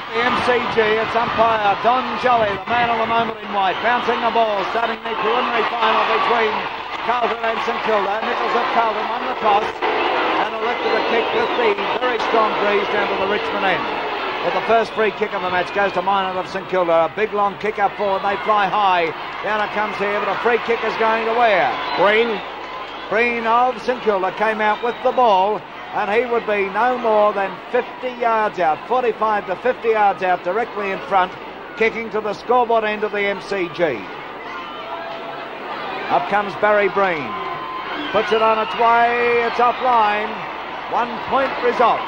at the MCG. It's umpire Don Jolly, the man of the moment in white, bouncing the ball, starting the preliminary final between Carlton and St Kilda. Nicholls at Carlton on the toss and elected a kick with the very strong breeze down to the Richmond end. But the first free kick of the match goes to Mynott of St Kilda. A big long kick up forward. They fly high. Down it comes here, but a free kick is going to where? Breen. Breen of St Kilda came out with the ball. And he would be no more than 50 yards out, 45 to 50 yards out, directly in front, kicking to the scoreboard end of the MCG. Up comes Barry Breen. Puts it on its way, it's offline. 1 point result.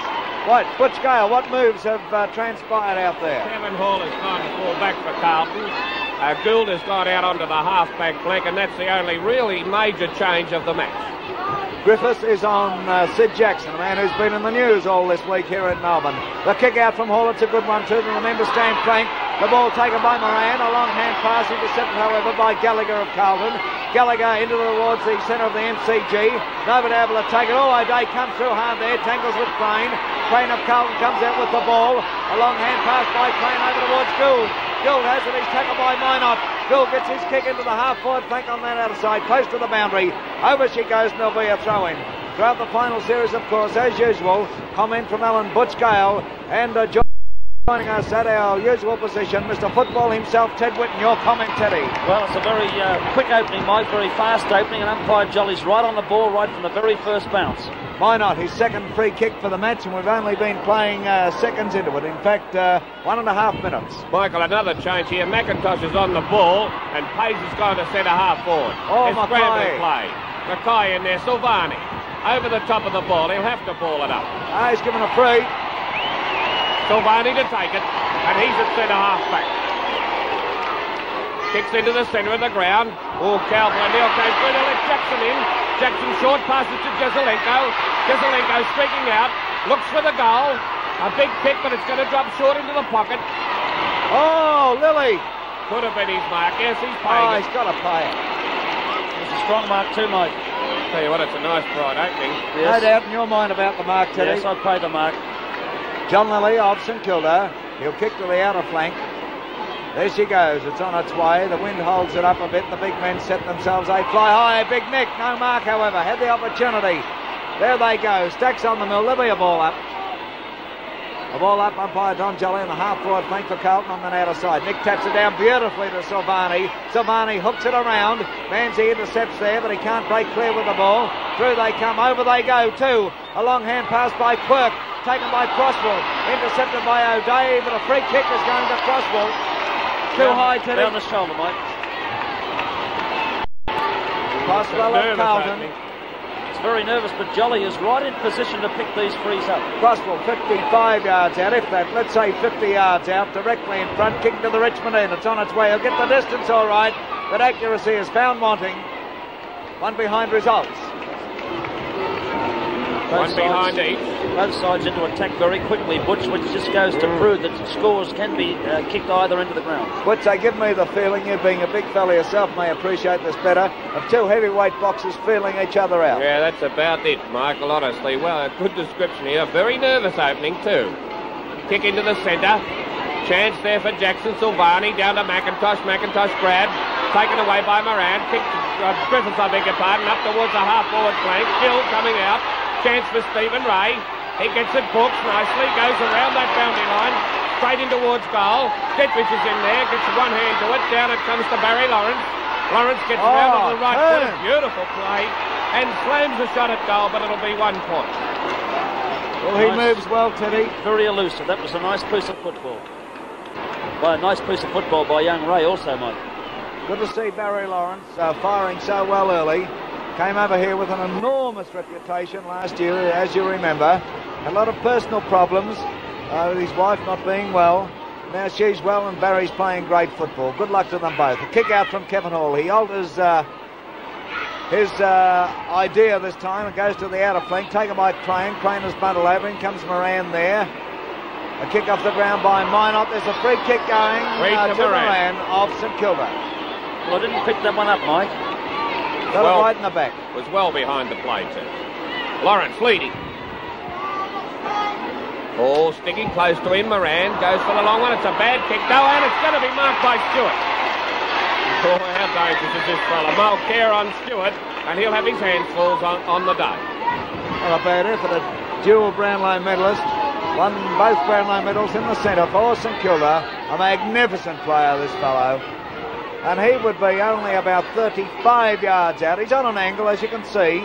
Right, Butch Gale, what moves have transpired out there? Kevin Hall has gone to fall back for Carlton. Gould has gone out onto the half-back flank, and that's the only really major change of the match. Griffiths is on Syd Jackson, a man who's been in the news all this week here in Melbourne. The kick out from Hall, it's a good one too, from the member stand flank. The ball taken by Moran, a long hand pass, intercepted however by Gallagher of Carlton. Gallagher into towards the centre of the MCG. Nobody able to take it. All O'Dea comes through hard there, tangles with Crane. Crane of Carlton comes out with the ball. A long hand pass by Crane over towards Gould. Gould has it, he's tackled by Mynott. Gould gets his kick into the half-forward flank on that outer side, close to the boundary. Over she goes, and there'll be a throw-in. Throughout the final series, of course, as usual, comment from Alan Butch Gale and joining us at our usual position, Mr. Football himself, Ted Whitten, your comment, Teddy. Well, it's a very quick opening, Mike, very fast opening, and umpire Jolly's right on the ball right from the very first bounce. Mynott, his second free kick for the match, and we've only been playing seconds into it. In fact, 1.5 minutes. Michael, another change here. McIntosh is on the ball, and Page is going to centre half forward. Oh, it's McKay. Play. McKay in there, Silvani, over the top of the ball. He'll have to ball it up. He's given a free. Silvani to take it, and he's at centre half back. Kicks into the centre of the ground. Oh, Cowboy Neale came through to let Jackson in. Jackson short passes to Jesaulenko. Jesaulenko streaking out, looks for the goal. A big kick, but it's going to drop short into the pocket. Oh, Lilley. Could have been his mark. Yes, he's paying. Oh, he's got to pay it. It's a strong mark too, Mike. I'll tell you what, it's a nice bright opening. Yes. No doubt in your mind about the mark, Teddy. Yes, I'd pay the mark. John Lilley of St Kilda, he'll kick to the outer flank. There she goes, it's on its way, the wind holds it up a bit, the big men set themselves, they fly high, big neck, no mark however, had the opportunity. There they go, Stacks on the mill, there'll be a ball up. A ball up, umpire Don Jolly on the half-forward flank for Carlton on the outer side. Nick taps it down beautifully to Silvani. Silvani hooks it around. Manzi intercepts there, but he can't break clear with the ball. Through they come, over they go, too. A long hand pass by Quirk, taken by Croswell. Intercepted by O'Dea, but a free kick is going to Croswell. Too high to him. Down the shoulder, Mike. Croswell and Carlton. Very nervous, but Jolly is right in position to pick these frees up. Croswell 55 yards out, if that, let's say 50 yards out, directly in front, kicking to the Richmond end. It's on its way. He'll get the distance all right, but accuracy is found wanting. One behind results. One behind each. Both sides into attack very quickly, Butch, which just goes to prove that scores can be kicked either into the ground. Butch, they give me the feeling, you being a big fella yourself may appreciate this better, of two heavyweight boxers feeling each other out. Yeah, that's about it, Michael, honestly. Well, a good description here. Very nervous opening, too. Kick into the centre. Chance there for Jackson. Silvani down to McIntosh. McIntosh grabs. Taken away by Moran. Kicked Griffiths, I beg your pardon, up towards the half-forward flank. Gill coming out. Chance for Stephen Rae. He gets it booked nicely, goes around that boundary line, straight in towards goal. Ditterich is in there, gets one hand to it, down it comes to Barry Lawrence. Lawrence gets round on the right foot, beautiful play, and slams the shot at goal, but it'll be 1 point. Well, he moves well, Teddy. Very elusive. That was a nice piece of football. Well, a nice piece of football by young Rae also, Mike. Good to see Barry Lawrence firing so well early. Came over here with an enormous reputation last year, as you remember. A lot of personal problems, with his wife not being well. Now she's well and Barry's playing great football. Good luck to them both. A kick out from Kevin Hall. He alters his idea this time and goes to the outer flank. Taken by Crane. Crane is bundled over. In comes Moran there. A kick off the ground by Mynott. There's a free kick going to Moran of St Kilda. Well, I didn't pick that one up, Mike. Got it right in the back. Was well behind the play, too. Lawrence leading. Oh, sticking close to him, Moran goes for the long one. It's a bad kick, though, and it's going to be marked by Stewart. Oh, how dangerous is this fella? Mulcair on Stewart, and he'll have his hands full on the day. Well, a birder for the dual Brownlow medalist. Won both Brownlow medals in the centre for St Kilda. A magnificent player, this fellow. And he would be only about 35 yards out. He's on an angle, as you can see.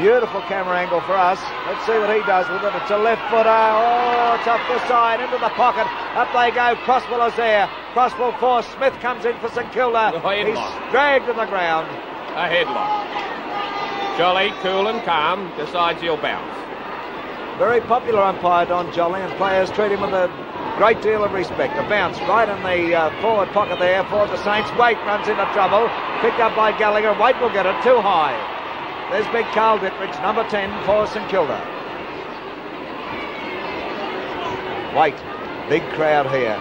Beautiful camera angle for us. Let's see what he does with it. It's a left footer. Oh, it's up the side, into the pocket. Up they go. Croswell is there. Croswell for Smith comes in for St Kilda. He's dragged to the ground. A headlock. Jolly, cool and calm, decides he'll bounce. Very popular umpire, Don Jolly, and players treat him with a great deal of respect. A bounce right in the forward pocket there for the Saints. Waite runs into trouble. Picked up by Gallagher. Waite will get it too high. There's big Carl Ditterich, number 10 for St Kilda. White, big crowd here.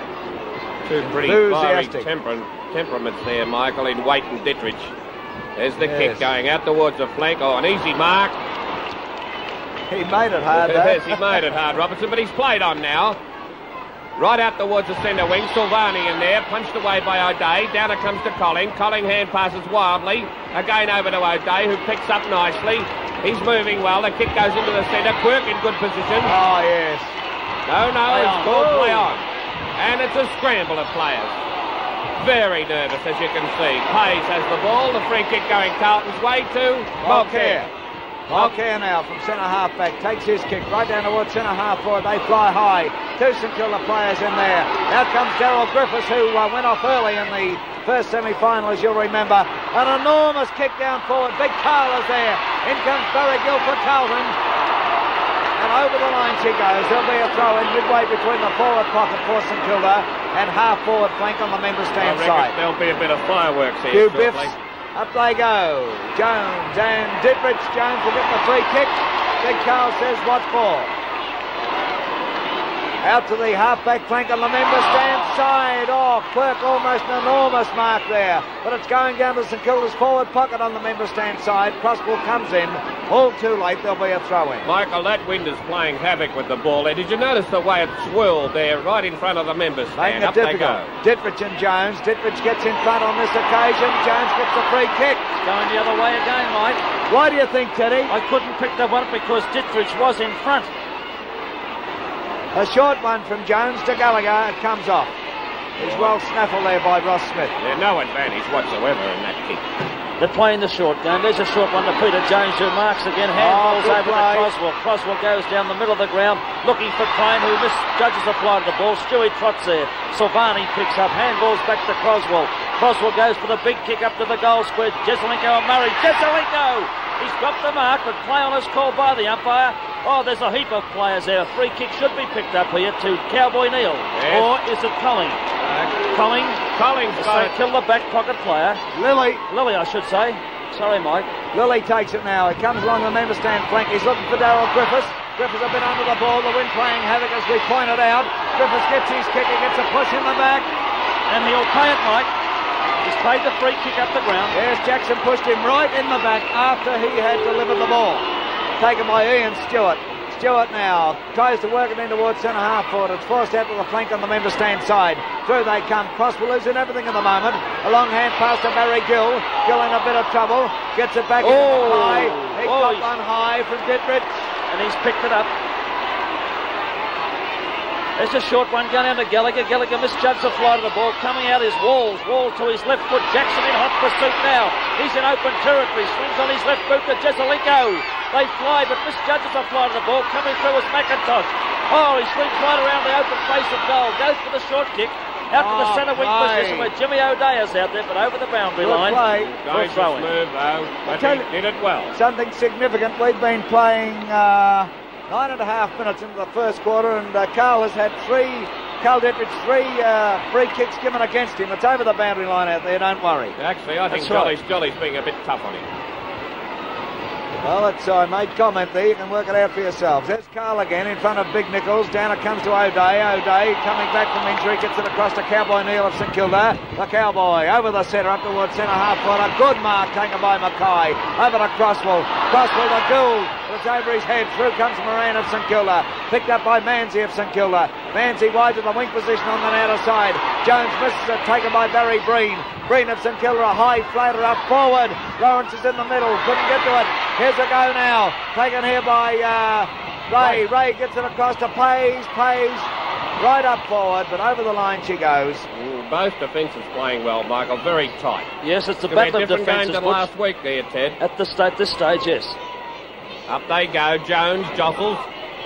Two pretty fiery temperaments there, Michael, in White and Ditterich. There's the kick going out towards the flank. Oh, an easy mark. He made it hard, though. Yes, he made it hard, Robertson, but he's played on now. Right out towards the centre wing. Silvani in there, punched away by O'Dea. Down it comes to Colling. Colling hand passes wildly. Again over to O'Dea, who picks up nicely. He's moving well. The kick goes into the centre. Quirk in good position. Oh, yes. No, it's called play on. And it's a scramble of players. Very nervous, as you can see. Hayes has the ball. The free kick going Carlton's way to Mulcair. Mulcair now from centre-half back takes his kick right down towards centre-half forward. They fly high. Two St Kilda players in there. Out comes Darryl Griffiths, who went off early in the first semi-final, as you'll remember. An enormous kick down forward. Big Carl is there. In comes Barry Gill for Carlton. And over the line she goes. There'll be a throw-in midway between the forward pocket for St Kilda and half-forward flank on the member stand side. There'll be a bit of fireworks here. Up they go. Jones and Ditterich. Jones will get the free kick. Big Carl says, what for? Out to the half-back flank on the member stand side. Oh, Quirk, almost an enormous mark there. But it's going down to St Kilda's forward pocket on the member stand side. Croswell comes in. All too late, there'll be a throw-in. Michael, that wind is playing havoc with the ball there. Did you notice the way it swirled there right in front of the member stand? Up they go. Ditterich and Jones. Ditterich gets in front on this occasion. Jones gets a free kick. Going the other way again, Mike. Why do you think, Teddy? I couldn't pick that one because Ditterich was in front. A short one from Jones to Gallagher. It comes off. It's well snaffled there by Ross Smith. There's no advantage whatsoever in that kick. They're playing the short game. There's a short one to Peter Jones, who marks again. Handballs over to Croswell. Croswell goes down the middle of the ground, looking for Crane, who misjudges the flight of the ball. Stewie trots there. Silvani picks up. Handballs back to Croswell. Croswell goes for the big kick up to the goal square. Jesaulenko and Murray. Jesaulenko! He's got the mark, but play on is called by the umpire. Oh, there's a heap of players there. A free kick should be picked up here to Cowboy Neale. Yes. Or is it Colling? Colling's going to kill the back pocket player. Lilley, I should say. Sorry, Mike. Lilley takes it now. He comes along the member stand flank. He's looking for Darryl Griffiths. Griffiths have been under the ball. The wind playing havoc, as we pointed out. Griffiths gets his kick. He gets a push in the back. And he'll pay it, Mike. He's played the free kick up the ground. Yes, Jackson pushed him right in the back after he had delivered the ball. Taken by Ian Stewart. Stewart now tries to work it in towards centre half forward. It's forced out to the flank on the member stand side. Through they come. Croswell is in everything at the moment. A long hand pass to Barry Gill. Gill in a bit of trouble. Gets it back into the high. He got one high from Ditterich. And he's picked it up. There's a short one going down to Gallagher. Gallagher misjudged the flight of the ball. Coming out is Walls. Walls to his left foot. Jackson in hot pursuit now. He's in open territory. Swings on his left boot to Jesaulenko. They fly, but misjudges the flight of the ball. Coming through is McIntosh. Oh, he swings right around the open face of goal. Goes for the short kick. Out to the centre wing position where Jimmy O'Dea is out there, but over the boundary line. Good throwing. He did it well. Something significant. We've been playing 9.5 minutes into the first quarter, and Carl has had Carl Ditterich, three free kicks given against him. It's over the boundary line out there, don't worry. Actually, I think Jolly's being a bit tough on him. Well, it's, I made comment there. You can work it out for yourselves. There's Carl again in front of Big Nicholls. Down it comes to O'Dea. O'Dea coming back from injury. Gets it across to Cowboy Neale of St Kilda. The Cowboy over the centre, up towards centre half foot. A good mark taken by McKay. Over to Croswell. Croswell to Gould. It's over his head. Through comes Moran of St Kilda. Picked up by Manzi of St Kilda. Manzi wide to the wing position on the outer side. Jones misses it. Taken by Barry Breen. Breen of St Kilda. A high flatter up forward. Lawrence is in the middle. Couldn't get to it. Here's a go now, taken here by Rae. Rae gets it across to Page. Page right up forward, but over the line she goes. Both defences playing well, Michael. Very tight. Yes, it's a battle of defences. Different game than last week there, Ted. At this stage, yes. Up they go. Jones jostles.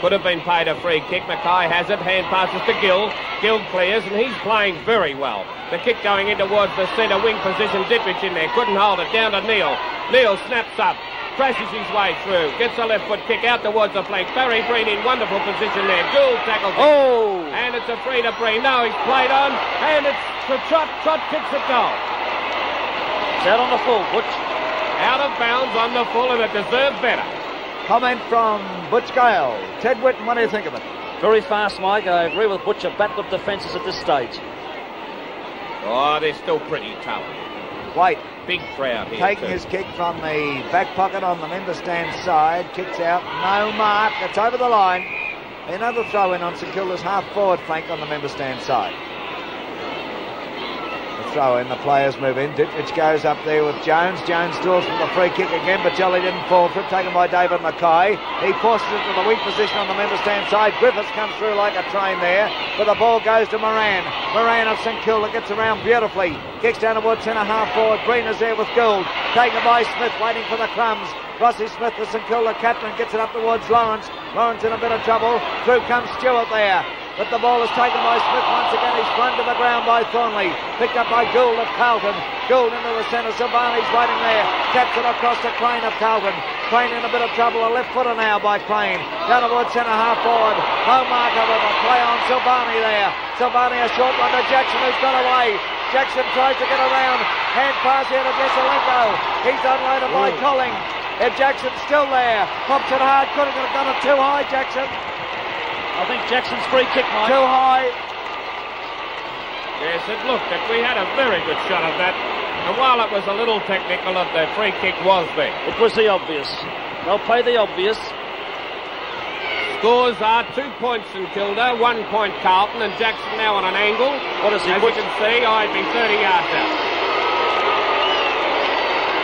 Could have been paid a free kick. McKay has it. Hand passes to Gill. Gill clears, and he's playing very well. The kick going in towards the centre wing position. Ditterich in there. Couldn't hold it. Down to Neale. Neale snaps up. Crashes his way through. Gets a left foot kick out towards the flank. Barry Breen in wonderful position there. Gould tackles it. Oh! And it's a free to Breen. No, he's played on. And it's to Trott. Trott kicks it goal. It's out on the full, Butch. Out of bounds on the full, and it deserves better. Comment from Butch Gale. Ted Whitten, what do you think of it? Very fast, Mike. I agree with Butch. A battle of defences at this stage. Oh, they're still pretty tough. White. Big crowd here. Taking his kick from the back pocket on the member stand side. Kicks out. No mark. It's over the line. Another throw in on St Kilda's half forward flank on the member stand side. The throw in. The players move in. Ditterich goes up there with Jones. Jones draws for the free kick again, but Jolly didn't fall for it. Taken by David McKay. He forces it to the weak position on the member stand side. Griffiths comes through like a train there, but the ball goes to Moran. Moran of St Kilda gets around beautifully. Kicks down towards centre half forward. Breen is there with Gould. Taken by Smith, waiting for the crumbs. Rossi Smith, the St Kilda captain, gets it up towards Lawrence. Lawrence in a bit of trouble. Through comes Stewart there. But the ball is taken by Smith once again. He's thrown to the ground by Thornley. Picked up by Gould of Carlton. Gould into the centre. Silvani's waiting there. Taps it across to Crane of Carlton. Crane in a bit of trouble. A left footer now by Crane. Down towards centre half forward. No marker with a play on Silvani there. Silvani a short one to Jackson, who's got away. Jackson tries to get around. Hand pass here to Jesaulenko. He's unloaded by Colling. And Jackson's still there. Pops it hard. Couldn't have done it too high, Jackson. I think Jackson's free kick, Mike. Too high. Yes, it looked it. We had a very good shot of that. And while it was a little technical, the free kick was big. It was the obvious. They'll play the obvious. Scores are 2 points St Kilda, 1 point Carlton, and Jackson now on an angle. What is he? As you can see, I'd be 30 yards out.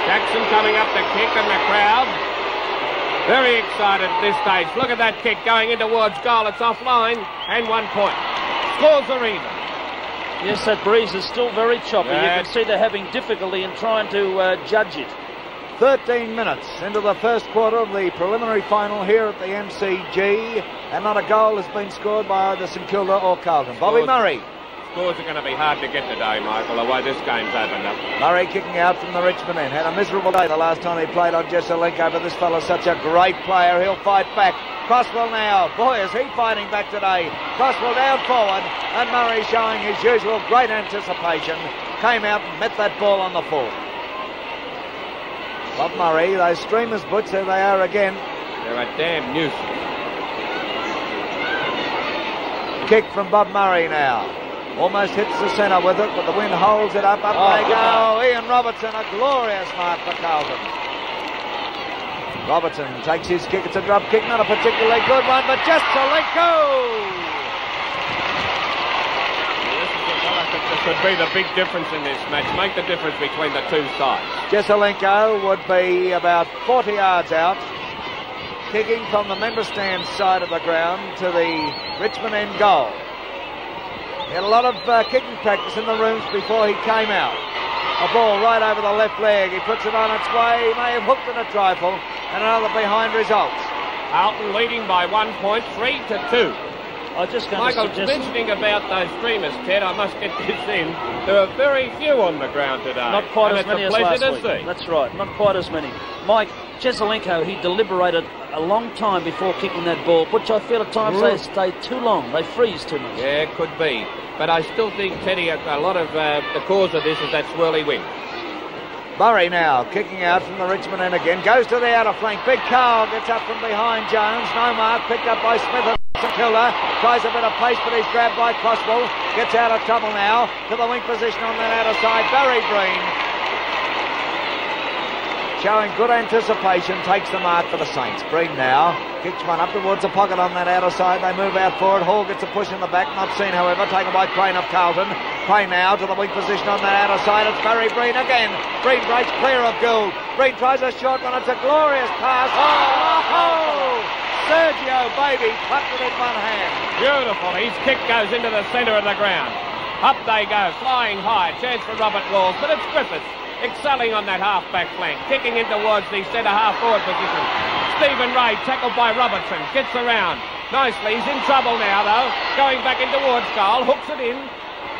Jackson coming up the kick, and the crowd very excited at this stage. Look at that kick going in towards goal. It's offline and 1 point. Scores are even. Yes, that breeze is still very choppy. That's... You can see they're having difficulty in trying to judge it. 13 minutes into the first quarter of the preliminary final here at the MCG, and not a goal has been scored by either St Kilda or Carlton. Bobby Murray. Scores are going to be hard to get today, Michael, the way this game's opened up. Murray kicking out from the Richmond end. Had a miserable day the last time he played on Jesaulenko, but this fella's such a great player. He'll fight back. Croswell now. Boy, is he fighting back today. Croswell down forward, and Murray showing his usual great anticipation. Came out and met that ball on the full. Bob Murray, those streamers, Butch, there they are again. They're a damn nuisance. Kick from Bob Murray now. Almost hits the centre with it, but the wind holds it up. They go. Ian Robertson, a glorious mark for Carlton. Robertson takes his kick. It's a drop kick, not a particularly good one, but just to let go. This would be the big difference in this match. Make the difference between the two sides. Jesaulenko would be about 40 yards out. Kicking from the member stand side of the ground to the Richmond end goal. He had a lot of kicking practice in the rooms before he came out. A ball right over the left leg. He puts it on its way. He may have hooked it a trifle. And another behind results. Carlton leading by 1 point, 3-2. I just Michael, mentioning about those streamers, Ted, I must get this in. There are very few on the ground today. Not quite as many as last week. That's right, not quite as many. Mike, Jesaulenko, he deliberated a long time before kicking that ball, which I feel at times they stay too long. They freeze too much. Yeah, it could be. But I still think, Teddy, a lot of the cause of this is that swirly wing. Murray now kicking out from the Richmond end again. Goes to the outer flank. Big Carl gets up from behind Jones. No mark. Picked up by Smith. St Kilda tries a bit of pace, but he's grabbed by Croswell. Gets out of trouble now to the wing position on that outer side. Barry Breen, showing good anticipation, takes the mark for the Saints. Breen now kicks one up towards the pocket on that outer side. They move out forward. Hall gets a push in the back. Not seen, however. Taken by Crane of Carlton. Crane now to the wing position on that outer side. It's Barry Breen again. Breen breaks clear of Gould. Breen tries a short one. It's a glorious pass. Sergio, baby, plucked it in one hand. Beautiful. His kick goes into the centre of the ground. Up they go, flying high. Chance for Robert Walls, but it's Griffiths excelling on that half-back flank, kicking in towards the centre-half forward position. Stephen Rae, tackled by Robertson, gets around nicely. He's in trouble now, though. Going back in towards goal, hooks it in,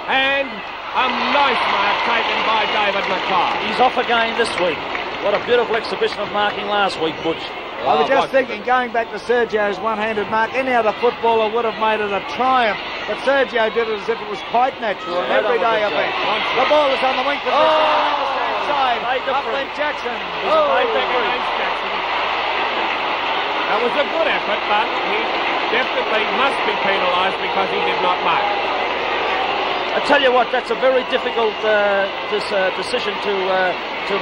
and a nice mark taken by David McKay. He's off again this week. What a beautiful exhibition of marking last week, Butch. I was just thinking, going back to Sergio's one-handed mark, any other footballer would have made it a triumph, but Sergio did it as if it was quite natural, an everyday event. The ball is on the wing position, on the left side, up went Jackson. He's played back against Jackson. That was a good effort, but he definitely must be penalised because he did not mark. I tell you what, that's a very difficult decision to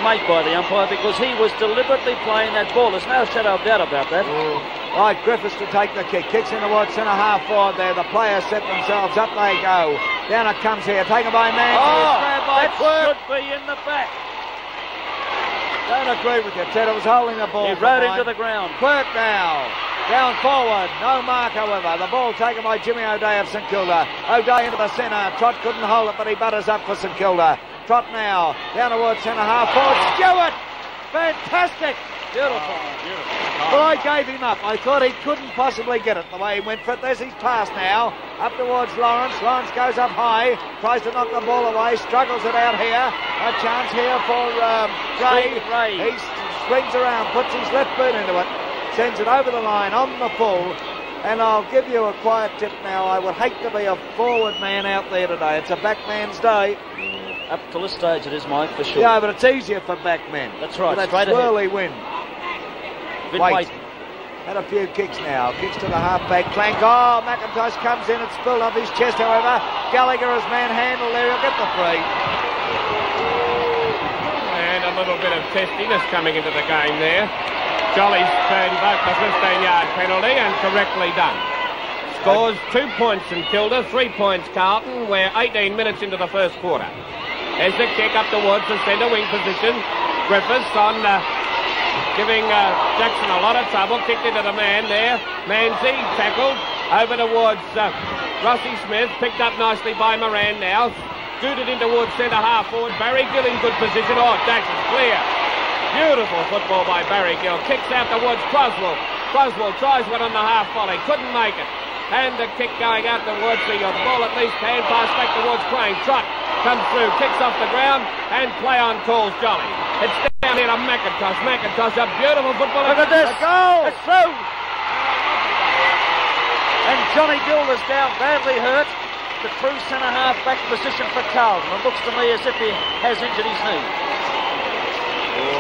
make by the umpire, because he was deliberately playing that ball. There's no shadow of doubt about that. All right, Griffiths to take the kick. Kicks in towards centre-half forward there. The players set themselves up. They go. Down it comes here. Taken by Mann. That should be in the back. Don't agree with you, Ted. It was holding the ball. He rode into the ground. Quirk now. Down forward, no mark however. The ball taken by Jimmy O'Dea of St Kilda. O'Dea into the centre. Trott couldn't hold it, but he butters up for St Kilda. Trott now, down towards centre half forward. Stewart! Fantastic! Beautiful. Beautiful. Well, I gave him up. I thought he couldn't possibly get it the way he went for it. There's his pass now. Up towards Lawrence. Lawrence goes up high. Tries to knock the ball away. Struggles it out here. A chance here for Rae. He swings around, puts his left boot into it. Sends it over the line on the full, and I'll give you a quiet tip now. I would hate to be a forward man out there today. It's a back man's day. Up to this stage it is, Mike, for sure. Yeah, but it's easier for back men. That's right, that straight swirly ahead. Win. Wait. Had a few kicks now. Kicks to the half-back flank. Oh, McIntosh comes in. It's spilled off his chest, however. Gallagher is manhandled there. He'll get the free. And a little bit of testiness coming into the game there. Jolly's turned back the 15-yard penalty, and correctly done. Scores 2 points St Kilda, 3 points Carlton. We're 18 minutes into the first quarter. There's the kick up towards the centre wing position. Griffiths on giving Jackson a lot of trouble. Kicked into the man there. Manzi tackled over towards Rossi Smith. Picked up nicely by Moran now. Scooted in towards centre half forward. Barry Gill in good position. Oh, Jackson clear. Beautiful football by Barry Gill. Kicks out towards Croswell. Croswell tries one on the half volley. Couldn't make it. And the kick going out towards the ball at least. Hand pass back towards Crane. Trott comes through. Kicks off the ground. And play on calls Jolly. It's down here to McIntosh. McIntosh, a beautiful football. Look at this. A goal. It's through. And Johnny Gill is down badly hurt. The true centre half back position for Carlton. It looks to me as if he has injured his knee.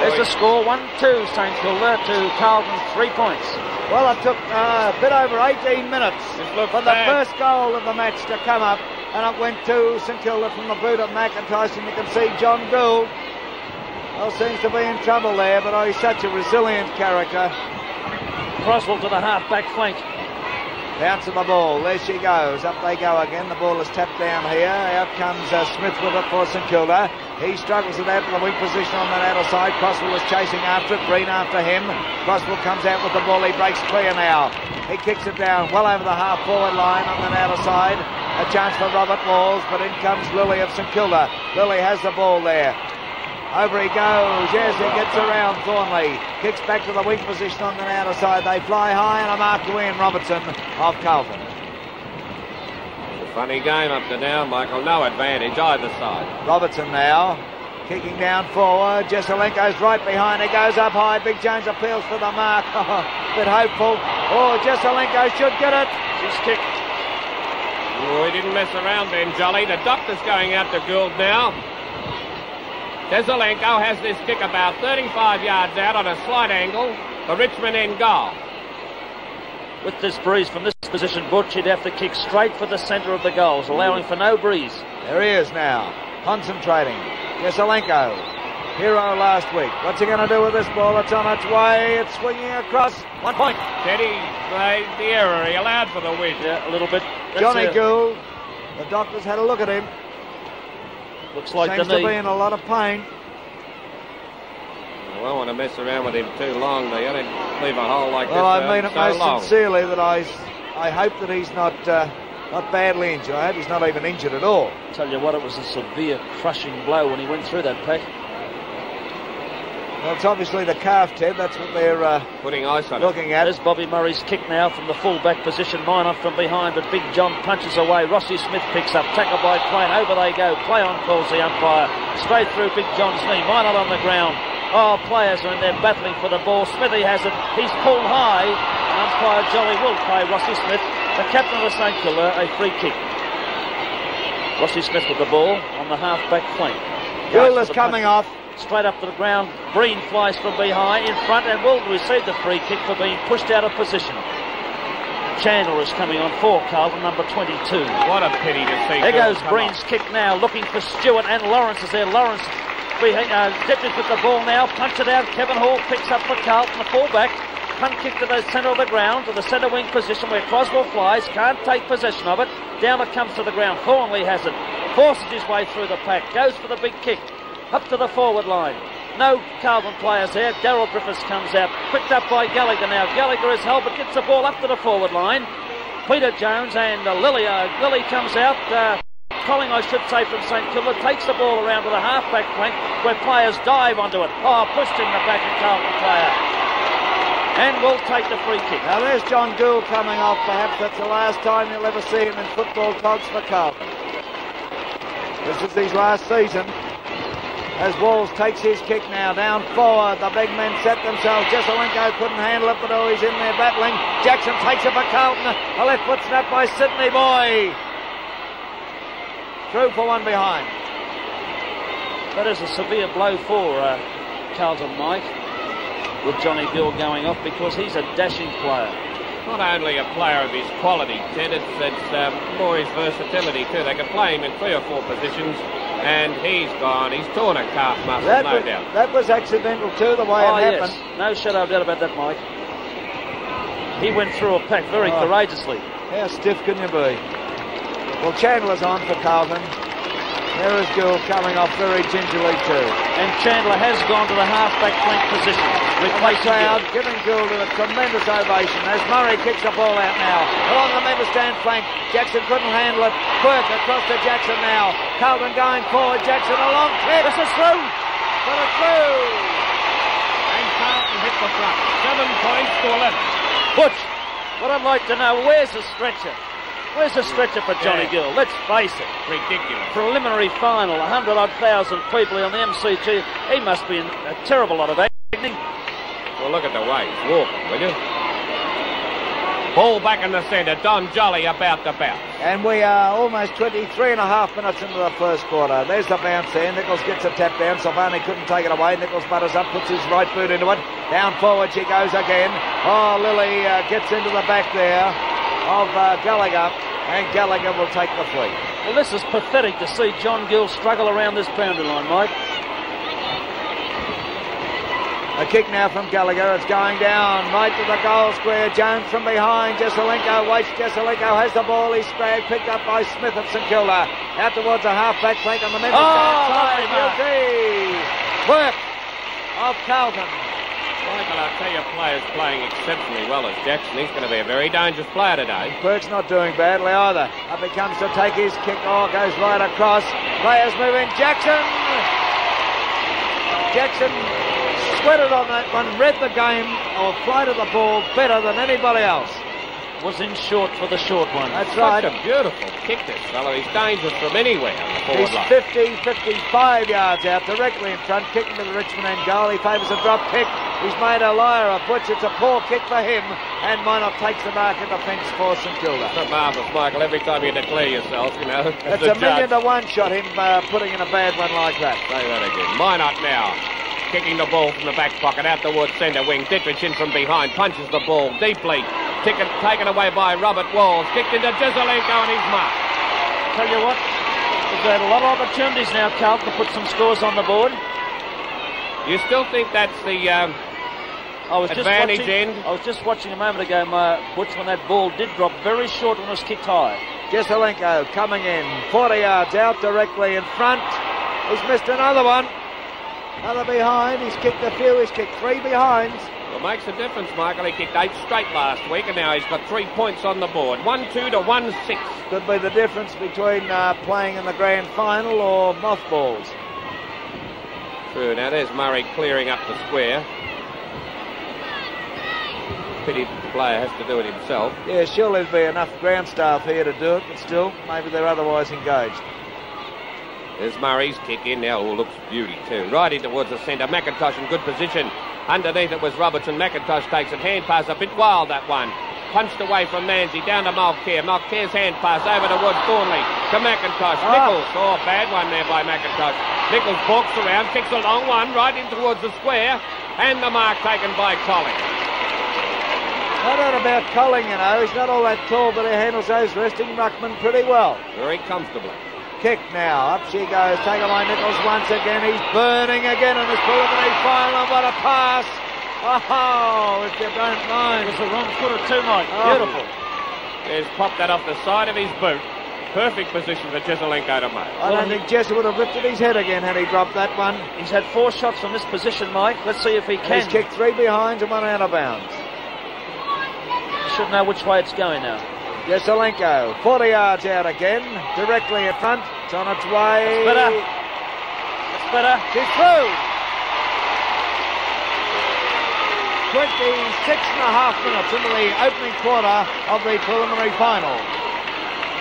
There's the score, 1-2 St Kilda to Carlton, 3 points. Well, it took a bit over 18 minutes for the first goal of the match to come up, and it went to St Kilda from the boot of McIntosh, and you can see John Gould, well, seems to be in trouble there, but he's such a resilient character. Croswell to the half-back flank. Bouncing the ball, there she goes, up they go again, the ball is tapped down here, out comes Smith with it for St Kilda, he struggles it out to the weak position on that outer side, Croswell is chasing after it, Breen after him, Croswell comes out with the ball, he breaks clear now, he kicks it down well over the half forward line on that outer side, a chance for Robert Walls, but in comes Lilley of St Kilda, Lilley has the ball there. Over he goes, yes, he gets around Thornley. Kicks back to the weak position on the outer side. They fly high and a mark to Ian Robertson of Carlton. It's a funny game up to now, Michael. No advantage either side. Robertson now, kicking down forward. Jesaulenko's right behind. He goes up high. Big Jones appeals for the mark. Bit hopeful. Oh, Jesaulenko should get it. His kick. Oh, he didn't mess around then, Jolly. The doctor's going out to Gould now. Jesaulenko has this kick about 35 yards out on a slight angle for Richmond in goal. With this breeze from this position, Butch, he'd have to kick straight for the centre of the goals, allowing for no breeze. There he is now, concentrating. Jesaulenko, hero last week. What's he going to do with this ball? It's on its way. It's swinging across. 1 point. Teddy made the error. He allowed for the win. Yeah, a little bit. That's Johnny Gould, the doctors had a look at him. Looks like seems to be in a lot of pain. I don't want to mess around with him too long. They only leave a hole like this. Well, I mean it so most long. Sincerely that I hope that he's not badly injured. I hope he's not even injured at all. I'll tell you what, it was a severe crushing blow when he went through that pack. Well, it's obviously the calf, Ted. That's what they're putting ice on. Looking at is Bobby Murray's kick now from the full-back position. Mynott from behind, but Big John punches away. Rossi Smith picks up, tackled by Plain. Over they go. Play on calls the umpire. Straight through Big John's knee. Mynott on the ground. Oh, players are in there battling for the ball. Smithy has it. He's pulled high. And umpire Jolly will play Rossi Smith, the captain of St Kilda, a free kick. Rossi Smith with the ball on the half-back flank. Wheel is coming off. Straight up to the ground, Breen flies from behind, in front, and will receive the free kick for being pushed out of position. Chandler is coming on for Carlton, number 22. What a pity to see. There goes Breen's kick now, looking for Stewart, and Lawrence is there. Lawrence Ditterich with the ball now, punch it out. Kevin Hall picks up for Carlton, the fullback. Punt kick to the centre of the ground, to the centre wing position where Croswell flies, can't take possession of it. Down it comes to the ground. Thornley has it, forces his way through the pack, goes for the big kick. Up to the forward line. No Carlton players there. Darryl Griffiths comes out. Picked up by Gallagher now. Gallagher is held but gets the ball up to the forward line. Peter Jones and Lilley. Lilley comes out. Colling, I should say, from St Kilda. Takes the ball around to the half-back flank where players dive onto it. Oh, pushed in the back of Carlton player. And will take the free kick. Now there's John Gould coming off. Perhaps that's the last time you'll ever see him in football togs for Carlton. This is his last season. As Walls takes his kick now, down forward, the big men set themselves. Jesaulenko couldn't handle it, but oh, he's in there battling. Jackson takes it for Carlton. A left foot snap by Sydney Boy. Through for one behind. That is a severe blow for Carlton, Mike, with Johnny Gill going off, because he's a dashing player. Not only a player of his quality, Ted, it's more his versatility too. They can play him in three or four positions, and he's gone. He's torn a calf muscle, no doubt. That was accidental too, the way it happened. Yes. No shadow of doubt about that, Mike. He went through a pack very courageously. How stiff can you be? Well, Chandler's on for Carlton. There is Gould coming off very gingerly too. And Chandler has gone to the half-back flank position. Replacing Gould. Giving Gould a tremendous ovation as Murray kicks the ball out now. Along the member stand flank, Jackson couldn't handle it. Quirk across to Jackson now. Carlton going forward, Jackson along. This is through. But it's through. And Carlton hit the front. 7 points to 11. Butch, what I'd like to know, where's the stretcher? Where's the stretcher for Johnny Gill? Let's face it. Ridiculous. Preliminary final, 100,000-odd people on the MCG. He must be in a terrible lot of agony. Well, look at the way he's walking, will you? Ball back in the centre. Don Jolly about the bounce. And we are almost 23.5 minutes into the first quarter. There's the bounce there. Nicholls gets a tap down. Silvani couldn't take it away. Nicholls butters up, puts his right boot into it. Down forward she goes again. Oh, Lilley gets into the back there of Gallagher, and Gallagher will take the fleet. Well, this is pathetic to see John Gill struggle around this boundary line, Mike. A kick now from Gallagher. It's going down right to the goal square. Jones from behind. Jesaulenko waits. Jesaulenko has the ball. He's dragged, picked up by Smith of St Kilda. Out towards the half-back flank on the men's side. Work of Carlton. Michael, I'll tell you, players playing exceptionally well as Jackson. He's going to be a very dangerous player today. Quirk's not doing badly either. Up he comes to take his kick. Oh, goes right across. Players moving. Jackson! Jackson sweated on that one, read the game, or flight of the ball better than anybody else. was in short for the short one. That's right. Such a beautiful kick, this fella. He's dangerous from anywhere on the forward line. He's 55 yards out, directly in front, kicking to the Richmond end goal. He favours a drop kick. He's made a liar of Butch. It's a poor kick for him, and Mynott takes the mark at the fence for St Kilda. That's marvellous, Michael. Every time you declare yourself, you know. That's a million to one shot, him putting in a bad one like that. Say that again. Mynott now. Kicking the ball from the back pocket, out towards centre wing. Ditterich in from behind, punches the ball deeply. Taken away by Robert Walls. Kicked into Jesaulenko and he's marked. Tell you what, there's a lot of opportunities now, Carlton, to put some scores on the board. You still think that's the advantage end? I was just watching a moment ago, Butch, when that ball did drop very short when it was kicked high. Jesaulenko coming in, 40 yards out, directly in front. He's missed another one. Another behind, he's kicked a few, he's kicked three behinds. Well, makes a difference, Michael. He kicked 8 straight last week, and now he's got 3 points on the board. 1-2 to 1-6. Could be the difference between playing in the grand final or mothballs. True. Now there's Murray clearing up the square. Pity the player has to do it himself. Yeah, surely there'd be enough ground staff here to do it, but still, maybe they're otherwise engaged. There's Murray's kick in now. Oh, looks beauty too. Right in towards the centre. McIntosh in good position. Underneath it was Robertson. McIntosh takes it. Hand pass a bit wild, that one. Punched away from Nancy. Down to Mulcair. Mulcair's hand pass over towards Thornley. To McIntosh. Oh. Nicholls. Oh, bad one there by McIntosh. Nicholls walks around. Kicks a long one. Right in towards the square. And the mark taken by Colling. No doubt about Colling, you know. He's not all that tall, but he handles those resting ruckman pretty well. Very comfortably. Kick now, up she goes, taken by Nicholls once again, he's burning again in this preliminary final, what a pass! Oh, if you don't mind. It was the wrong footer too, Mike, beautiful. He's popped that off the side of his boot, perfect position for Jesaulenko to make. I don't think Jesse would have lifted his head again had he dropped that one. He's had 4 shots from this position, Mike, let's see if he can. He's kicked 3 behinds and 1 out of bounds. You should know which way it's going now. Jesaulenko, 40 yards out again, directly in front, it's on its way. It's better. She's through. 26.5 minutes into the opening quarter of the preliminary final.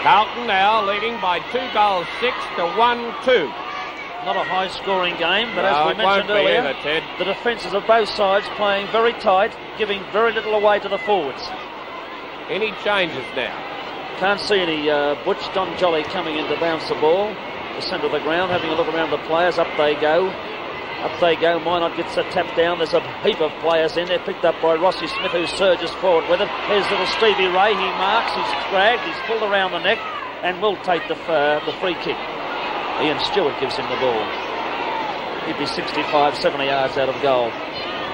Carlton now leading by 2 goals 6 to 1-2. Not a high-scoring game, but as we mentioned earlier, the defences of both sides playing very tight, giving very little away to the forwards. Any changes now? Can't see any. Butch, Don Jolly coming in to bounce the ball. The centre of the ground, having a look around the players. Up they go. Up they go. Mynott gets a tap down. There's a heap of players in there. Picked up by Rossi Smith, who surges forward with it. Here's little Stevie Rae. He marks. He's dragged. He's pulled around the neck and will take the free kick. Ian Stewart gives him the ball. He'd be 65, 70 yards out of goal.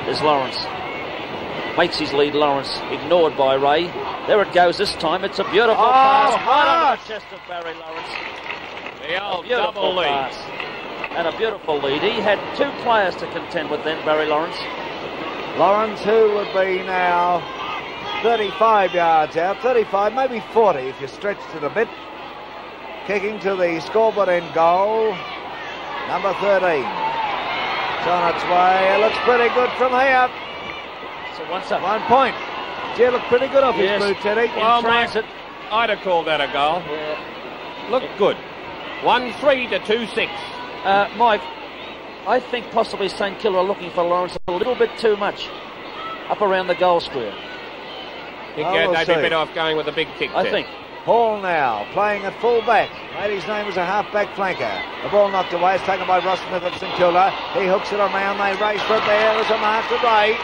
There's Lawrence. Makes his lead, Lawrence, ignored by Rae. There it goes this time. It's a beautiful pass. Right on the chest of Barry Lawrence. The old double lead. And a beautiful lead. He had 2 players to contend with then, Barry Lawrence. Lawrence, who would be now 35 yards out, 35, maybe 40 if you stretched it a bit. Kicking to the scoreboard end goal, number 13. It's on its way. It looks pretty good from here. So 1 point. Did look pretty good off his blue, Teddy. Well, Mike, I'd have called that a goal. Yeah. Looked good. 1-3 to 2-6. Mike, I think possibly St Kilda are looking for Lawrence a little bit too much up around the goal square. I think they'd be better off going with a big kick. I think. Hall now, playing at full back. Made his name as a half-back flanker. The ball knocked away. It's taken by Ross Smith at St Kilda. He hooks it around. They race for it there. There's a mark to Rae.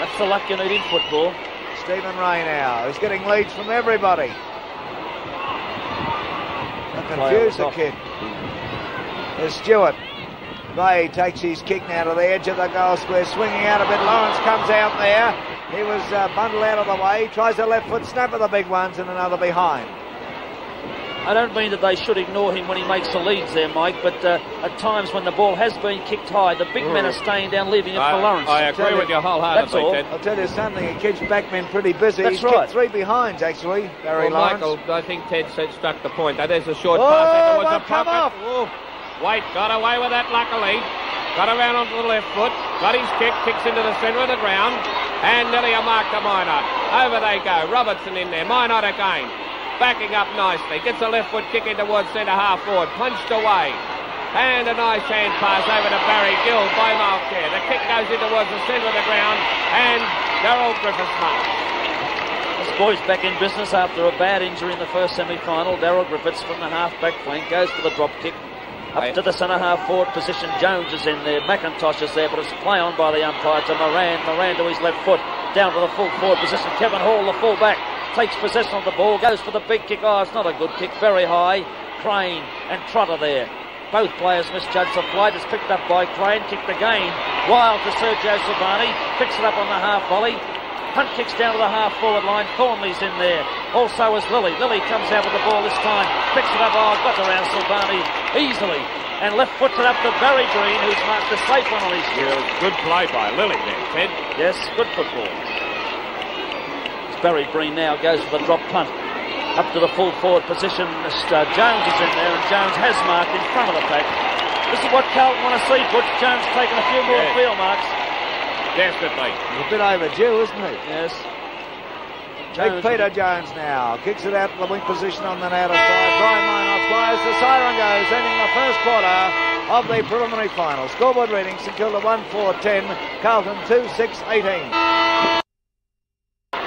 That's the luck you need in football. Stephen Rae now is getting leads from everybody. Confuse the kid. There's Stewart. Rae takes his kick now to the edge of the goal square, swinging out a bit. Lawrence comes out there. He was bundled out of the way. He tries the left foot snap of the big ones and another behind. I don't mean that they should ignore him when he makes the leads there, Mike, but at times when the ball has been kicked high, the big men are staying down, leaving it for Lawrence. I agree with you wholeheartedly, Ted. I'll tell you something, he keeps back men pretty busy. That's right. He's kicked 3 behinds, actually, Barry Lawrence. Michael, I think Ted struck the point. There's a short pass. There was a come off. Wait, got away with that luckily. Got around onto the left foot, got his kick, kicks into the centre of the ground. And nearly a mark to Mynott. Over they go. Robertson in there. Mynott again. Backing up nicely. Gets a left foot kick in towards centre half forward. Punched away. And a nice hand pass over to Barry Gill by Malcare. The kick goes in towards the centre of the ground. And Darryl Griffiths marks. This boy's back in business after a bad injury in the first semi-final. Darryl Griffiths from the half-back flank goes for the drop kick. Up to the centre-half forward position. Jones is in there. McIntosh is there, but it's play on by the umpire to Moran. Moran to his left foot. Down to the full forward position. Kevin Hall, the full-back, takes possession of the ball. Goes for the big kick. Oh, it's not a good kick. Very high. Crane and Trotter there. Both players misjudged the flight. It's picked up by Crane. Kicked again. Wild to Sergio Silvani. Picks it up on the half-volley. Punt kicks down to the half-forward line. Thornley's in there. Also is Lilley. Lilley comes out with the ball this time. Picks it up. Oh, got around Silvani easily. And left foots it up to Barry Breen, who's marked a safe one on his field. Good play by Lilley there, Ted. Yes, good football. Barry Breen now goes for the drop punt. Up to the full forward position. Jones is in there, and Jones has marked in front of the pack. This is what Carlton want to see, Butch. Jones taking a few more field marks. Desperately. He's a bit overdue, isn't he? Yes. Big Peter Jones now. Kicks it out to the wing position on the outer side. Brian Mynott flies. The siren goes, ending the first quarter of the preliminary final. Scoreboard reading, St Kilda 1-4-10, Carlton 2-6-18.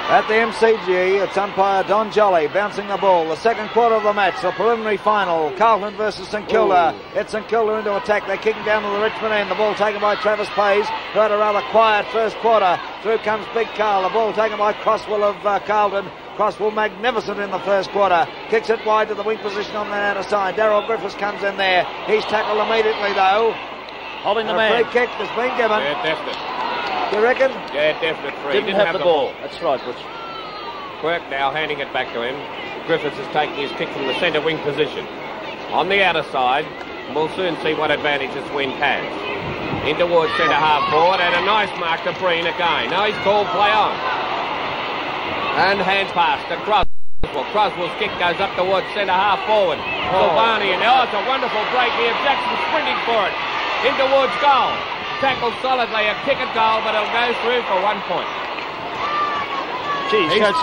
At the MCG, it's umpire Don Jolly bouncing the ball. The second quarter of the match, the preliminary final, Carlton versus St Kilda. Ooh. It's St Kilda into attack. They're kicking down to the Richmond end. The ball taken by Travis Pays, who had a rather quiet first quarter. Through comes Big Carl. The ball taken by Croswell of Carlton. Croswell magnificent in the first quarter. Kicks it wide to the wing position on the outer side. Darryl Griffiths comes in there. He's tackled immediately, though. Holding the man. A free kick has been given. Yeah, definitely. You reckon? Yeah, definite free. Didn't have the ball. That's right, Butch. Quirk now handing it back to him. Griffiths is taking his kick from the centre wing position. On the outer side, and we'll soon see what advantage this wind has. In towards centre half forward, and a nice mark to Breen again. Now he's called play on. And hand pass to Croswell. Croswell's kick goes up towards centre half forward. Silvani, and oh, it's a wonderful break here. Jackson sprinting for it. In towards goal. Tackled solidly, a kick at goal, but it'll go through for 1 point. Gee, he showed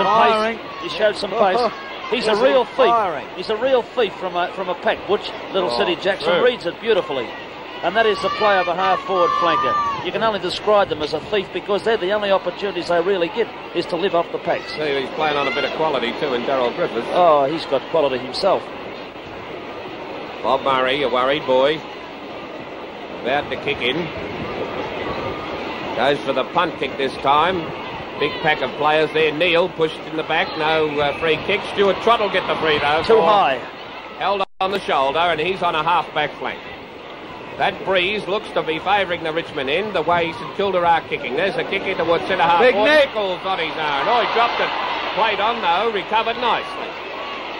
some pace. He's a real thief. He's a real thief from a pack, Butch. Little Syd Jackson reads it beautifully. And that is the play of a half-forward flanker. You can only describe them as a thief because they're the only opportunities they really get is to live off the packs. See, he's playing on a bit of quality too in Darryl Griffiths. Oh, he's got quality himself. Bob Murray, a worried boy. About to kick in. Goes for the punt kick this time. Big pack of players there. Neale pushed in the back. No free kick. Stuart Trott will get the free though. Too high. Held on the shoulder, and he's on a half-back flank. That breeze looks to be favouring the Richmond end, the way St Kilda are kicking. There's a kick in towards centre half. Big Nicholls on his own. Oh, he dropped it. Played on though. Recovered nicely.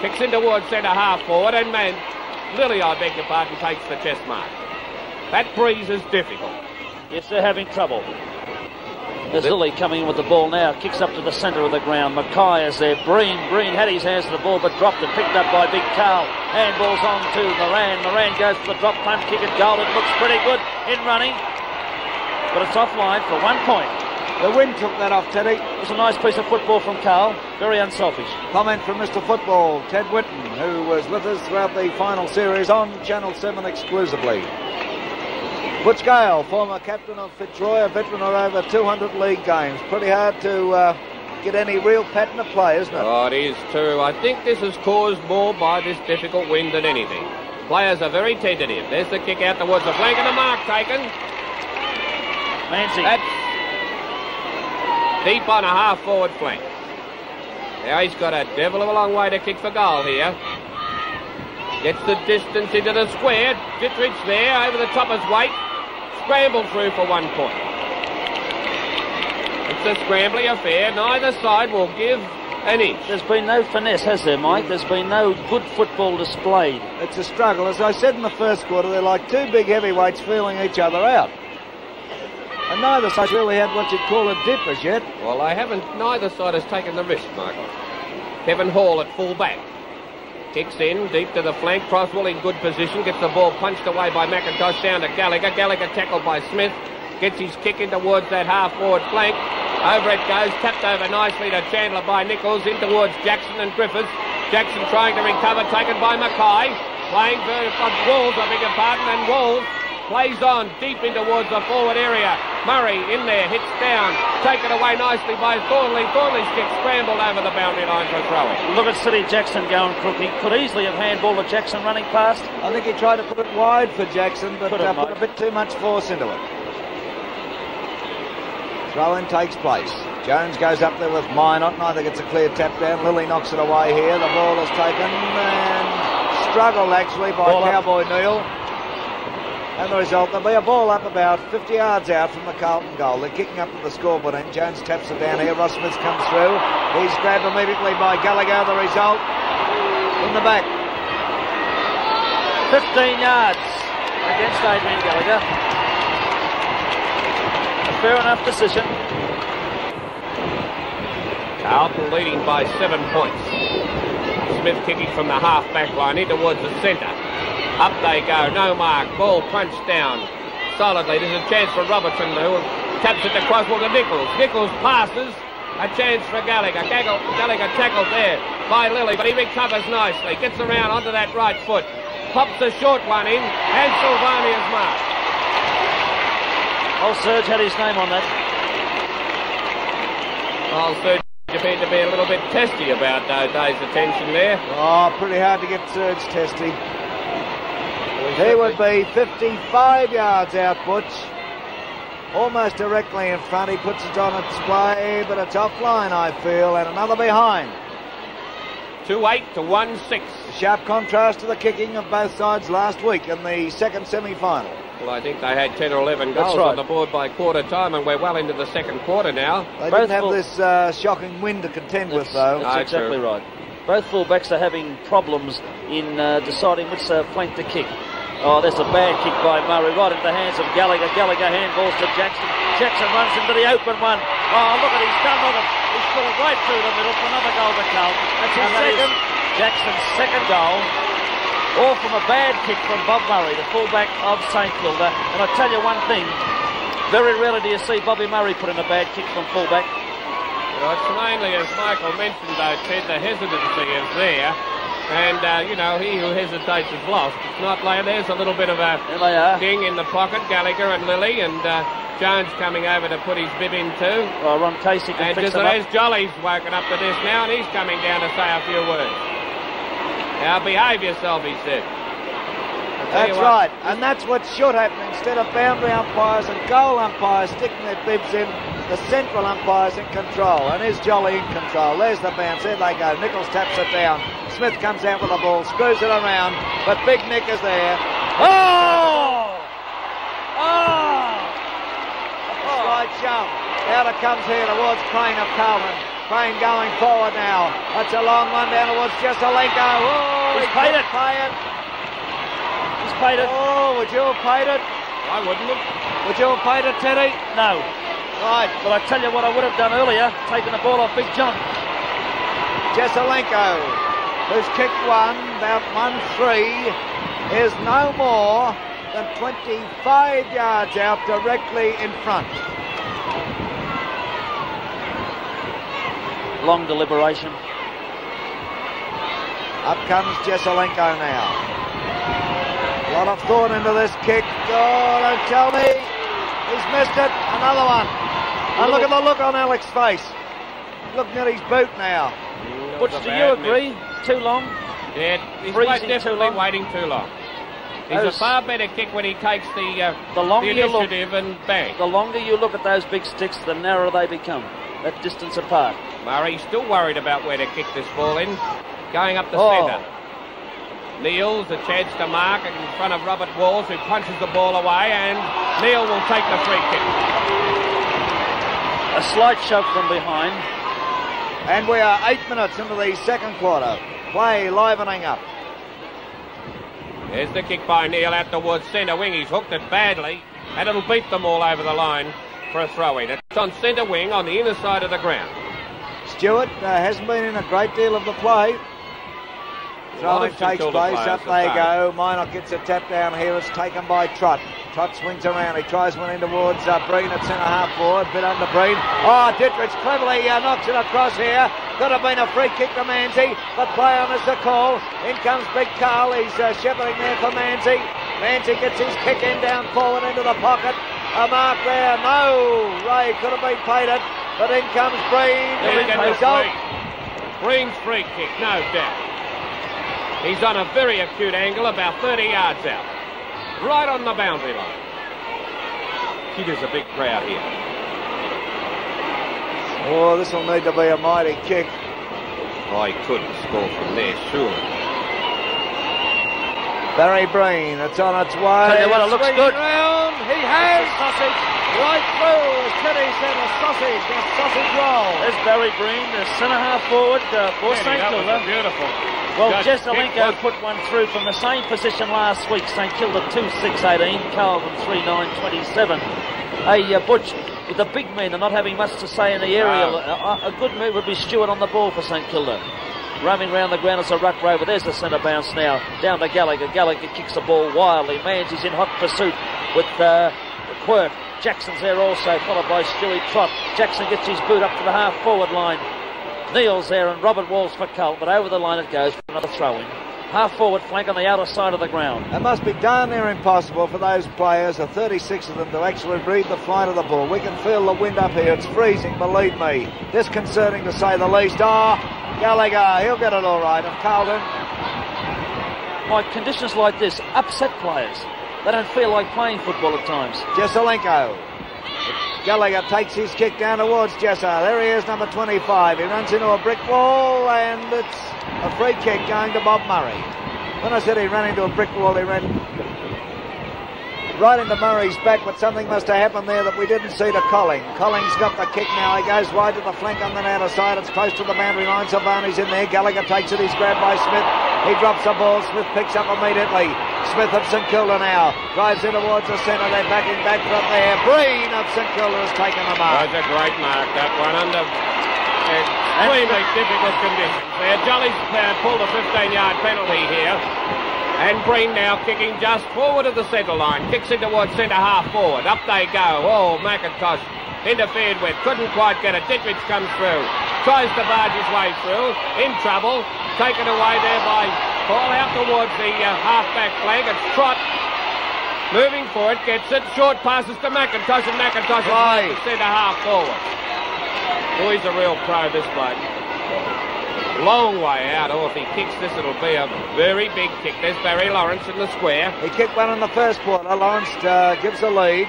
Kicks in towards centre half forward, and Lilley, I beg your pardon, takes the chest mark. That breeze is difficult. Yes, they're having trouble. There's Lilley coming in with the ball now. Kicks up to the centre of the ground. McKay is there. Breen had his hands to the ball but dropped it. Picked up by Big Carl. Handball's on to Moran. Moran goes for the drop punt. Kick at goal. It looks pretty good in running. But it's offline for 1 point. The wind took that off, Teddy. It was a nice piece of football from Carl. Very unselfish. Comment from Mr. Football, Ted Whitten, who was with us throughout the final series on Channel 7 exclusively. Butch Gale, former captain of Fitzroy, a veteran of over 200 league games. Pretty hard to get any real pattern of play, isn't it? Oh, it is true. I think this is caused more by this difficult wind than anything. Players are very tentative. There's the kick out towards the flank and the mark taken. Lansing. That's deep on a half-forward flank. Now he's got a devil of a long way to kick for goal here. Gets the distance into the square. Ditterich there over the top of his weight. Scramble through for 1 point. It's a scrambling affair. Neither side will give an inch. There's been no finesse, has there, Mike? There's been no good football displayed. It's a struggle. As I said in the first quarter, they're like two big heavyweights feeling each other out. And neither side really had what you'd call a dip as yet. Well, they haven't. Neither side has taken the risk, Michael. Kevin Hall at full back. Kicks in, deep to the flank. Croswell in good position. Gets the ball punched away by McIntosh down to Gallagher. Gallagher tackled by Smith. Gets his kick in towards that half-forward flank. Over it goes, tapped over nicely to Chandler by Nicholls, in towards Jackson and Griffiths. Jackson trying to recover, taken by McKay. Playing for Walls, I beg your pardon, and Walls plays on deep in towards the forward area. Murray in there, hits down, taken away nicely by Thornley. Thornley's kick scrambled over the boundary line for a throw in. Look at Syd Jackson going crook. He could easily have handballed to Jackson running past. I think he tried to put it wide for Jackson, but put a bit too much force into it. Throw-in takes place. Jones goes up there with Mynott, and I think it's a clear tap down. Lilley knocks it away here. The ball is taken and struggled actually by Cowboy Neale. And the result, there'll be a ball up about 50 yards out from the Carlton goal. They're kicking up to the scoreboard end. Jones taps it down here. Ross Smith comes through. He's grabbed immediately by Gallagher. The result in the back. 15 yards against Adrian Gallagher. A fair enough decision. Carlton leading by 7 points. Smith kicking from the half-back line in towards the centre. Up they go, no mark, ball punched down solidly. There's a chance for Robertson, who taps it to Croswell to Nicholls. Nicholls passes, a chance for Gallagher. Gallagher tackled there by Lilley, but he recovers nicely. Gets around onto that right foot, pops a short one in, and Silvani is marked. Old Serge had his name on that. Old Serge appeared to be a little bit testy about O'Dea's attention there. Oh, pretty hard to get Serge testy. He would be 55 yards out, Butch. Almost directly in front. He puts it on its play, but a tough line, I feel, and another behind. 2-8 to 1-6. A sharp contrast to the kicking of both sides last week in the second semi-final. Well, I think they had 10 or 11 goals on the board by quarter time, and we're well into the second quarter now. They both didn't have this shocking win to contend with, though. That's exactly right. Both fullbacks are having problems in deciding which flank to kick. Oh, that's a bad kick by Murray, right into the hands of Gallagher. Gallagher handballs to Jackson. Jackson runs into the open one. Oh, look at he's done with it. He's put it right through the middle for another goal to come. That's his second. Jackson's second goal. All from a bad kick from Bob Murray, the fullback of St Kilda. And I tell you one thing, very rarely do you see Bobby Murray put in a bad kick from fullback. Well, it's mainly, as Michael mentioned though, Ted, the hesitancy is there. And, you know, he who hesitates is lost. It's not like there's a little bit of a ding in the pocket. Gallagher and Lilley, and Jones coming over to put his bib in too. Well, Ron Casey can fix it up. And just as Jolly's woken up to this now, and he's coming down to say a few words. Now, behave yourself, he said. That's right, and that's what should happen. Instead of boundary umpires and goal umpires sticking their bibs in, the central umpire's in control, and is Jolly in control. There's the bounce, there they go. Nicholls taps it down. Smith comes out with the ball, screws it around, but Big Nick is there. Oh! Oh! Right jump. Out it comes here towards Crane of Carlton. Crane going forward now. That's a long one down towards Jesaulenko. Oh, he's paid it. He's paid it. Oh, would you have paid it? I wouldn't have. Would you have paid it, Teddy? No. Right. But I tell you what I would have done earlier, taken the ball off Big John. Jesaulenko, who's kicked one, about 1-3, is no more than 25 yards out directly in front. Long deliberation. Up comes Jesaulenko now. A lot of thought into this kick. Oh, don't tell me. He's missed it. Another one. And look at the look on Alex's face. Looking at his boot now. Butch, do you agree? Miss. Too long? Yeah, he's definitely waiting too long. He's a far better kick when he takes the longer the initiative and bang. The longer you look at those big sticks, the narrower they become. That distance apart. Murray's still worried about where to kick this ball in. Going up the centre. Neale's a chance to mark in front of Robert Walls, who punches the ball away, and Neale will take the free kick. A slight shove from behind. And we are 8 minutes into the second quarter. Play livening up. There's the kick by Neale out towards centre wing. He's hooked it badly, and it'll beat them all over the line for a throw-in. It's on centre wing on the inner side of the ground. Stewart hasn't been in a great deal of the play. Throw-in takes place, up they go. Mynott gets a tap down here, it's taken by Trott. Trott swings around. He tries one in towards Breen at centre-half forward. Bit under Breen. Oh, Ditterich cleverly knocks it across here. Could have been a free kick for Manzi, but play on is the call. In comes Big Carl. He's shepherding there for Manzi. Manzi gets his kick in down forward into the pocket. A mark there. No, Rae could have been paid it, but in comes Breen. Breen's free kick, no doubt. He's on a very acute angle, about 30 yards out. Right on the boundary line. Gee, there's a big crowd here. Oh, this will need to be a mighty kick. Oh, he couldn't score from there, surely. Barry Breen, it's on its way. It looks good. Round. He has sausage right through. Kitty said a sausage roll. There's Barry Breen, the centre half forward for St Kilda. Beautiful. Well, Jesaulenko put one through from the same position last week. St Kilda 2-6-18, Carlton 3-9-27. Butch, with the big men are not having much to say in the aerial. A good move would be Stewart on the ball for St Kilda. Roaming round the ground as a ruck rover. There's the centre bounce now. Down to Gallagher. Gallagher kicks the ball wildly. Manzi's in hot pursuit with Quirk. Jackson's there also, followed by Stewie Trott. Jackson gets his boot up to the half-forward line. Neal's there and Robert Walls for Cull, but over the line it goes for another throw-in. Half-forward flank on the outer side of the ground. It must be darn near impossible for those players, the 36 of them, to actually read the flight of the ball. We can feel the wind up here. It's freezing, believe me. Disconcerting to say the least. Oh, Gallagher, he'll get it all right. And Carlton. By conditions like this, upset players. They don't feel like playing football at times. Jesaulenko. Gallagher takes his kick down towards Jessa. There he is, number 25. He runs into a brick wall, and it's a free kick going to Bob Murray. When I said he ran into a brick wall, he ran right into Murray's back, but something must have happened there that we didn't see to Colling. Colling's got the kick now. He goes wide to the flank on the outer side. It's close to the boundary line. Silvani's in there. Gallagher takes it. He's grabbed by Smith. He drops the ball. Smith picks up immediately. Smith of St Kilda now. Drives in towards the centre. They're backing back from there. Breen of St Kilda has taken the mark. That's a great mark, that one. Under extremely difficult conditions there. Jolly's pulled a 15-yard penalty here. And Breen now kicking just forward of the centre line. Kicks in towards centre half forward. Up they go. Oh, McIntosh interfered with. Couldn't quite get it. Ditterich comes through. Tries to barge his way through. In trouble. Taken away there by Paul out towards the half-back flag. It's Trott moving for it, gets it, short passes to McIntosh, and McIntosh is centre-half forward. Oh, he's a real pro, this bloke. Long way out. Oh, if he kicks this, it'll be a very big kick. There's Barry Lawrence in the square. He kicked one in the first quarter. Lawrence gives a lead.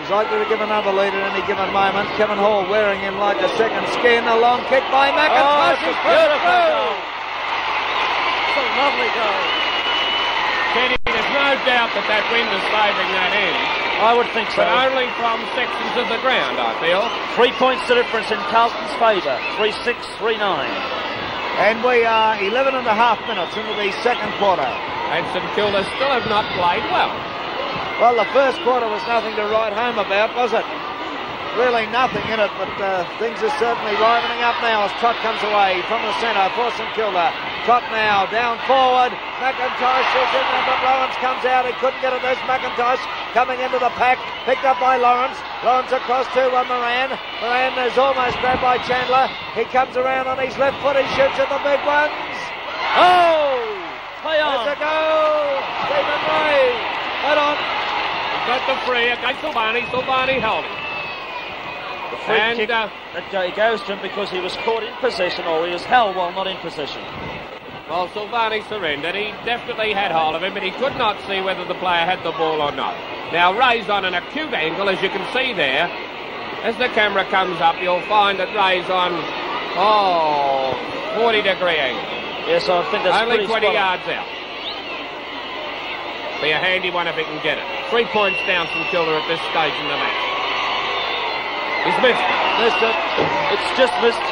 He's likely to give another lead at any given moment. Kevin Hall wearing him like a second skin. A long kick by McIntosh. Oh, it's beautiful goal. It's a lovely goal. Teddy, there's no doubt that that wind is favouring that end. I would think so. But only from sections of the ground, I feel. 3 points the difference in Carlton's favour. 3-6, 3-9. And we are 11 and a half minutes into the second quarter. And St Kilda still have not played well. Well, the first quarter was nothing to write home about, was it? Really nothing in it, but things are certainly livening up now as Trott comes away from the centre for St Kilda. Trott now down forward. McIntosh is in there, but Lawrence comes out. He couldn't get it. There's McIntosh coming into the pack. Picked up by Lawrence. Lawrence across to Moran. Moran is almost grabbed by Chandler. He comes around on his left foot. He shoots at the big ones. Oh! Play on. There's a goal. Stephen Rae. Head on. Got the free against Silvani. Silvani held him. The free kick that goes to him because he was caught in possession, or he was held while not in possession. Well, Silvani surrendered. He definitely had hold of him, but he could not see whether the player had the ball or not. Now, Rae's on an acute angle, as you can see there. As the camera comes up, you'll find that Rae's on, 40-degree angle. Yes, I think that's only 20 yards out. Be a handy one if he can get it. 3 points down from Kilda at this stage in the match. He's missed it. Missed it. It's just missed.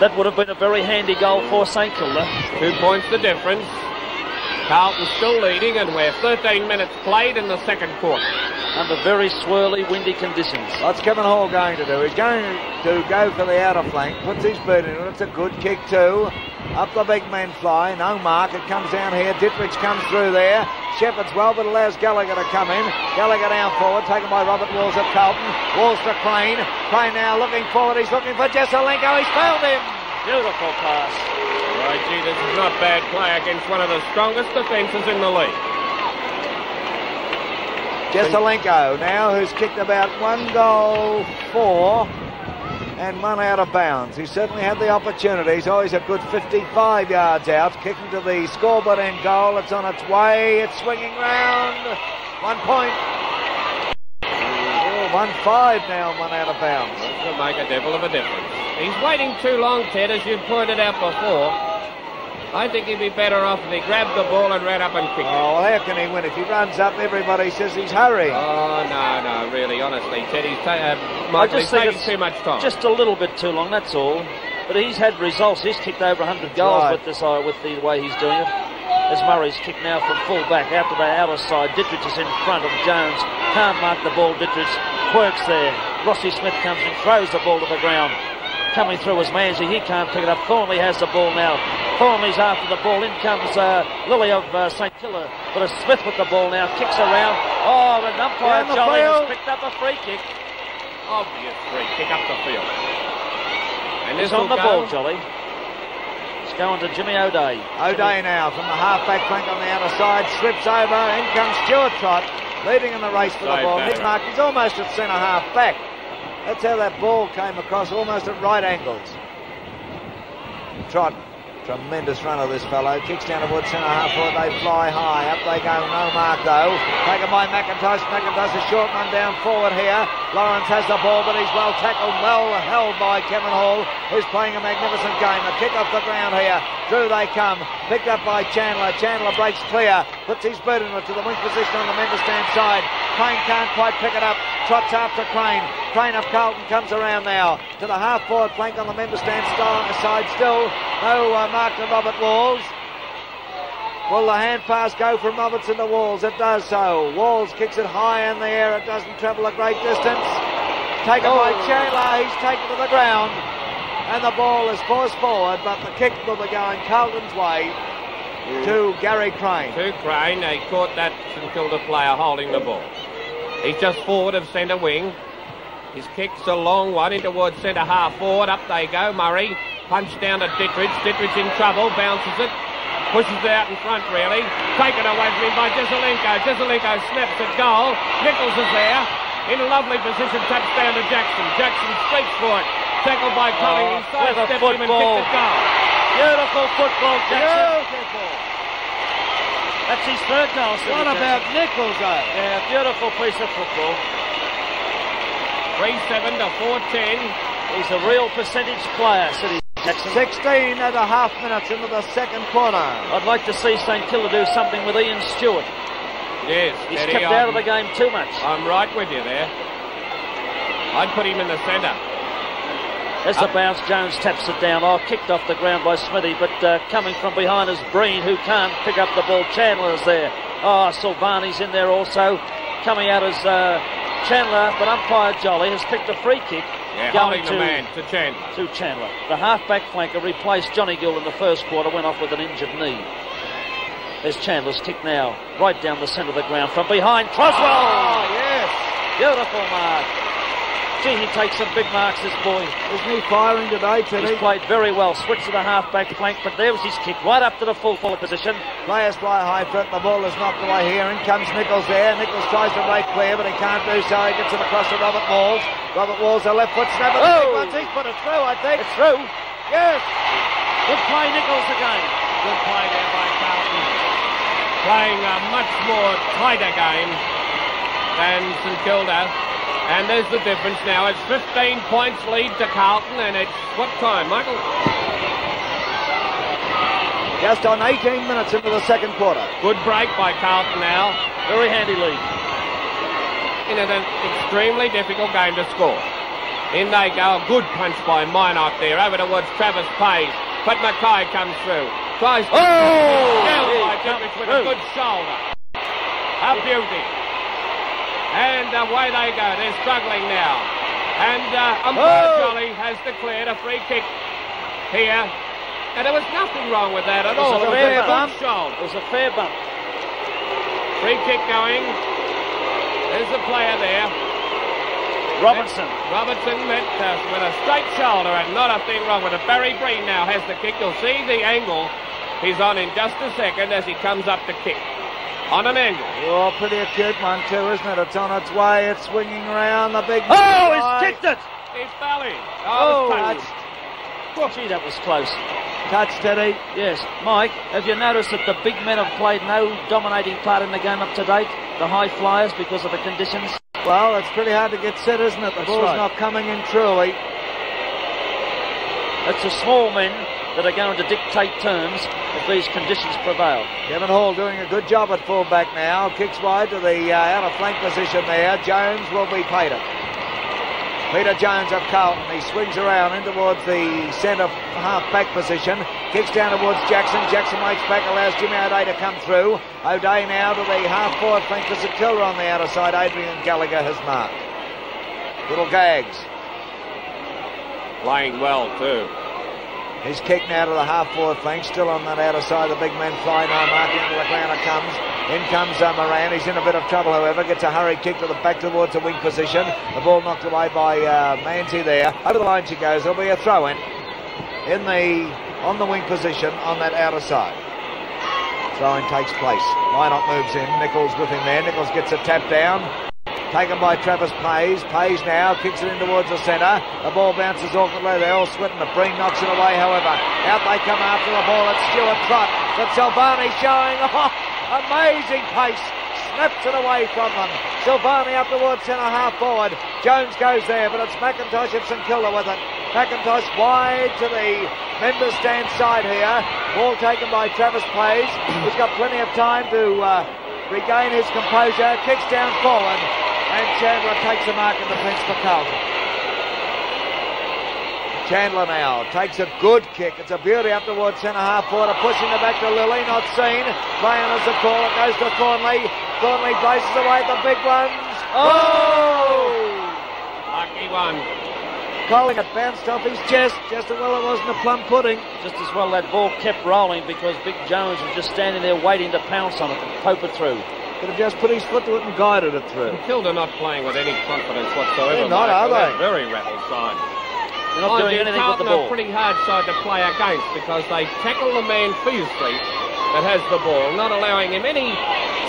That would have been a very handy goal for St Kilda. 2 points the difference. Carlton still leading, and we're 13 minutes played in the second quarter. and the very swirly, windy conditions. What's Kevin Hall going to do? He's going to go for the outer flank, puts his boot in it, it's a good kick too. Up the big man fly, no mark, it comes down here, Ditterich comes through there, Shepherd's well, but allows Gallagher to come in. Gallagher now forward, taken by Robert Walls at Carlton, Walls to Crane, Crane now looking forward, he's looking for Jesaulenko, he's fouled him! Beautiful pass. Right, gee, this is not bad play against one of the strongest defences in the league. Jesaulenko now, who's kicked about 1 goal 4 and 1 out of bounds. He certainly had the opportunities. Oh, he's a good 55 yards out. Kicking to the scoreboard and goal. It's on its way. It's swinging round. 1 point. 1-5 now, 1 out of bounds. This will make a devil of a difference. He's waiting too long, Ted, as you've pointed out before. I think he'd be better off if he grabbed the ball and ran up and kicked it. Oh, how can he win? If he runs up, everybody says he's hurrying. Oh, no, really, honestly, Ted, he's taking too much time. Just a little bit too long, that's all. But he's had results. He's kicked over 100 goals right. With the way he's doing it. As Murray's kicked now from full back out to the outer side. Ditterich is in front of Jones. Can't mark the ball, Ditterich quirks there. Rossi Smith comes and throws the ball to the ground. Coming through as Manzi, he can't pick it up. Thornley has the ball now. Thornley's after the ball. In comes Lilley of St Kilda. But it's Smith with the ball now. Kicks around. Oh, and umpire Jolly has picked up a free kick. Obvious free kick up the field. And he's on the ball, Jolly. It's going to Jimmy O'Dea. O'Dea now from the half-back flank on the outer side. Slips over. In comes Stuart Trott. Leading in the race for the ball. His mark is almost at centre-half back. That's how that ball came across, almost at right angles. Trott, tremendous run of this fellow. Kicks down towards centre half forward. They fly high. Up they go. No mark though. Taken by McIntosh. McIntosh a short run down forward here. Lawrence has the ball, but he's well tackled, well held by Kevin Hall, who's playing a magnificent game. A kick off the ground here. Drew they come. Picked up by Chandler. Chandler breaks clear. Puts his boot in it to the wing position on the member stand side. Crane can't quite pick it up. Trott's after Crane. Crane of Carlton comes around now to the half-forward flank on the member stand side still. No mark to Robert Walls. Will the hand pass go from Robertson to Walls? It does so. Walls kicks it high in the air. It doesn't travel a great distance. Taken by Chandler. He's taken to the ground. And the ball is forced forward, but the kick will be going Carlton's way. To Gary Crane. To Crane. They caught that St Kilda player holding the ball. He's just forward of centre wing. His kick's a long one in towards centre half forward. Up they go. Murray punched down to Ditterich. Ditterich in trouble. Bounces it. Pushes it out in front really. Taken away from him by Jesaulenko. Jesaulenko snaps at goal. Nicholls is there. In a lovely position. Taps down to Jackson. Jackson streaks for it. Tackled by Collingwood. Sidesteps him and kicks at goal. Beautiful football, Jackson. Beautiful. That's his third goal. What about Nicholls, though? Yeah, beautiful piece of football. 3-7 to 4-10. He's a real percentage player, Syd Jackson. 16.5 minutes into the second quarter. I'd like to see St Kilda do something with Ian Stewart. Yes, he's kept out of the game too much. I'm right with you there. I'd put him in the centre. As the bounce, Jones taps it down. Oh, kicked off the ground by Smithy, but coming from behind is Breen, who can't pick up the ball. Chandler is there. Oh, Silvani's in there also. Coming out is Chandler, but umpire Jolly has picked a free kick. Yeah, going to, the man to Chandler. To Chandler. The half-back flanker replaced Johnny Gill in the first quarter, went off with an injured knee. There's Chandler's kick now, right down the centre of the ground. From behind, Croswell! Oh, yes! Beautiful mark. Gee, he takes some big marks, this boy. Isn't he firing today, Teddy? He's played very well. Switched to the half-back flank, but there was his kick right up to the full forward position. Players fly high for it. The ball is knocked away here. In comes Nicholls there. Nicholls tries to break clear, but he can't do so. He gets it across to Robert Walls. Robert Walls, a left foot snapper. Oh! He's put it through, I think. It's through. Yes! Good play, Nicholls, again. Good play there by Carlton. Playing a much more tighter game than St Kilda. And there's the difference now. It's 15 points lead to Carlton, and it's what time, Michael? Just on 18 minutes into the second quarter. Good break by Carlton now. Very handy lead. In an extremely difficult game to score. In they go. A good punch by Mynott there. Over towards Travis Payne. But McKay comes through. Tries to... Oh! Down by Ditterich with a good shoulder. A beauty. And away they go. They're struggling now. And Jolly has declared a free kick here. And there was nothing wrong with that at all. It was a fair bump. It was a fair bump. Free kick going. There's the player there. Robertson. Robinson with a straight shoulder and not a thing wrong with it. Barry Breen now has the kick. You'll see the angle he's on in just a second as he comes up to kick. On an angle. Oh, pretty acute one too, isn't it? It's on its way. It's swinging round the big... Oh, he's kicked it! He fell in. Oh, touched. Oh, gee, that was close. Touched, did he? Yes. Mike, have you noticed that the big men have played no dominating part in the game up to date? The high flyers, because of the conditions? Well, it's pretty hard to get set, isn't it? The ball's not coming in truly. It's the small men that are going to dictate terms if these conditions prevail. Kevin Hall doing a good job at fullback now. Kicks wide to the outer flank position there. Jones will be Peter. Peter Jones of Carlton. He swings around in towards the centre half-back position. Kicks down towards Jackson. Jackson waits back, allows Jimmy O'Dea to come through. O'Dea now to the half-forward flank for St Kilda on the outer side. Adrian Gallagher has marked. Little Gags. Playing well, too. He's kicked now to the half-forward flank, still on that outer side. The big man fly, no marking into the ground it comes. In comes Moran. He's in a bit of trouble, however. Gets a hurried kick to the back towards the wing position. The ball knocked away by Manzi there. Over the line she goes. There'll be a throw-in on the wing position on that outer side. Throw-in takes place. Mynott moves in. Nicholls with him there. Nicholls gets a tap down. Taken by Travis Page. Page now kicks it in towards the centre. The ball bounces awkwardly. They're all sweating. The Breen knocks it away, however. Out they come after the ball. It's Stuart Trott. But Silvani showing off. Amazing pace. Snaps it away from them. Silvani up towards centre half forward. Jones goes there, but it's McIntosh and St Kilda with it. McIntosh wide to the members' stand side here. Ball taken by Travis Page. He's got plenty of time to regain his composure. Kicks down forward. And Chandler takes a mark in the fence for Carlton. Chandler now takes a good kick. It's a beauty up towards centre half forward, pushing it back to Lilley, not seen. Playing as a call, it goes to Thornley. Thornley braces away the big ones. Oh! Lucky one. Calling it bounced off his chest. Just as well it wasn't a plum pudding. Just as well that ball kept rolling because Big Jones was just standing there waiting to pounce on it and poke it through. Could have just put his foot to it and guided it through. Kilda not playing with any confidence whatsoever. They're not, are they? Very rattled side. They're not doing anything with the ball. They're a pretty hard side to play against because they tackle the man fiercely that has the ball, not allowing him any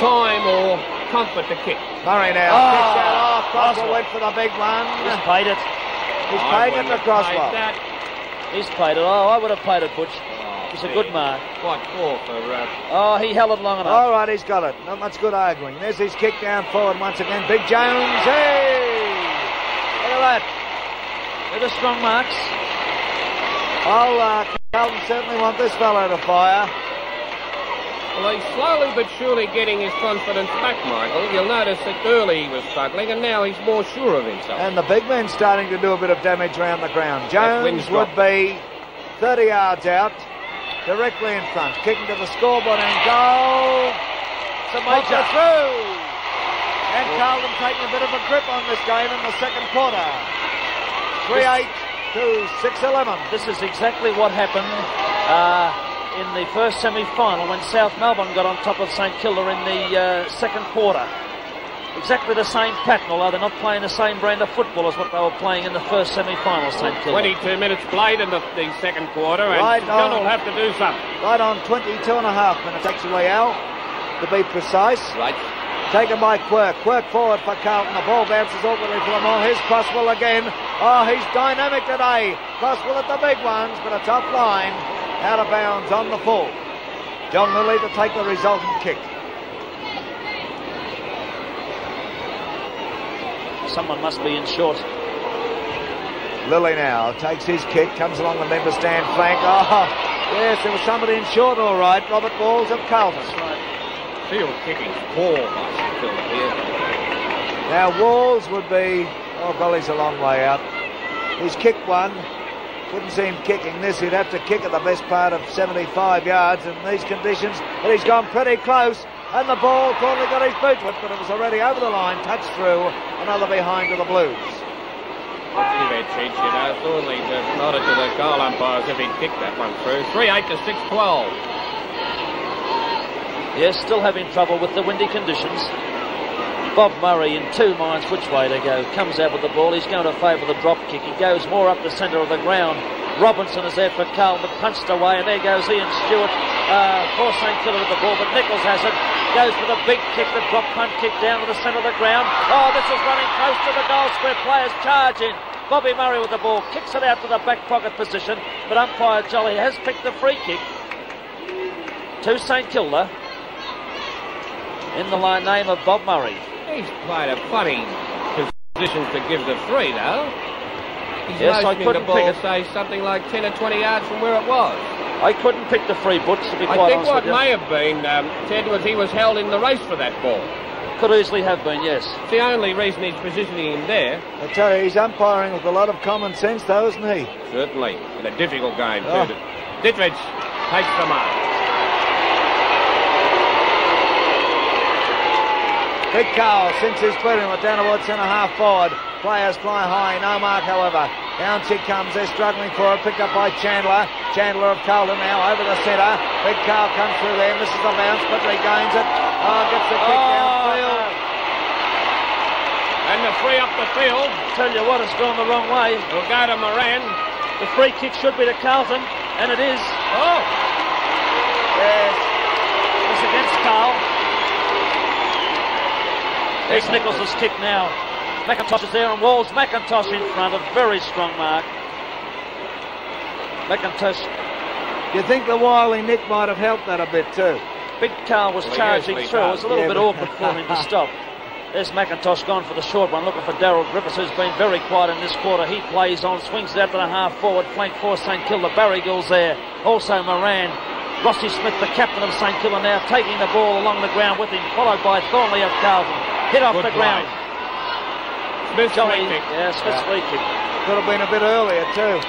time or comfort to kick. Murray now kicks that off. Croswell went for the big one. He's paid it. He's paid it to Croswell. He's paid it. Oh, I would have paid it, Butch. It's a good mark. Quite poor for he held it long enough. All right, he's got it. Not much good arguing. There's his kick down forward once again. Big Jones. Hey! Look at that. They're the strong marks. Well, Carlton certainly want this fellow to fire. Well, he's slowly but surely getting his confidence back, Michael. You'll notice that early he was struggling, and now he's more sure of himself. And the big man's starting to do a bit of damage round the ground. Jones would be 30 yards out. Directly in front, kicking to the scoreboard and goal. It's a major through. And Carlton taking a bit of a grip on this game in the second quarter. 3-8 to 6-11. This is exactly what happened in the first semi-final when South Melbourne got on top of St Kilda in the second quarter. Exactly the same pattern, although they're not playing the same brand of football as what they were playing in the first semi-final, St Kilda. 22 minutes played in the second quarter, and right Kilda will have to do something. Right on 22 and a half minutes, actually, Al, to be precise. Right. Taken by Quirk. Quirk forward for Carlton. The ball bounces awkwardly for them all. Here's Croswell again. Oh, he's dynamic today. Croswell at the big ones, but a tough line. Out of bounds on the full. John Lilley to take the resultant kick. Someone must be in short. Lilley now takes his kick, comes along the member stand flank. Oh, yes, there was somebody in short, all right. Robert Walls of Carlton. Right. Field kicking poor by St Kilda here. Now Walls would be, he's a long way out. He's kicked one. Wouldn't see him kicking this. He'd have to kick at the best part of 75 yards in these conditions. But he's gone pretty close. and the ball, Thornley got his boot, but it was already over the line, touched through, another behind to the Blues. That's any cheat, you know. Thornley just nodded to the goal umpire as if he'd kicked that one through. 3-8 to 6-12. Yes, still having trouble with the windy conditions. Bob Murray in two minds which way to go. Comes out with the ball. He's going to favour the drop kick. He goes more up the centre of the ground. Robinson is there for Carlton, punched away, and there goes Ian Stewart for St Kilda with the ball, but Nicholls has it. Goes for the big kick, the drop punt kick down to the centre of the ground. Oh, this is running close to the goal square. Players charge in. Bobby Murray with the ball, kicks it out to the back pocket position, but umpire Jolly has picked the free kick to St Kilda in the name of Bob Murray. He's played a funny position to give the free, though. He's yes, I couldn't the ball, pick it. Say something like 10 or 20 yards from where it was. I couldn't pick the free, Butch, to be quite honest with you. I think what may have been, Ted, was he was held in the race for that ball. Could easily have been, yes. It's the only reason he's positioning him there. I tell you, he's umpiring with a lot of common sense, though, isn't he? Certainly. In a difficult game, too. Ditterich takes the mark. Big Carl sinks his foot in with down towards centre-half forward. Players fly high, no mark however. Down she comes, they're struggling for it, picked up by Chandler. Chandler of Carlton now over the centre. Big Carl comes through there, misses the bounce, but regains it. Oh, gets the kick downfield. And the free up the field. I tell you what, it's gone the wrong way. It'll go to Moran. The free kick should be to Carlton, and it is. Oh! Yes. It's against Carl. There's Nicholls' kick now. McIntosh is there and Walls. McIntosh in front, a very strong mark. McIntosh. You think the wily Nick might have helped that a bit too. Big Carl was charging through. It was a little bit awkward for him to stop. There's McIntosh gone for the short one, looking for Darryl Griffiths, who's been very quiet in this quarter. He plays on, swings it out to the half-forward flank for St Kilda. Barry Gill's there. Also Moran. Rossi Smith, the captain of St Kilda now, taking the ball along the ground with him, followed by Thornley of Carlton. Hit off the ground. Smith's free kick. Yeah, Smith's free kick. Could have been a bit earlier too.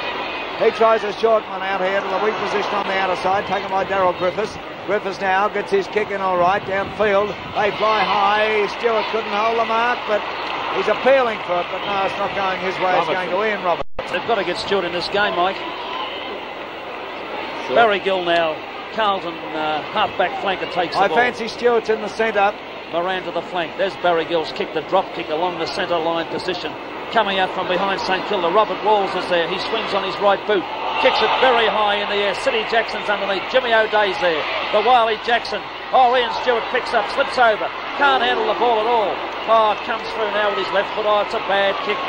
He tries a short one out here to the weak position on the outer side, taken by Darryl Griffiths. Griffiths now gets his kick in all right, downfield. They fly high. Stewart couldn't hold the mark, but he's appealing for it. But no, it's not going his way. Robertson. It's going to Ian Robertson. They've got to get Stewart in this game, Mike. Sure. Barry Gill now. Carlton half-back flanker takes the ball. I fancy Stewart's in the centre. Moran to the flank. There's Barry Gill's kick, the drop kick along the centre line position. Coming out from behind St Kilda, Robert Walls is there. He swings on his right boot. Kicks it very high in the air. Syd Jackson's underneath. Jimmy O'Dea's there. The wily Jackson. Oh, Ian Stewart picks up, slips over. Can't handle the ball at all. Oh, it comes through now with his left foot. Oh, it's a bad kick.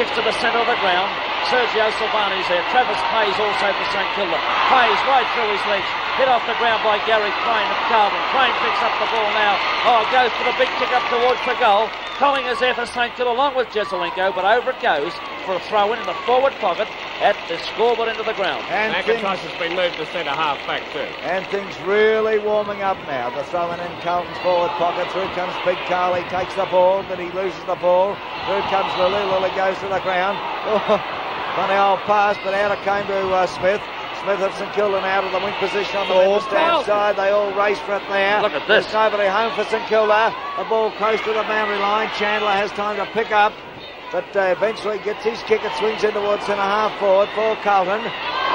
Kicks to the centre of the ground. Sergio Silvani's there. Travis Pays also for St Kilda. Pays right through his legs. Hit off the ground by Gary Crane of Carlton. Crane picks up the ball now. Oh, goes for the big kick up towards the goal. Colling is there for St Kilda along with Jesaulenko, but over it goes for a throw in the forward pocket at the scoreboard into the ground. And McIntosh has been moved to centre half back too. And things really warming up now. The throw in Carlton's forward pocket. Through comes Big Carly. Takes the ball, but he loses the ball. Through comes Lilley. Lilley goes to the ground. Oh, funny old pass, but out it came to Smith. Smith of St Kilda out of the wing position on the left-hand side. They all race for it there. Look at this. There's nobody home for St Kilda. The ball close to the boundary line. Chandler has time to pick up, but eventually gets his kick. It swings in towards centre-half forward for Carlton.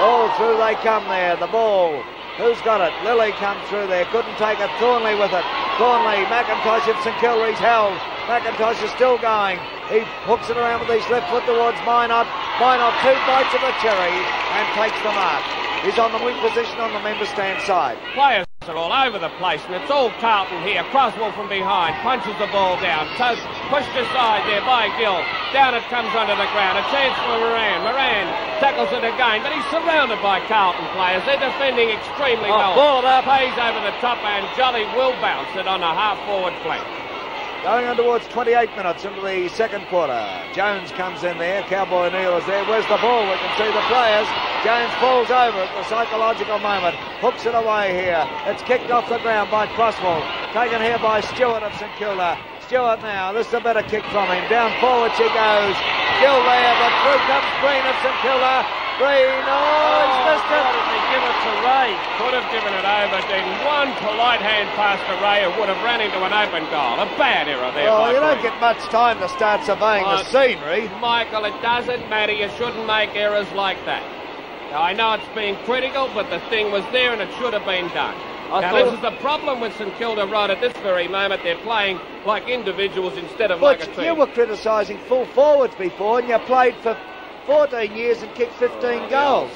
All through they come there. The ball. Who's got it? Lilley comes through there. Couldn't take it. Thornley with it. Thornley. McIntosh of St Kilda. He's held. McIntosh is still going. He hooks it around with his left foot towards Mynott. Mynott, two bites of the cherry and takes the mark. He's on the wing position on the member stand side. Players are all over the place, and it's all Carlton here. Croswell from behind punches the ball down. Pushed aside there by Gill. Down it comes under the ground. A chance for Moran. Moran tackles it again, but he's surrounded by Carlton players. They're defending extremely well. Ball it up. Pays over the top, and Jolly will bounce it on a half-forward flank. Going on towards 28 minutes into the second quarter. Jones comes in there. Cowboy Neale is there. Where's the ball? We can see the players. Jones falls over at the psychological moment. Hooks it away here. It's kicked off the ground by Croswell. Taken here by Stewart of St Kilda. Stewart now. This is a better kick from him. Down forward she goes. Still there, but through comes Breen of St Kilda. Breen, oh, he's missed it. He give it to Rae could have given it over. Did one polite hand pass to Rae, who would have ran into an open goal. A bad error there. Well, you don't get much time to start surveying the scenery. Michael, it doesn't matter. You shouldn't make errors like that. Now, I know it's being critical, but the thing was there and it should have been done. Now, this is the problem with St Kilda right at this very moment. They're playing like individuals instead of like a team. You were criticising full forwards before, and you played for 14 years and kicked 15 goals.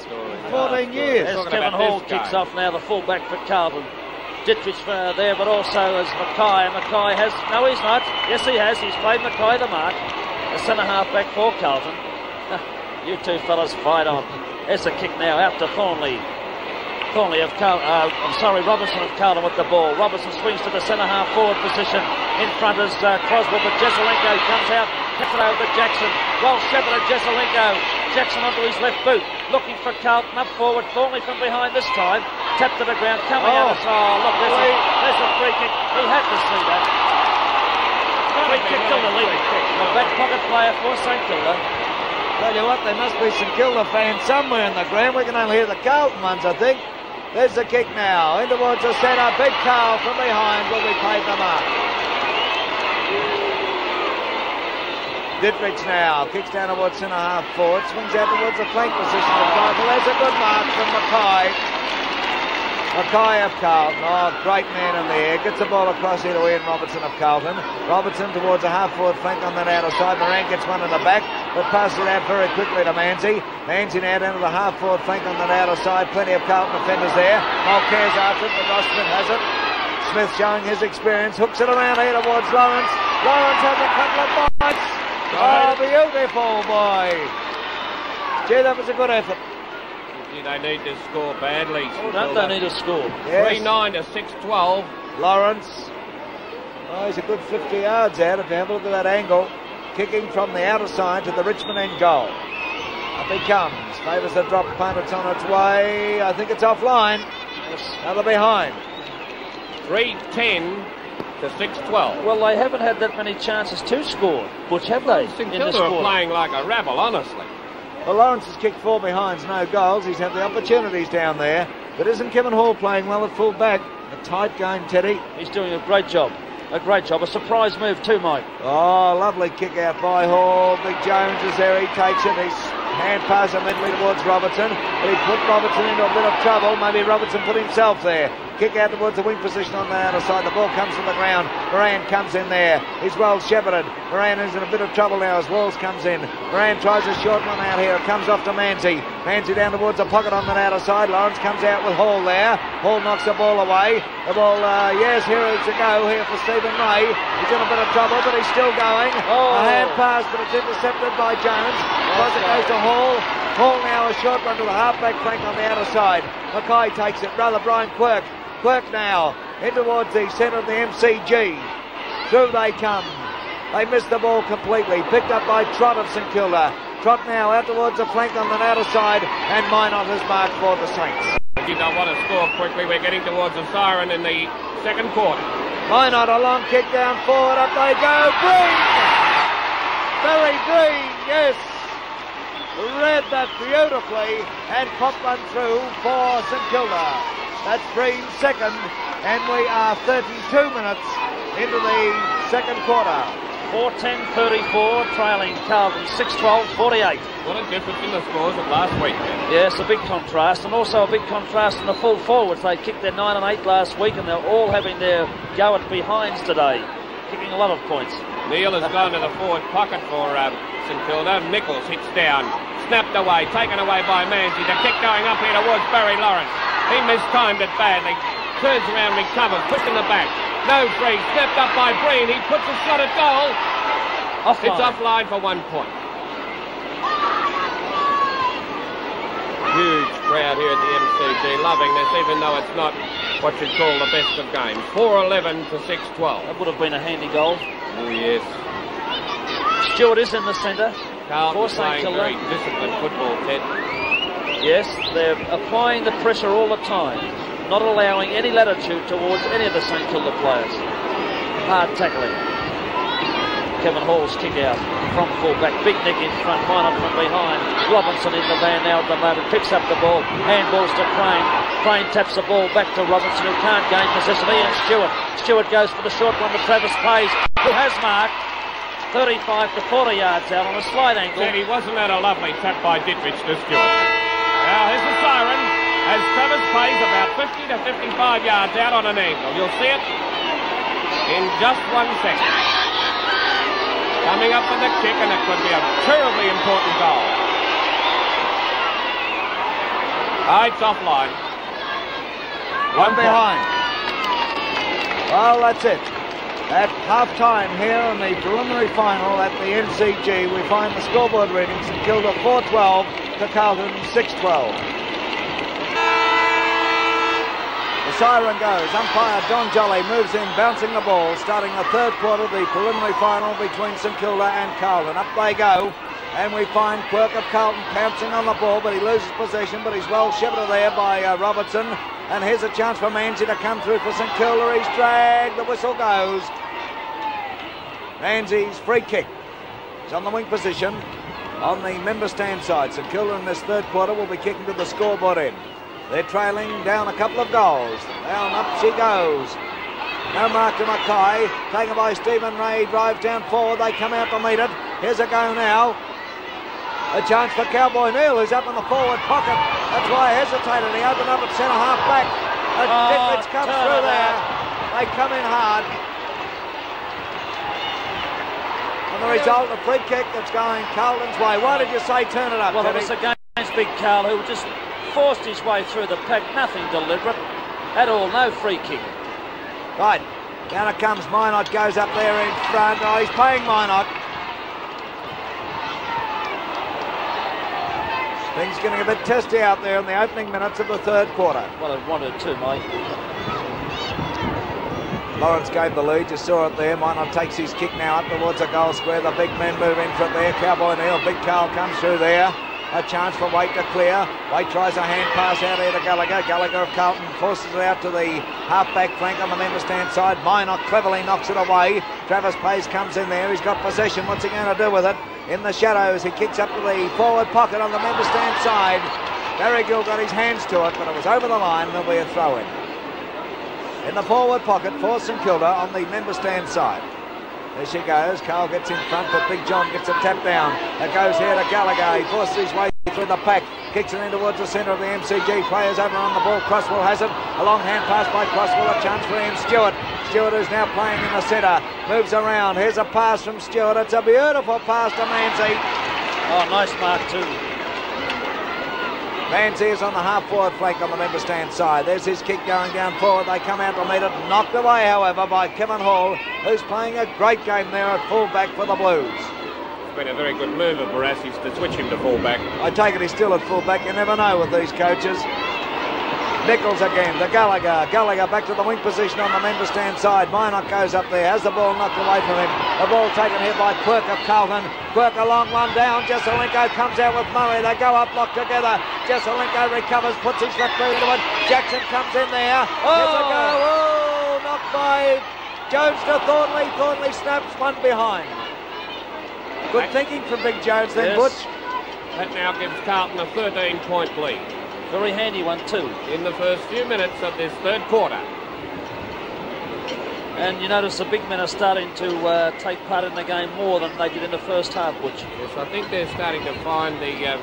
14 years. As Kevin Hall kicks off now, the fullback for Carlton. Ditterich there, but also as McKay. McKay has... No, he's not. Yes, he has. He's played McKay to mark. A centre-half back for Carlton. You two fellas fight on. There's a kick now out to Thornley. Thornley of Carlton, Robertson of Carlton with the ball. Robertson swings to the centre-half forward position. In front is Croswell, but Jesaulenko comes out. Cuts it over to Jackson. Well shepherded Jesaulenko. Jackson onto his left boot. Looking for Carlton up forward. Thornley from behind this time. Tapped to the ground. Coming out. Oh, look, there's a free kick. He had to see that. Free kick to the lead. A back pocket player for St Kilda. Tell you what, there must be St Kilda fans somewhere in the ground. We can only hear the Carlton ones, I think. There's the kick now. In towards the centre. Big foul from behind will be played the mark. Ditterich now kicks down towards centre-half forward. Swings out towards the flank position of Michael. There's a good mark from McKay. McKay of Carlton. Oh, great man in the air. Gets the ball across here to Ian Robertson of Carlton. Robertson towards a half-forward flank on that outer side. Moran gets one in the back. But passes it out very quickly to Manzi. Manzi now down to the half-forward flank on the outer side. Plenty of Carlton defenders there. Mulcair's after it, but Ross Smith has it. Smith showing his experience. Hooks it around here towards Lawrence. Lawrence has a couple of bites. Oh, beautiful, boy. Gee, that was a good effort. Gee, they need to score badly. Oh, don't they need to score? Yes. 3-9 to 6-12. Lawrence. Oh, he's a good 50 yards out. If you have a look at that angle. Kicking from the outer side to the Richmond end goal. Up he comes. Favours the drop punt. It's on its way. I think it's offline. Yes. Another behind. 3-10 to 6-12. Well, they haven't had that many chances to score, Butch, have they? St Kilda are playing like a rabble, honestly. Well, Lawrence has kicked four behinds, no goals. He's had the opportunities down there. But isn't Kevin Hall playing well at full back? A tight game, Teddy. He's doing a great job. A great job. A surprise move too, Mike. Oh, lovely kick out by Hall. Big Jones is there. He takes it. He's hand pass immediately towards Robertson. He put Robertson into a bit of trouble. Maybe Robertson put himself there. Kick out towards the wing position on the outer side. The ball comes to the ground. Moran comes in there. He's well shepherded. Moran is in a bit of trouble now as Walls comes in. Moran tries a short one out here. It comes off to Manzi. Manzi down towards the pocket on the outer side. Lawrence comes out with Hall there. Hall knocks the ball away. The ball, yes, here is a go here for Stephen Rae. He's in a bit of trouble, but he's still going. Oh. A hand pass, but it's intercepted by Jones. Plus it goes to Hall. Hall now a short one to the halfback flank on the outer side. McKay takes it. Brother Brian Quirk. Quirk now in towards the centre of the MCG. Through they come. They missed the ball completely. Picked up by Trott of St Kilda. Trott now out towards the flank on the outer side, and Mynott has marked for the Saints. If you don't want to score quickly, we're getting towards the siren in the second quarter. Mynott a long kick down forward. Up they go. Breen! Barry Breen, yes. Read that beautifully and popped one through for St Kilda. That's Breen's second, and we are 32 minutes into the second quarter. 4-10-34, trailing Carlton 6-12-48. What a difference in the scores of last week. Yes, a big contrast, and also a big contrast in the full forwards. They kicked their 9 and 8 last week, and they're all having their go at behinds today. Kicking a lot of points. Neale has gone to the forward pocket for St Kilda. Nicholls hits down. Snapped away, taken away by Manzi. The kick going up here towards Barry Lawrence. He mistimed it badly. Turns around, recovers, puts in the back. No free, stepped up by Breen. He puts a shot at goal. Offline. It's offline for 1 point. Huge crowd here at the MCG. Loving this, even though it's not what you'd call the best of games. 4-11 to 6-12. That would have been a handy goal. Oh, yes. Stewart is in the centre. Carlton playing very disciplined football, Ted. Yes, they're applying the pressure all the time, not allowing any latitude towards any of the St Kilda players. Hard tackling. Kevin Hall's kick out from fullback. Big Nick in front, Mynott from behind. Robinson in the van now at the moment, picks up the ball, handballs to Crane. Crane taps the ball back to Robertson, who can't gain possession. Ian Stewart. Stewart goes for the short one to Travis Pays, who has marked 35 to 40 yards out on a slight angle. And he wasn't that a lovely tap by Ditterich to Stewart. Now here's the siren as Travis Pays about 50 to 55 yards out on an angle. You'll see it in just 1 second. Coming up with the kick, and it could be a terribly important goal. It's offline. One behind. Well, that's it. At half-time here in the preliminary final at the MCG, we find the scoreboard reading: St Kilda 4-12 to Carlton 6-12. The siren goes. Umpire Don Jolly moves in, bouncing the ball, starting the third quarter of the preliminary final between St Kilda and Carlton. Up they go. And we find Quirk of Carlton pouncing on the ball, but he loses possession, but he's well shepherded there by Robertson. And here's a chance for Manzi to come through for St Kilda. He's dragged, the whistle goes. Manzi's free kick. He's on the wing position on the member stand side. St Kilda in this third quarter will be kicking to the scoreboard end. They're trailing down a couple of goals. Down, up she goes. No mark to Mackay. Taken by Stephen Rae, drives down forward. They come out to meet it. Here's a go now. A chance for Cowboy Neale, who's up in the forward pocket. That's why I hesitated. He opened up at centre half back. And Ditterich comes through there. They come in hard. And the result, a free kick that's going Carlton's way. Why did you say turn it up? Well, it was against Big Carl, who just forced his way through the pack. Nothing deliberate at all. No free kick. Right. Down it comes. Mynott goes up there in front. Oh, he's paying Mynott. Things getting a bit testy out there in the opening minutes of the third quarter. Well, it wanted to, mate. Lawrence gave the lead. You saw it there. Mynott takes his kick now up towards the goal square. The big men move in from there. Cowboy Neale, Big Carl comes through there. A chance for Waite to clear. Waite tries a hand pass out there to Gallagher. Gallagher of Carlton forces it out to the half-back flank on the member stand side. Mynott cleverly knocks it away. Travis Pays comes in there. He's got possession. What's he going to do with it? In the shadows, he kicks up to the forward pocket on the member stand side. Berrygill got his hands to it, but it was over the line, and there'll be a throw-in. In the forward pocket for St Kilda on the member stand side. There she goes. Carl gets in front, but Big John gets a tap down. It goes here to Gallagher. He forces his way through the pack. Kicks it in towards the centre of the MCG. Players over on the ball. Croswell has it. A long hand pass by Croswell. A chance for Ian Stewart. Stewart is now playing in the centre. Moves around. Here's a pass from Stewart. It's a beautiful pass to Manzi. Oh, nice mark too. Manzi is on the half-forward flank on the member stand side. There's his kick going down forward. They come out to meet it. Knocked away, however, by Kevin Hall, who's playing a great game there at full-back for the Blues. Been a very good move of Barassi to switch him to fullback. I take it he's still at fullback. You never know with these coaches. Nicholls again to Gallagher. Gallagher back to the wing position on the member stand side. Mynott goes up there. Has the ball knocked away from him. The ball taken here by Quirk of Carlton. Quirk a long one down. Jesaulenko comes out with Murray. They go up locked together. Jesaulenko recovers, puts his foot through to it. Jackson comes in there. Here's a go. Oh, knocked by Jones to Thornley. Thornley snaps one behind. Good thinking from Big Jones then, yes. Butch. That now gives Carlton a 13-point lead. Very handy one too. In the first few minutes of this third quarter. And you notice the big men are starting to take part in the game more than they did in the first half, Butch. Yes, I think they're starting to find the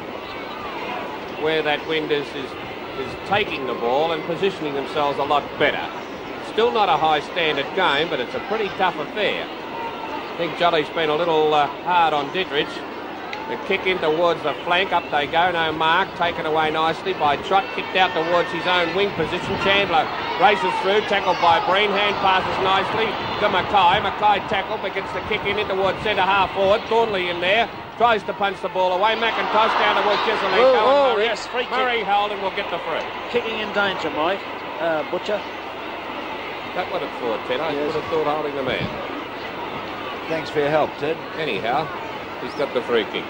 where that wind is taking the ball and positioning themselves a lot better. Still not a high standard game, but it's a pretty tough affair. I think Jolly's been a little hard on Ditterich. The kick in towards the flank. Up they go. No mark. Taken away nicely by Trott. Kicked out towards his own wing position. Chandler races through. Tackled by Breen. Hand passes nicely to Mackay. Mackay tackled but gets the kick in towards centre half forward. Thornley in there. Tries to punch the ball away. McIntosh down towards Jesaulenko. Oh, Murray, yes, free kick. Murray Holden will get the free. Kicking in danger, Mike. Butcher. That would have thought, Ted. I would have thought holding the man. Thanks for your help, Ted. Anyhow, he's got the free kick.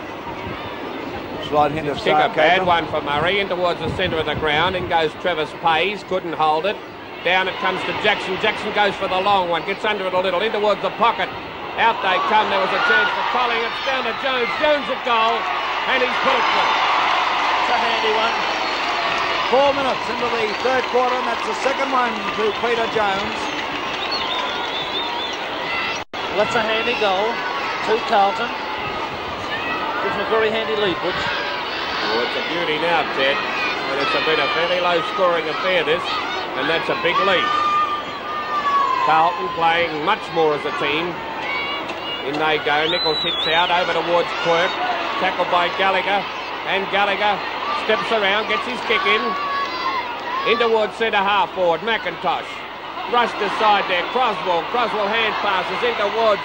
Slight hint of sarcasm. A bad one for Murray, in towards the centre of the ground. In goes Travis Pays, couldn't hold it. Down it comes to Jackson. Jackson goes for the long one, gets under it a little, in towards the pocket. Out they come. There was a chance for Colling. It's down to Jones. Jones at goal, and he's put it through. It's a handy one. 4 minutes into the third quarter, and that's the second one to Peter Jones. That's a handy goal to Carlton. Gives him a very handy lead, Butch. Oh, it's a beauty now, Ted. And it's been a fairly low-scoring affair, this, and that's a big lead. Carlton playing much more as a team. In they go. Nicholls hits out over towards Quirk. Tackled by Gallagher. And Gallagher steps around, gets his kick in. In towards centre half forward, McIntosh. Rushed aside there. Croswell. Croswell hand passes in towards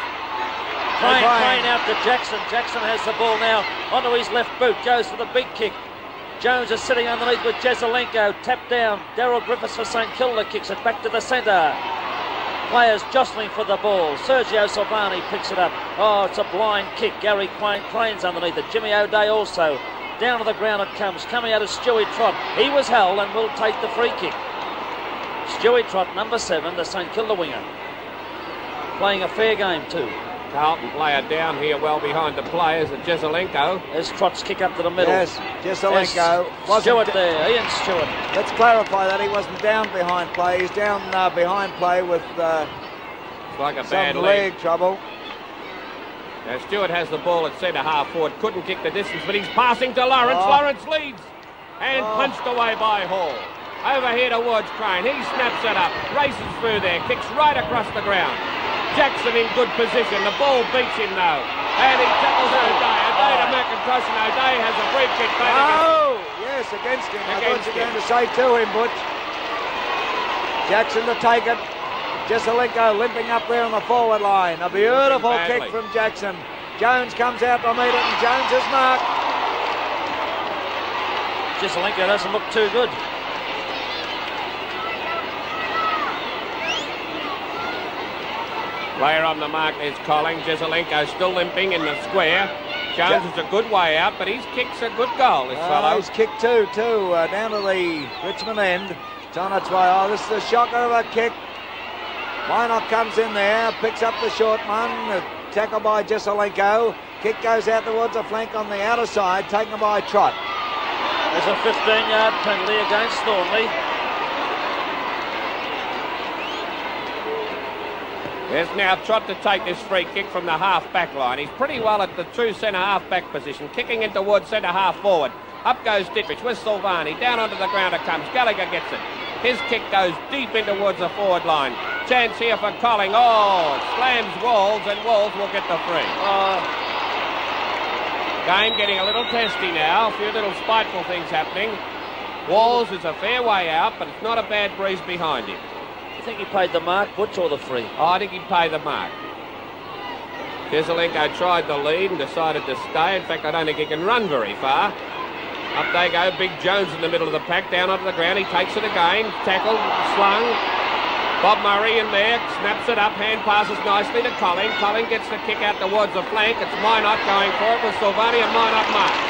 Crane out to Jackson. Jackson has the ball now onto his left boot. Goes for the big kick. Jones is sitting underneath with Jesaulenko. Tapped down. Darryl Griffiths for St Kilda kicks it back to the centre. Players jostling for the ball. Sergio Silvani picks it up. Oh, it's a blind kick. Gary Crane. Crane's underneath it. Jimmy O'Dea also. Down to the ground it comes. Coming out is Stuart Trott. He was held and will take the free kick. Stuart Trott, number 7, the St Kilda winger. Playing a fair game too. Carlton player down here well behind the players at Jesaulenko. There's Trott's kick up to the middle. Yes, Jesaulenko. Stewart there, Ian Stewart. Let's clarify that he wasn't down behind play. He's down behind play with like a bad leg trouble. Now Stewart has the ball at centre half forward. Couldn't kick the distance, but he's passing to Lawrence. Oh. Lawrence leads and punched away by Hall. Over here towards Crane. He snaps it up, races through there, kicks right across the ground. Jackson in good position. The ball beats him though. And he tackles O'Dea. O'Dea to McIntosh, and O'Dea has a free kick. Oh, yes, against him. Against I thought you were going to say to him, Butch. Jackson to take it. Jesaulenko limping up there on the forward line. A beautiful kick from Jackson. Jones comes out to meet it, and Jones is marked. Jesaulenko doesn't look too good. Player on the mark is calling. Jesaulenko still limping in the square. Jones is a good way out, but his kick's a good goal, this fellow. He's kicked two, down to the Richmond end. It's on its way. Oh, this is a shocker of a kick. Mynott comes in there, picks up the short one. Tackled by Jesaulenko. Kick goes out towards the flank on the outer side, taken by Trott. There's a 15-yard penalty against Thornley. There's now Trott to take this free kick from the half-back line. He's pretty well at the true centre-half-back position, kicking in towards centre-half-forward. Up goes Ditterich with Silvani. Down onto the ground it comes. Gallagher gets it. His kick goes deep in towards the forward line. Chance here for Colling. Oh, slams Walls, and Walls will get the free. Game getting a little testy now. A few little spiteful things happening. Walls is a fair way out, but it's not a bad breeze behind him. I think he paid the mark, Butch, or the free? Oh, I think he paid the mark. Jesaulenko tried the lead and decided to stay. In fact, I don't think he can run very far. Up they go. Big Jones in the middle of the pack. Down onto the ground. He takes it again. Tackled. Slung. Bob Murray in there. Snaps it up. Hand passes nicely to Colling. Colling gets the kick out towards the flank. It's Mynott going for it with Silvani, and Mynott marks.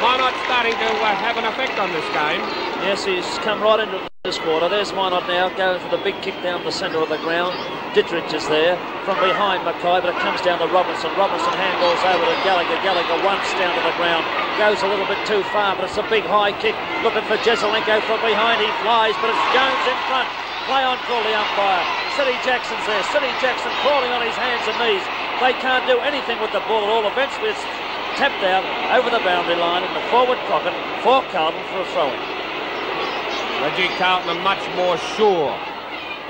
Mynott's starting to have an effect on this game. Yes, he's come right into it. This quarter. There's Mynott now, going for the big kick down the centre of the ground. Ditterich is there from behind McKay, but it comes down to Robinson. Robinson handballs over to Gallagher. Gallagher once down to the ground. Goes a little bit too far, but it's a big high kick. Looking for Jesaulenko from behind. He flies, but it's Jones in front. Play on call the umpire. Syd Jackson's there. Syd Jackson crawling on his hands and knees. They can't do anything with the ball at all. Eventually it's tapped out over the boundary line in the forward pocket for Carlton for a throw-in. Reggie Carlton are much more sure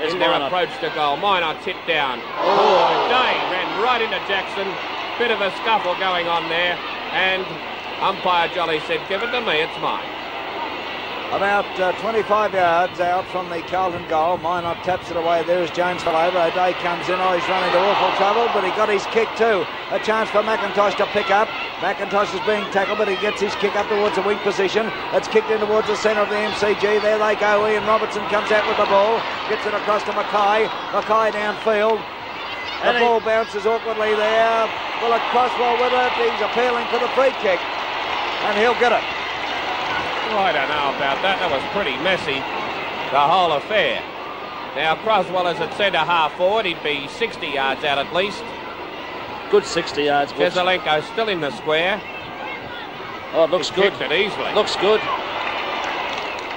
in their approach to goal. Mynott's hit down. Oh, O'Dea ran right into Jackson. Bit of a scuffle going on there. And umpire Jolly said, give it to me, it's mine. About 25 yards out from the Carlton goal. Mynott taps it away. There is Jones fell over. O'Dea comes in. Oh, he's run into awful trouble, but he got his kick too. A chance for McIntosh to pick up. McIntosh is being tackled, but he gets his kick up towards a weak position. It's kicked in towards the centre of the MCG. There they go. Ian Robertson comes out with the ball. Gets it across to McKay. McKay downfield. The ball bounces awkwardly there. Bullock Croswell with it. He's appealing for the free kick. And he'll get it. Oh, I don't know about that. That was pretty messy, the whole affair. Now Croswell is at centre half forward. He'd be 60 yards out at least. Good 60 yards. Jesaulenko still in the square. Oh, it looks good. Kicked it easily. Looks good.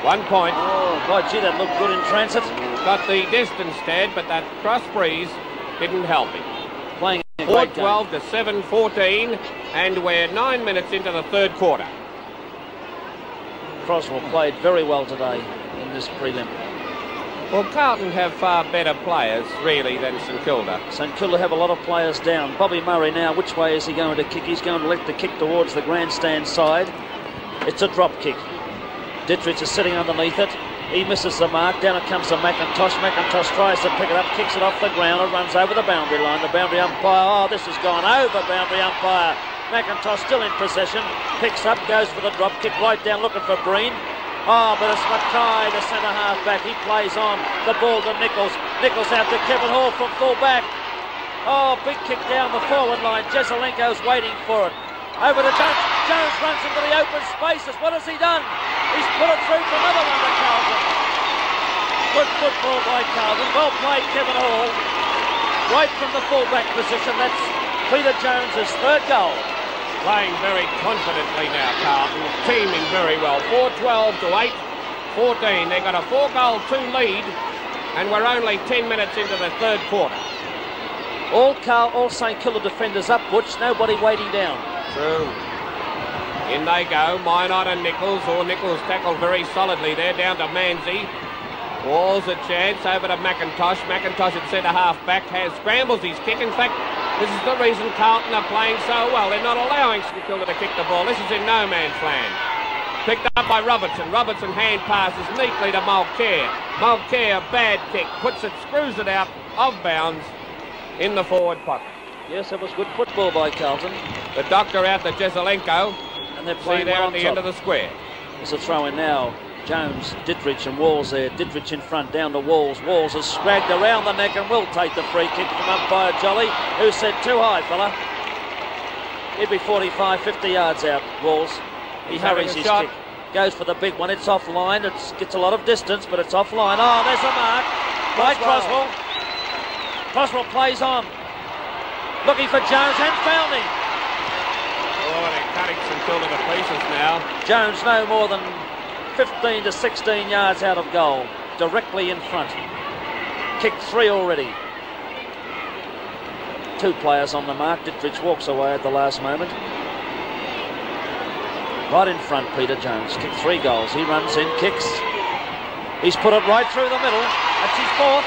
1 point. Oh, God, gee, that looked good in transit. Got the distance, Ted, but that cross breeze didn't help him. Playing 4-12 to 7-14, and we're 9 minutes into the third quarter. Croswell played very well today in this prelim. Well, Carlton have far better players, really, than St Kilda. St Kilda have a lot of players down. Bobby Murray now, which way is he going to kick? He's going to let the kick towards the grandstand side. It's a drop kick. Ditterich is sitting underneath it. He misses the mark. Down it comes to McIntosh. McIntosh tries to pick it up, kicks it off the ground and runs over the boundary line. The boundary umpire, oh, this has gone over, boundary umpire. McIntosh still in possession. Picks up, goes for the drop kick, right down looking for Breen. Oh, but it's McKay, the centre half back. He plays on the ball to Nicholls. Nicholls out to Kevin Hall from full back. Oh, big kick down the forward line. Jesaulenko's waiting for it. Over to Jones. Jones runs into the open spaces. What has he done? He's put it through for another one to Carlton. Good football by Carlton. Well played, Kevin Hall. Right from the full back position. That's Peter Jones' third goal. Playing very confidently now, Carlton. Teaming very well. 4-12 to 8-14. They've got a 4-goal, 2 lead, and we're only 10 minutes into the third quarter. All St Kilda defenders up, Butch. Nobody waiting down. True. In they go. Mynott and Nicholls. Or Nicholls tackled very solidly there. Down to Manzi. Walls a chance. Over to McIntosh. McIntosh at centre half back. Has scrambles his kick. In fact, this is the reason Carlton are playing so well. They're not allowing St Kilda to kick the ball. This is in no man's land. Picked up by Robertson. Robertson hand passes neatly to Mulcair. Mulcair, bad kick. Puts it, screws it out, off bounds, in the forward pocket. Yes, it was good football by Carlton. The doctor out to Jesaulenko. And they're playing there at the end of the square. There's a throw in now. Jones, Ditterich and Walls there. Ditterich in front, down to Walls. Walls has scragged around the neck and will take the free kick from umpire Jolly, who said too high, fella. He'd be 45, 50 yards out, Walls. He hurries his kick. Goes for the big one. It's offline. It gets a lot of distance, but it's offline. Oh, there's a mark by Croswell. Croswell plays on. Looking for Jones and found him. Oh, they're cutting St Kilda to pieces now. Jones no more than 15 to 16 yards out of goal, directly in front. Kicked 3 already. 2 players on the mark. Ditterich walks away at the last moment. Right in front, Peter Jones. Kicked 3 goals. He runs in, kicks. He's put it right through the middle. That's his 4th.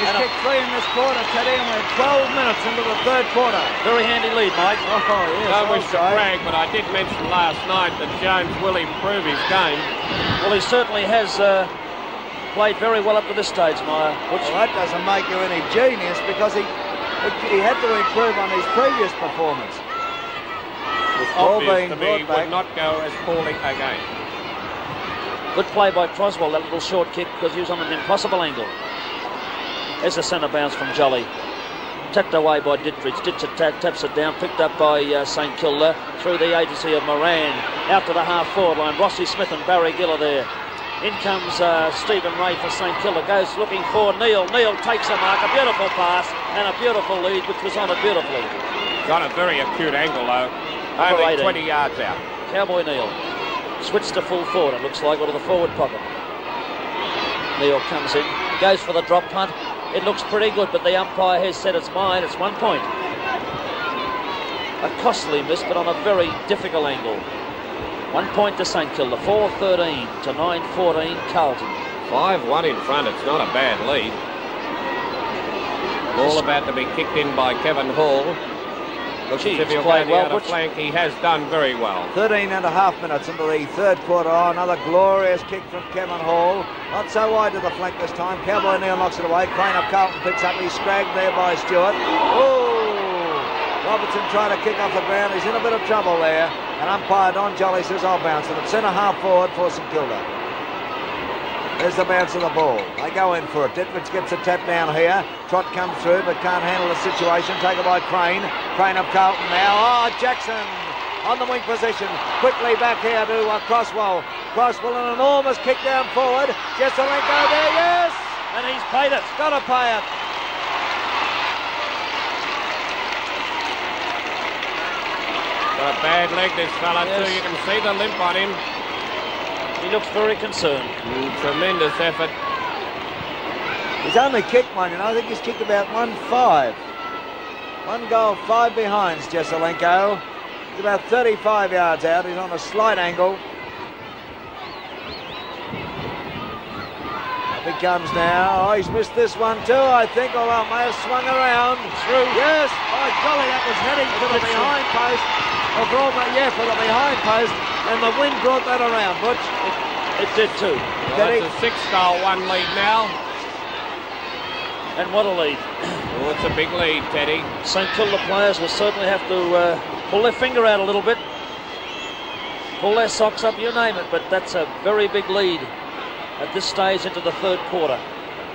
He's kicked 3 in this quarter, Teddy, and we're 12 minutes into the third quarter. Very handy lead, Mike. Oh, yes, I wish to brag, but I did mention last night that Jones will improve his game. Well, he certainly has played very well up to this stage, Meyer. Which... Well, that doesn't make you any genius, because he had to improve on his previous performance. It's obvious to me he would not go as poorly again. Good play by Croswell, that little short kick, because he was on an impossible angle. There's a centre bounce from Jolly. Tapped away by Ditterich. Ditterich taps it down. Picked up by St Kilda through the agency of Moran. Out to the half-forward line. Rossi Smith and Barry Gill are there. In comes Stephen Rae for St Kilda. Goes looking for Neale. Neale takes a mark. A beautiful pass and a beautiful lead, which was on it beautifully. Got a very acute angle, though. Only 20 yards out. Cowboy Neale. Switched to full forward, it looks like, or to the forward pocket. Neale comes in. Goes for the drop punt. It looks pretty good, but the umpire has said it's mine. It's 1 point. A costly miss, but on a very difficult angle. 1 point to St Kilda. 4-13 to 9-14 Carlton. 5-1 in front. It's not a bad lead. All about to be kicked in by Kevin Hall. Looks as if he'll play out of flank. He has done very well. 13 and a half minutes into the third quarter. Oh, another glorious kick from Kevin Hall. Not so wide to the flank this time. Cowboy Neale knocks it away. Crane up, Carlton picks up. He's scragged there by Stewart. Oh, Robertson trying to kick off the ground. He's in a bit of trouble there. And umpire Don Jolly says, I'll bounce it. It's centre half forward for St Kilda. There's the bounce of the ball. They go in for it. Ditterich gets a tap down here. Trott comes through, but can't handle the situation. Taken by Crane. Crane up Carlton now. Oh, Jackson on the wing position. Quickly back here to Croswell. Croswell, an enormous kick down forward. Jesaulenko there, yes! And he's paid it. Got to pay it. Got a bad leg, this fella, yes, too. You can see the limp on him. He looks very concerned. Tremendous effort. He's only kicked one, and I think he's kicked about 1-5. 1 goal 5 behinds, Jesaulenko. He's about 35 yards out. He's on a slight angle. Up he comes now. Oh, he's missed this one too, I think. Or I may have swung around. Through. Yes, by golly, that was heading for the behind post. Or brought that, yeah, for the behind post. And the wind brought that around, Butch. It did too. Well, that's a 6-1 lead now. And what a lead. Oh, it's a big lead, Teddy. St Kilda players will certainly have to pull their finger out a little bit. Pull their socks up, you name it, but that's a very big lead at this stage into the third quarter.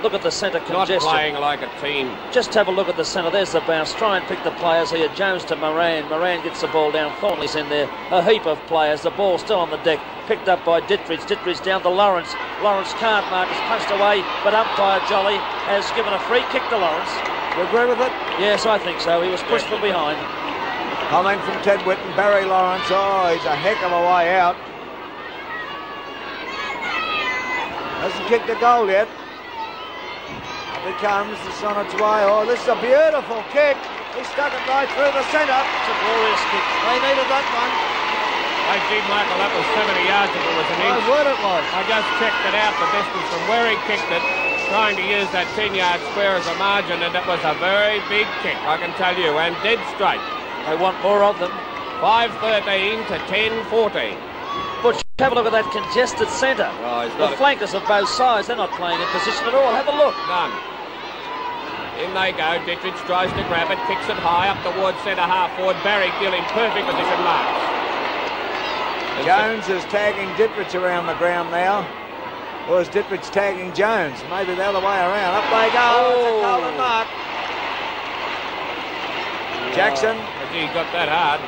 Look at the centre congestion. Not playing like a team. Just have a look at the centre. There's the bounce. Try and pick the players here. Jones to Moran. Moran gets the ball down. Thornley's in there. A heap of players. The ball still on the deck. Picked up by Ditterich. Ditterich down to Lawrence. Lawrence can't mark. It's punched away. But umpire Jolly has given a free kick to Lawrence. You agree with it? Yes, I think so. He was pushed from behind. Comment from Ted Whitten. Barry Lawrence. Oh, he's a heck of a way out. Hasn't kicked a goal yet. It comes, it's on its way. Oh, this is a beautiful kick. He stuck it right through the centre. It's a glorious kick. They needed that one. I see, Michael, that was 70 yards if it was an inch. What it was. I just checked it out, the distance from where he kicked it, trying to use that 10-yard square as a margin, and it was a very big kick, I can tell you, and dead straight. They want more of them. 5-13 to 10-14. Butch, have a look at that congested centre. Oh, the flankers of both sides, they're not playing in position at all. Have a look. None. In they go. Ditterich tries to grab it, kicks it high up towards centre half forward. Barry Gill in perfect position marks. Jones is tagging Ditterich around the ground now. Or is Ditterich tagging Jones? Maybe the other way around. Up they go. Oh. It's a golden mark. Oh. Jackson. He got that hard.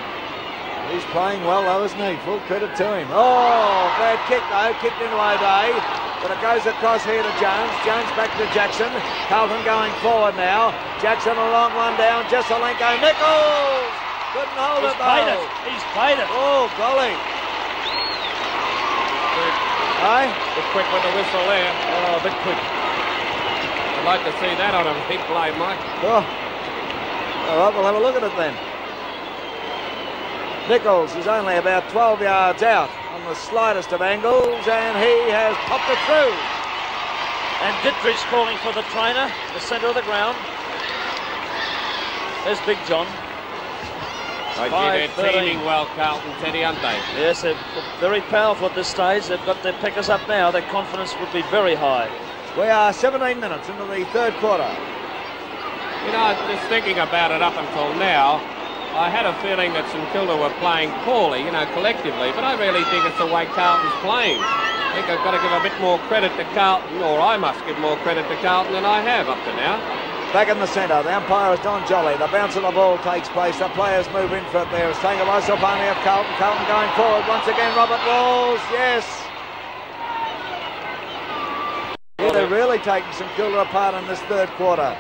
He's playing well though, isn't he? Full credit to him. Oh, bad kick though. Kicked in low day. But it goes across here to Jones. Jones back to Jackson. Carlton going forward now. Jackson a long one down. Jesaulenko. Nicholls! Couldn't hold it though. He's played it. He's played it. Oh, golly. Good. Hey? A bit quick with the whistle there. Oh, a bit quick. I'd like to see that on a big play, Mike. Oh. All right, we'll have a look at it then. Nicholls is only about 12 yards out on the slightest of angles, and he has popped it through. And Ditterich calling for the trainer, the centre of the ground. There's Big John. Oh, gee, they're teaming well, Carlton, Teddy, aren't they? Yes, they're very powerful at this stage. They've got their pickers up now. Their confidence would be very high. We are 17 minutes into the third quarter. You know, I was just thinking about it up until now. I had a feeling that St Kilda were playing poorly, you know, collectively, but I really think it's the way Carlton's playing. I think I've got to give a bit more credit to Carlton, or I must give more credit to Carlton than I have up to now. Back in the centre, the umpire is Don Jolly. The bounce of the ball takes place. The players move in for it there. It's taken by Silvani of Carlton. Carlton going forward once again. Robert Walls, yes. Yeah, they're really taking St Kilda apart in this third quarter.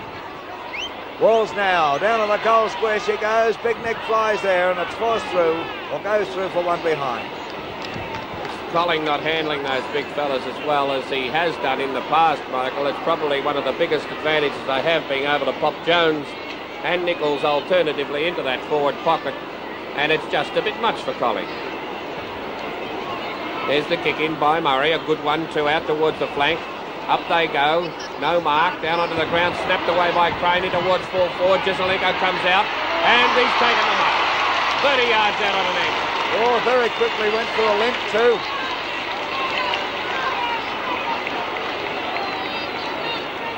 Walls now, down to the goal square she goes. Big Nick flies there and it's forced through, or goes through for one behind. Colling not handling those big fellas as well as he has done in the past, Michael. It's probably one of the biggest advantages they have, being able to pop Jones and Nicholls alternatively into that forward pocket, and it's just a bit much for Colling. There's the kick in by Murray, a good one, two out towards the flank. Up they go, no mark, down onto the ground, snapped away by Crane towards full forward. Jesaulenko comes out, and he's taken the mark. 30 yards out on an angle. Oh, very quickly went for a limp too.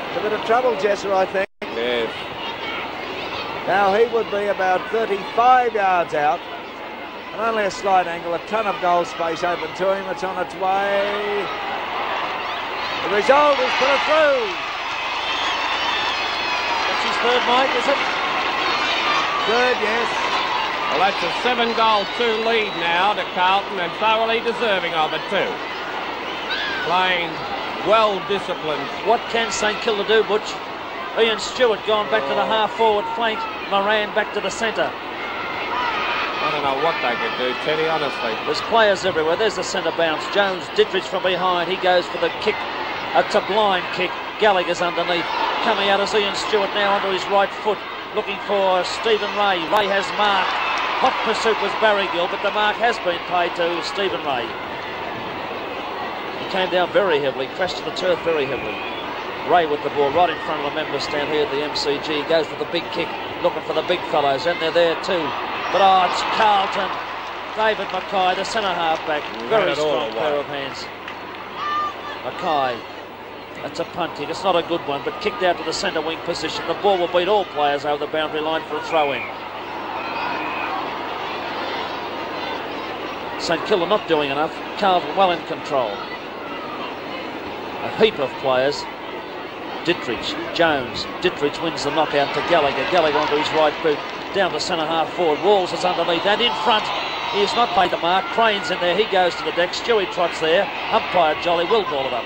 It's a bit of trouble, Jesser, I think. Yes. Now he would be about 35 yards out. And only a slight angle, a ton of goal space open to him. It's on its way. The result is put it through. That's his third, Mike, is it? Third, yes. Well, that's a 7-2 lead now to Carlton, and thoroughly deserving of it too. Playing well-disciplined. What can St Kilda do, Butch? Ian Stewart gone back to the half-forward flank. Moran back to the centre. I don't know what they could do, Teddy, honestly. There's players everywhere. There's the centre bounce. Jones, Ditterich from behind. He goes for the kick. It's a blind kick. Gallagher's underneath. Coming out is Ian Stewart now under his right foot. Looking for Stephen Rae. Rae has marked. Hot pursuit was Barry Gill, but the mark has been paid to Stephen Rae. He came down very heavily, crashed to the turf very heavily. Rae with the ball right in front of the members stand here at the MCG. Goes for the big kick, looking for the big fellows, and they're there too. But oh, it's Carlton. David McKay, the centre half-back. Very strong pair of hands. McKay. That's a punt kick. It's not a good one, but kicked out to the centre wing position. The ball will beat all players over the boundary line for a throw-in. St Kilda not doing enough. Carlton well in control. A heap of players. Ditterich, Jones. Ditterich wins the knockout to Gallagher. Gallagher onto his right boot. Down to centre half forward. Walls is underneath and in front. He has not paid the mark. Crane's in there. He goes to the deck. Stewie Trott's there. Umpire Jolly will ball it up.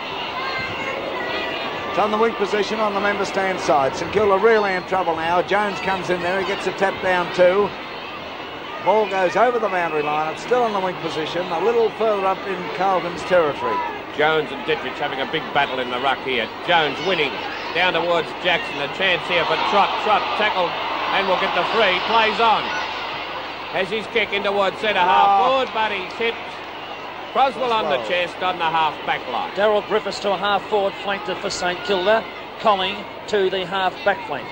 On the weak position on the member stand side. St Kilda really in trouble now. Jones comes in there, he gets a tap down too. Ball goes over the boundary line. It's still on the wing position, a little further up in Carlton's territory. Jones and Ditterich having a big battle in the ruck here. Jones winning down towards Jackson. A chance here for Trott. Trott tackled and will get the free. Plays on. Has his kick in towards centre half forward, but he's hit. Croswell on the chest on the half-back line. Daryl Griffiths to a half-forward flank for St Kilda. Colling to the half-back flank.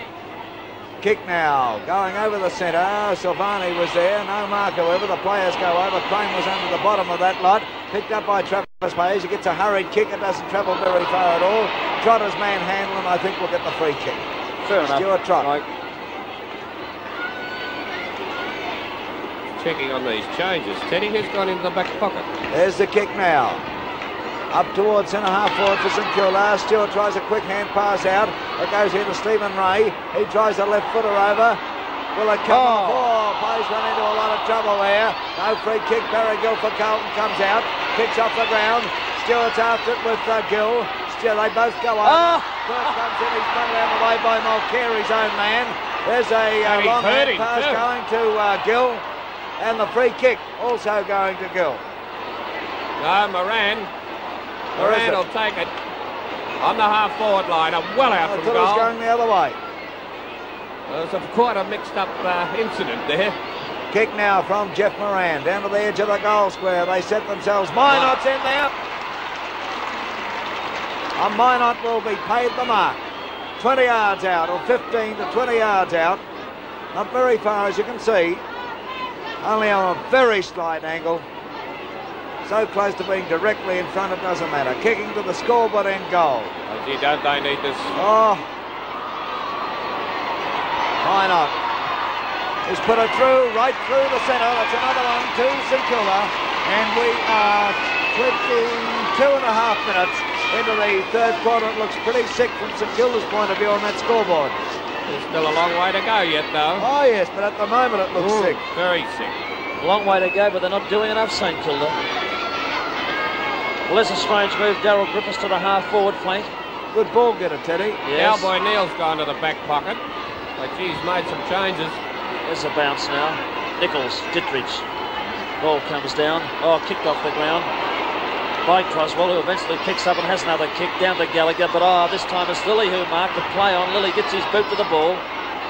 Kick now, going over the centre. Silvani was there, no mark however. The players go over. Crane was under the bottom of that lot. Picked up by Travis Page. He gets a hurried kick. It doesn't travel very far at all. Trott is manhandling, and I think we'll get the free kick. Fair enough. Stuart Trott. Mike. Checking on these changes. Teddy has gone into the back pocket. There's the kick now. Up towards centre half forward for St Kilda. Stewart tries a quick hand pass out. It goes here to Stephen Rae. He tries a left footer over. Will it come? Oh, Page run into a lot of trouble there. No free kick. Barry Gill for Carlton comes out. Kicks off the ground. Stewart's after it with Gill. Stewart, they both go on. First comes in. He's thrown out of the way by Mulcahy's own man. There's a long hand pass going to Gill. And the free kick also going to Gill. No, Moran will take it on the half-forward line. A well out from goal. It's going the other way. There's quite a mixed-up incident there. Kick now from Jeff Moran down to the edge of the goal square. They set themselves. Mynott's in there. And Mynott will be paid the mark. 20 yards out, or 15 to 20 yards out. Not very far, as you can see. Only on a very slight angle. So close to being directly in front, it doesn't matter. Kicking to the scoreboard and goal. Oh, gee, don't they need this? Oh. Why not? He's put it through, right through the centre. That's another one to St Kilda. And we are 22.5 minutes into the third quarter. It looks pretty sick from St Kilda's point of view on that scoreboard. There's still a long way to go yet, though. Oh, yes, but at the moment it looks sick. Very sick. Long way to go, but they're not doing enough, St Kilda. Well, that's a strange move. Daryl Griffiths to the half-forward flank. Good ball getter, Teddy. Yes. Cowboy Neale's gone to the back pocket. But he's made some changes. There's a bounce now. Nicholls, Ditterich. Ball comes down. Oh, kicked off the ground by Croswell, who eventually picks up and has another kick down to Gallagher, but this time it's Lilley who marked the play on. Lilley gets his boot to the ball,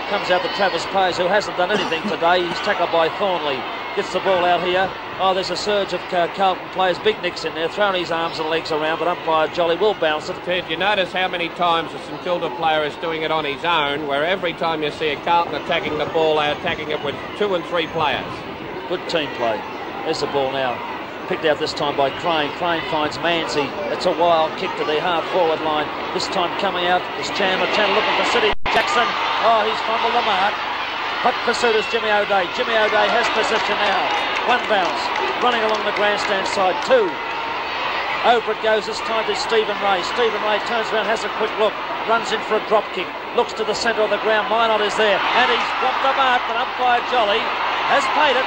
comes out to Travis Page, who hasn't done anything today. He's tackled by Thornley, gets the ball out here. There's a surge of Carlton players. Big Nick's in there, throwing his arms and legs around, but umpire Jolly will bounce it. Ted, you notice how many times the St Kilda player is doing it on his own, where every time you see a Carlton attacking the ball, they're attacking it with 2 and 3 players. Good team play. There's the ball now. Picked out this time by Crane. Crane finds Manzi. It's a wild kick to the half-forward line. This time coming out is Chandler. Chandler looking for Syd Jackson. He's fumbled the mark. Hot pursuit is Jimmy O'Dea. Jimmy O'Dea has possession now. One bounce. Running along the grandstand side. Two. Over it goes this time to Stephen Rae. Stephen Rae turns around, has a quick look. Runs in for a drop kick. Looks to the centre of the ground. Mynott is there. And he's dropped the mark, but umpire Jolly has paid it.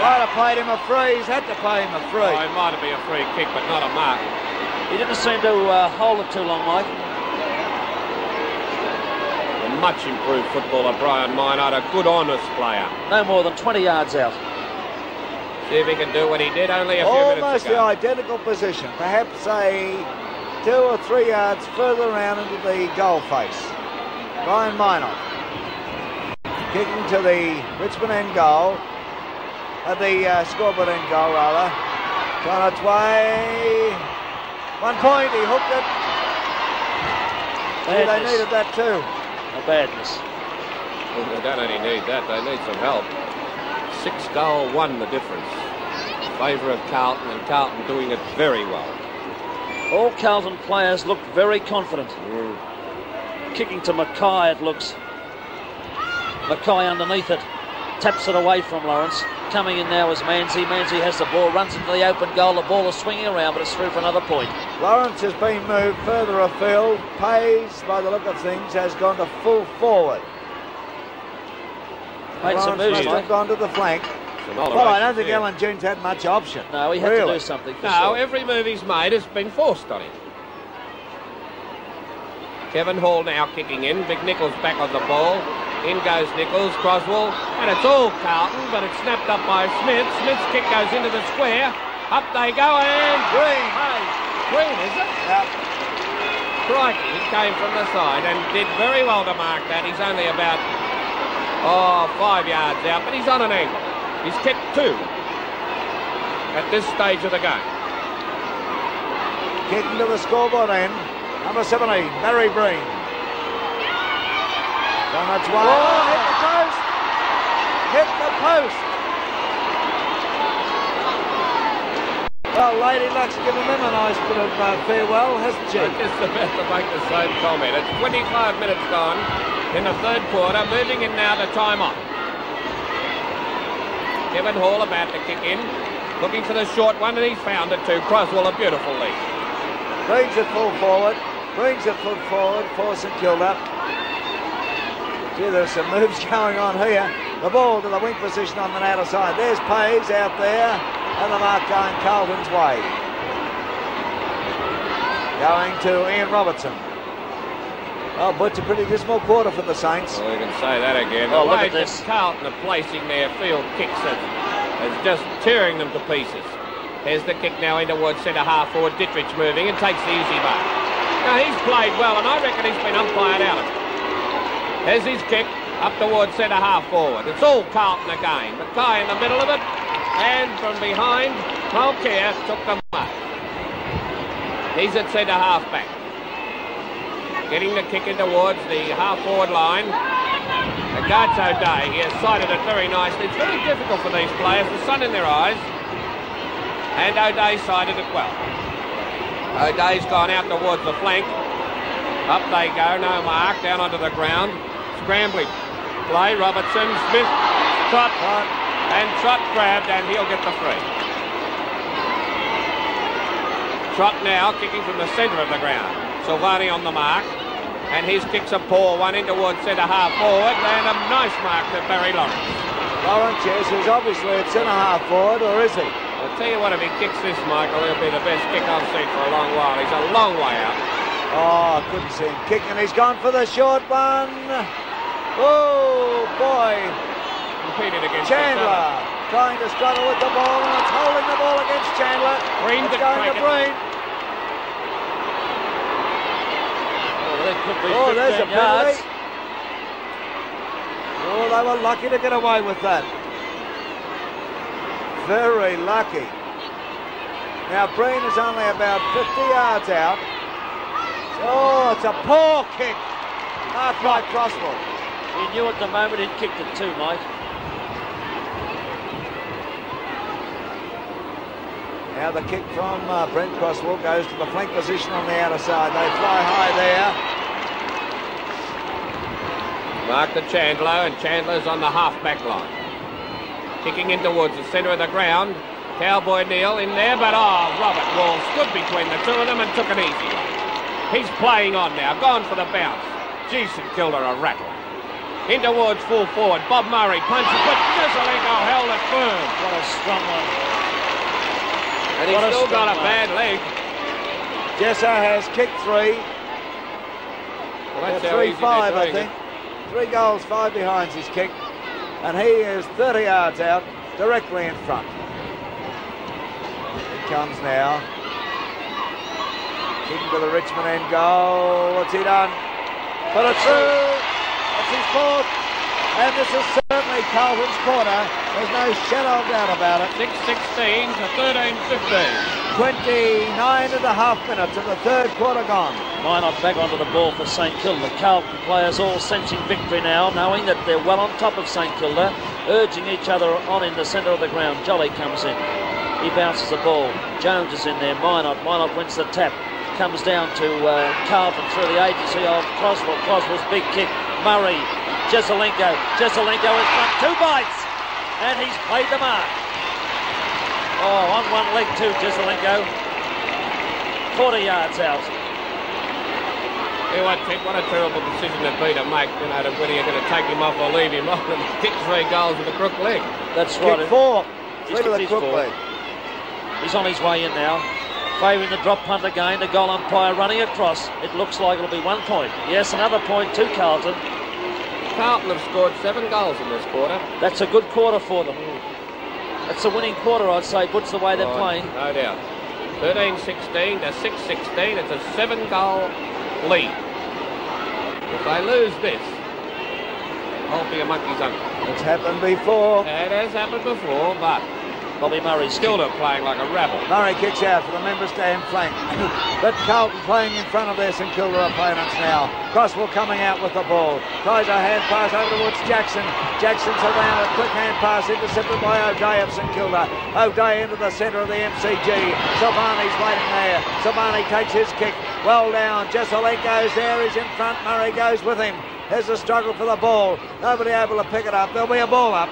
Might have paid him a free. He's had to pay him a free. It might have been a free kick, but not a mark. He didn't seem to hold it too long, Mike. The much improved footballer, Brian Mynott, a good, honest player. No more than 20 yards out. See if he can do what he did only a few minutes ago. Almost the identical position, perhaps a 2 or 3 yards further around into the goal face. Brian Mynott kicking to the Richmond end goal, the scoreboard end goal rather. It's on its way. 1 point, he hooked it. Badness. They needed that too. A badness. Well, they don't only need that, they need some help. 6-1 the difference. In favour of Carlton, and Carlton doing it very well. All Carlton players look very confident. Kicking to McKay, it looks. McKay underneath it. Taps it away from Lawrence. Coming in now is Manzi. Manzi has the ball, runs into the open goal. The ball is swinging around, but it's through for another point. Lawrence has been moved further afield. Pays, by the look of things, has gone to full forward. Made some moves, must have gone to the flank. Well, I don't think Alan June's had much option. No, he had to do something. No, every move he's made has been forced on him. Kevin Hall now kicking in. Big Nicholls back on the ball. In goes Nicholls, Croswell, and it's all Carlton, but it's snapped up by Smith. Smith's kick goes into the square. Up they go, and Green. Green, is it? Yep. Crikey, he came from the side and did very well to mark that. He's only about, 5 yards out, but he's on an angle. He's kicked two at this stage of the game. Kicking to the scoreboard end, number 17, Barry Breen. On its way. Oh, hit the post! Hit the post! Well, Lady Luck's given them a nice bit of farewell, hasn't she? I'm just about to make the same comment. It's 25 minutes gone in the third quarter, moving in now to time off. Kevin Hall about to kick in, looking for the short one, and he's found it too. Croswell, a beautiful lead. Brings it full forward, brings it full forward for St Kilda. Gee, there's some moves going on here. The ball to the wing position on the outer side. There's Paves out there, and the mark going Carlton's way. Going to Ian Robertson. Oh, but it's a pretty dismal quarter for the Saints. Well, you can say that again. Oh, look at this. Carlton are placing their field kicks and just tearing them to pieces. There's the kick now in towards centre half forward. Ditterich moving and takes the easy mark. Now, he's played well, and I reckon he's been umpired out of it. There's his kick up towards centre half forward. It's all Carlton again. McKay in the middle of it, and from behind, Mulcair took the mark. He's at centre half back. Getting the kick in towards the half forward line. Regards O'Dea, he has sighted it very nicely. It's very difficult for these players, the sun in their eyes. And O'Dea sighted it well. O'Dea's gone out towards the flank. Up they go, no mark, down onto the ground. Scrambling play, Robertson, Smith, Trott, and Trott grabbed, and he'll get the free. Trott now kicking from the centre of the ground. Silvani on the mark, and his kick's a poor one in towards centre half forward, and a nice mark to Barry Lawrence. Lawrence, yes, who's obviously at centre half forward, or is he? I'll tell you what, if he kicks this, Michael, it'll be the best kick I've seen for a long while. He's a long way out. Oh, I couldn't see him kicking. He's gone for the short one. Oh, boy. Repeated against Chandler. Trying to struggle with the ball, and it's holding the ball against Chandler. It's going to Breen. Oh, there's a penalty. Oh, they were lucky to get away with that. Very lucky. Now, Breen is only about 50 yards out. Oh, it's a poor kick. Marked by Croswell. He knew at the moment he'd kicked it too, Mike. Now the kick from Brent Croswell goes to the flank position on the outer side. They fly high there. Mark to Chandler, and Chandler's on the half-back line. Kicking in towards the centre of the ground. Cowboy Neale in there, but Robert Walls stood between the two of them and took an easy one. He's playing on now, gone for the bounce. St Kilda a rattle. In towards full forward, Bob Murray punches, but Jesaulenko held it firm. What a strong one. And he's still got a bad leg. Jessa has kicked three. Well, that's 3-5, I think. Three goals, five behinds his kick. And he is 30 yards out, directly in front. It comes now. Kicking to the Richmond end goal. What's he done? But it's through. It's his fourth. And this is certainly Carlton's corner. There's no shadow of doubt about it. 6:16 to 13:15. 29.5 minutes of the third quarter gone. Mynott back onto the ball for St Kilda. The Carlton players all sensing victory now, knowing that they're well on top of St Kilda, urging each other on in the centre of the ground. Jolly comes in. He bounces the ball. Jones is in there. Mynott wins the tap. Comes down to Carlton through the agency of Croswell. Croswell's big kick. Murray. Jesaulenko. Jesaulenko in front. Two bites. And he's played the mark. Oh, on one leg too, Jesaulenko. 40 yards out. You know what, Pete, what a terrible decision that Peter make, you know, whether you're going to take him off or leave him off. And he's kicked three goals with a crook leg. That's right. He's kicked four. He's on his way in now. Favouring the drop punt again. The goal umpire running across. It looks like it'll be 1 point. Yes, another point to Carlton. Carlton have scored 7 goals in this quarter. That's a good quarter for them. It's a winning quarter, I'd say, puts the way they're playing. No doubt. 13-16 to 6-16. It's a 7-goal lead. If they lose this, I'll be a monkey's uncle. It's happened before. It has happened before, but Bobby Murray's still playing like a rabble. Murray kicks out for the members to end flank. But Carlton playing in front of their St Kilda opponents now. Croswell coming out with the ball. Tries a hand pass over towards Jackson. Jackson's around, a quick hand pass intercepted by O'Dea of St Kilda. O'Dea into the centre of the MCG. Silvani's waiting there. Silvani takes his kick. Well down. Jesaulenko's there. He's in front. Murray goes with him. There's a struggle for the ball. Nobody able to pick it up. There'll be a ball up.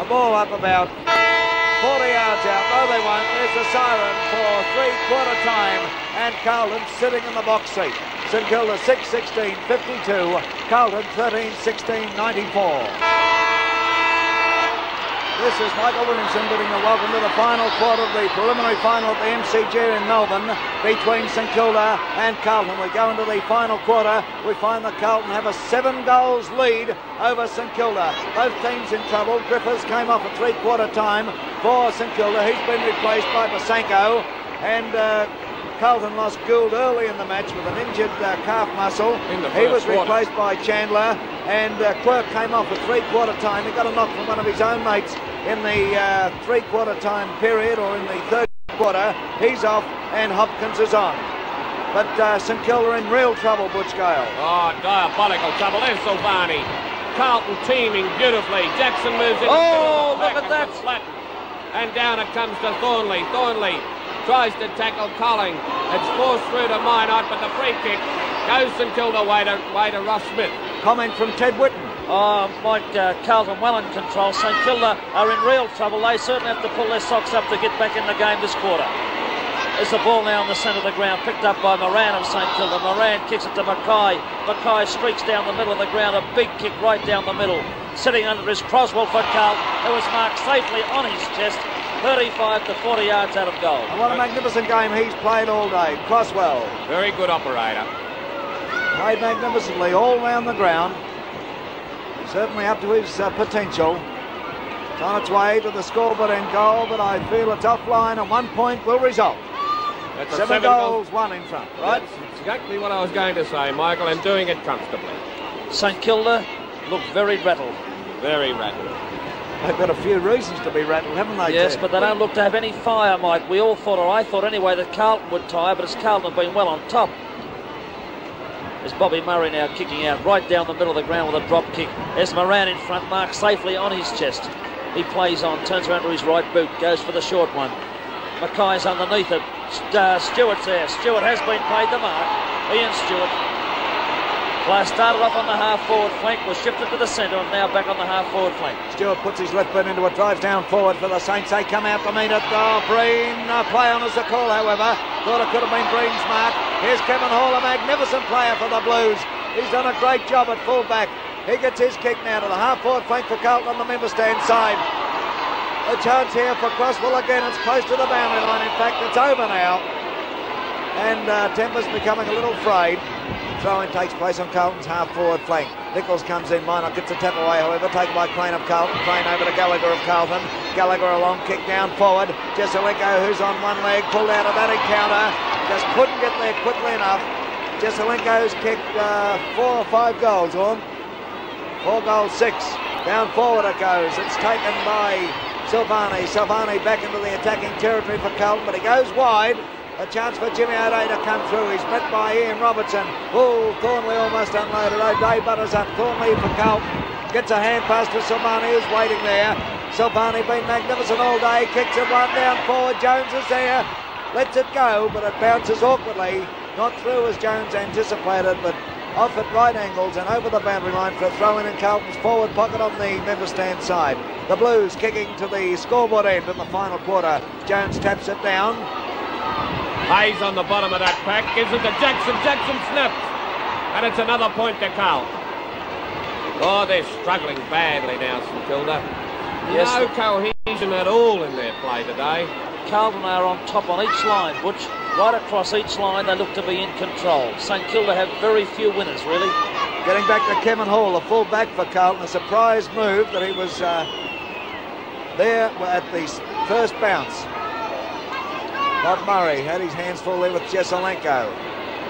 A ball up about 40 yards out. No, they won't. There's the siren for three-quarter time. And Carlton sitting in the box seat. St Kilda 6-16-52. Carlton 13-16-94. This is Michael Williamson giving a welcome to the final quarter of the preliminary final at the MCG in Melbourne between St Kilda and Carlton. We go into the final quarter. We find that Carlton have a 7 goals lead over St Kilda. Both teams in trouble. Griffiths came off at three-quarter time for St Kilda. He's been replaced by Basanko, and Carlton lost Gould early in the match with an injured calf muscle. He was replaced by Chandler, and Quirk came off at three-quarter time. He got a knock from one of his own mates in the three-quarter time period, or in the third quarter. He's off and Hopkins is on. But St Kilda in real trouble, Butch Gale. Oh, diabolical trouble. There's Silvani. Carlton teaming beautifully. Jackson moves in. Oh, look at that. And down it comes to Thornley. Thornley tries to tackle Colling. It's forced through to Mynott, but the free kick goes St Kilda way to Ross Smith. Comment from Ted Whitten. Oh, Mike, Carlton well in control. St Kilda are in real trouble. They certainly have to pull their socks up to get back in the game this quarter. There's the ball now in the centre of the ground, picked up by Moran of St Kilda. Moran kicks it to McKay. McKay streaks down the middle of the ground, a big kick right down the middle. Sitting under is Croswell for Carlton, who was marked safely on his chest. 35 to 40 yards out of goal. And what a magnificent game he's played all day. Croswell. Very good operator. Played magnificently all round the ground. Certainly up to his potential. It's on its way to the scoreboard and goal, but I feel it's offline and 1 point will result. That's seven goals, one in front, right? That's exactly what I was going to say, Michael, and doing it comfortably. St Kilda looked very rattled. Very rattled. They've got a few reasons to be rattled, haven't they? Yes, Ted? But they don't look to have any fire, Mike. We all thought, or I thought anyway, that Carlton would tire, but as Carlton have been well on top. There's Bobby Murray now kicking out right down the middle of the ground with a drop kick. There's Moran in front, marked safely on his chest. He plays on, turns around to his right boot, goes for the short one. Mackay's underneath it. Stewart's there. Stewart has been played the mark. Ian Stewart. Play started off on the half-forward flank, was shifted to the centre, and now back on the half-forward flank. Stewart puts his left foot into it, drives down forward for the Saints. They come out to meet it. Oh, Breen, play on as a call, however. Thought it could have been Breen's mark. Here's Kevin Hall, a magnificent player for the Blues. He's done a great job at full-back. He gets his kick now to the half-forward flank for Carlton on the member stand side. A chance here for Croswell again. It's close to the boundary line. In fact, it's over now. and Templer's becoming a little frayed. Throw-in takes place on Carlton's half-forward flank. Nicholls comes in, Mynott gets a tap away, however, taken by Crane of Carlton. Crane over to Gallagher of Carlton. Gallagher a long kick down forward. Jesaulenko, who's on one leg, pulled out of that encounter. Just couldn't get there quickly enough. Jesaulenko's kicked 4 or 5 goals on. 4 goals, 6. Down forward it goes. It's taken by Silvani. Silvani back into the attacking territory for Carlton, but he goes wide. A chance for Jimmy O'Dea to come through. He's met by Ian Robertson. Oh, Thornley almost unloaded. O'Dea butters up Thornley for Carlton. Gets a hand pass to Silvani, who's waiting there. Silvani been magnificent all day. Kicks it one down forward. Jones is there. Lets it go, but it bounces awkwardly. Not through as Jones anticipated, but off at right angles and over the boundary line for a throw-in in Carlton's forward pocket on the member stand side. The Blues kicking to the scoreboard end in the final quarter. Jones taps it down. Hayes on the bottom of that pack gives it to Jackson. Jackson snaps, and it's another point to Carlton. Oh, they're struggling badly now, St Kilda. Yes, no cohesion at all in their play today. Carlton are on top on each line, Butch. Right across each line, they look to be in control. St Kilda have very few winners, really. Getting back to Kevin Hall, a full-back for Carlton. A surprise move that he was there at the first bounce. Bob Murray had his hands full there with Jesaulenko.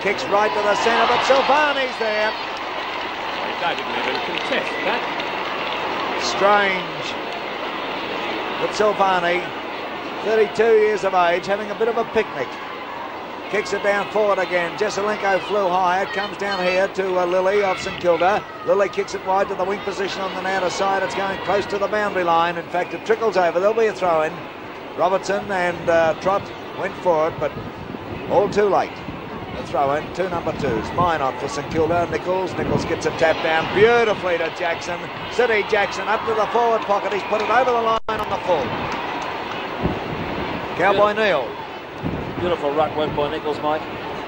Kicks right to the centre, but Silvani's there. They didn't even contest that. Strange. But Silvani, 32 years of age, having a bit of a picnic. Kicks it down forward again. Jesaulenko flew high. It comes down here to Lilley of St Kilda. Lilley kicks it wide to the wing position on the outer side. It's going close to the boundary line. In fact, it trickles over. There'll be a throw-in. Robertson and Trott went for it, but all too late. The throw-in, 2 number 2s. Mynott for St Kilda. Nicholls. Nicholls gets a tap down beautifully to Jackson. Syd Jackson up to the forward pocket. He's put it over the line on the full. Cowboy Neale. Beautiful ruck work by Nicholls, Mike.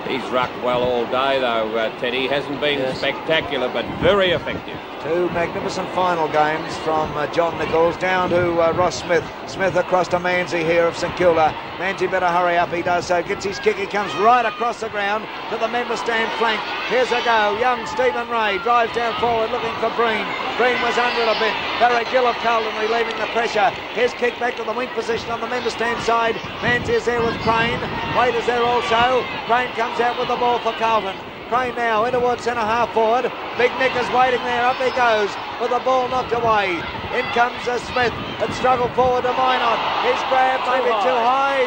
He's rucked well all day, though, Teddy. Hasn't been spectacular, but very effective. 2 magnificent final games from John Nicholls down to Ross Smith. Smith across to Manzi here of St Kilda. Manzi better hurry up. He does so. Gets his kick. He comes right across the ground to the member stand flank. Here's a go. Young Stephen Rae drives down forward looking for Breen. Breen was under it a bit. Barry Gill of Carlton relieving the pressure. His kick back to the wing position on the member stand side. Manzi is there with Crane. Wade is there also. Crane comes out with the ball for Carlton. Crane now in towards centre half forward. Big Nick is waiting there. Up he goes with the ball knocked away. In comes Smith. It struggled forward to Mynott. He's grabbed maybe too high.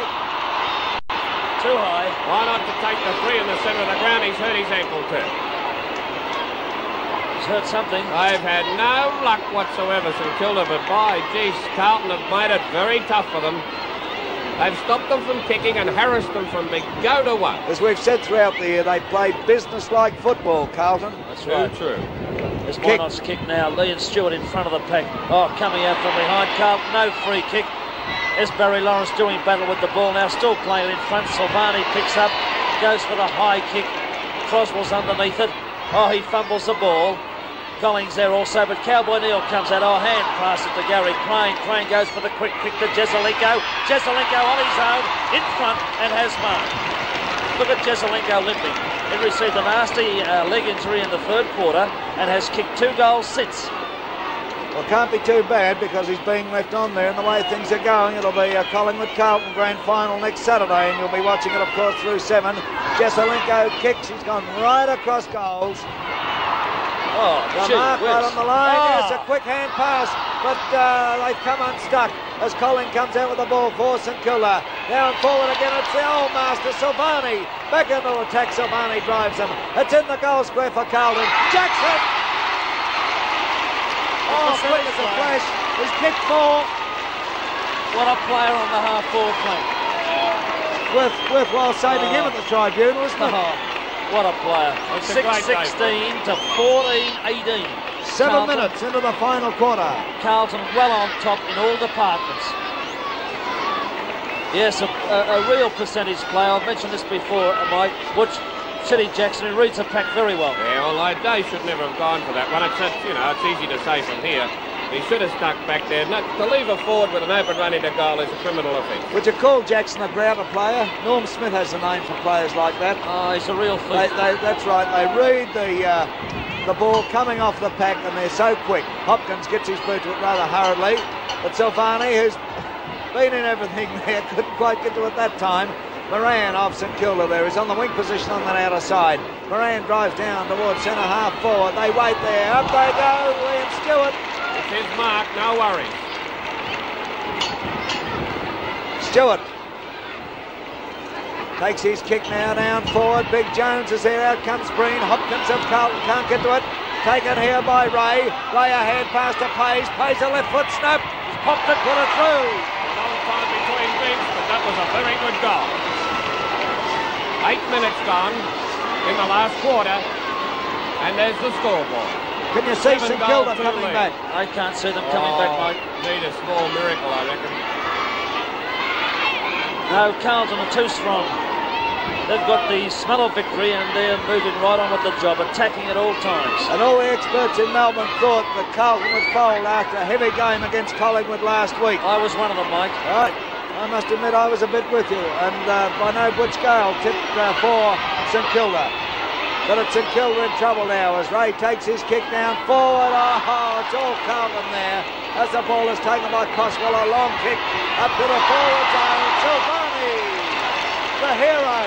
Too high. Mynott to take the 3 in the centre of the ground. He's hurt his ankle too. He's hurt something. They've had no luck whatsoever, St Kilda, but by geez, Carlton have made it very tough for them. They've stopped them from kicking and harassed them from the go-to-one. As we've said throughout the year, they play business-like football, Carlton. That's right. True. There's Mynott's kick now. Lee and Stewart in front of the pack. Oh, coming out from behind. Carlton, no free kick. There's Barry Lawrence doing battle with the ball now, still playing in front. Silvani picks up, goes for the high kick. Croswell's underneath it. Oh, he fumbles the ball. Collings there also, but Cowboy Neale comes out. Oh, hand passes to Gary Crane. Crane goes for the quick kick to Jesaulenko. Jesaulenko on his own, in front, and has marked. Look at Jesaulenko limping. He received a nasty leg injury in the third quarter and has kicked 2 goals since. Well, can't be too bad because he's being left on there, and the way things are going, it'll be a Collingwood-Carlton grand final next Saturday, and you'll be watching it, of course, through 7. Jesaulenko kicks. He's gone right across goals. Oh, the mark right on the line. Oh. It's a quick hand pass, but they've come unstuck as Collins comes out with the ball for St Kilda. Down forward again, it's the old master, Silvani. Back into attack, Silvani drives him. It's in the goal square for Carlton. Jackson! Oh, quick as a flash. He's kicked 4. What a player on the half-forward plane. Worthwhile saving him at the tribunal, isn't it? What a player. It's 6-16 to 14-18. 7 minutes into the final quarter. Carlton well on top in all departments. Yes, a real percentage player. I've mentioned this before, Mike. Which Syd Jackson, who reads the pack very well. Yeah, well, they should never have gone for that one. It's, you know, it's easy to say from here. He should have stuck back there. Not to leave a forward with an open run into goal is a criminal offence. Would you call Jackson a grouter player? Norm Smith has a name for players like that. Oh, he's a real freak. That's right. They read the ball coming off the pack, and they're so quick. Hopkins gets his boot to it rather hurriedly, but Silvani, who's been in everything there, couldn't quite get to it that time. Moran off St Kilda there is on the wing position on that outer side. Moran drives down towards centre half forward. They wait there. Up they go. Ian Stewart. It's his mark. No worry. Stewart takes his kick now down forward. Big Jones is there. Out comes Breen. Hopkins of Carlton can't get to it. Taken here by Rae. Rae ahead past to Pays. Pays a left foot snap. Popped it, put it through. Long time between drinks, but that was a very good goal. 8 minutes gone in the last quarter, and there's the scoreboard. Can you see St Kilda coming back? I can't see them coming back, Mike. Need a small miracle, I reckon. No, Carlton are too strong. They've got the smell of victory, and they're moving right on with the job, attacking at all times. And all the experts in Melbourne thought that Carlton would fold after a heavy game against Collingwood last week. I was one of them, Mike. All right. I must admit I was a bit with you. And I know Butch Gale tipped for St Kilda. But it's St Kilda in trouble now as Rae takes his kick down forward. Oh, it's all Carlton there. As the ball is taken by Croswell, a long kick up to the forward zone. Silvani, the hero.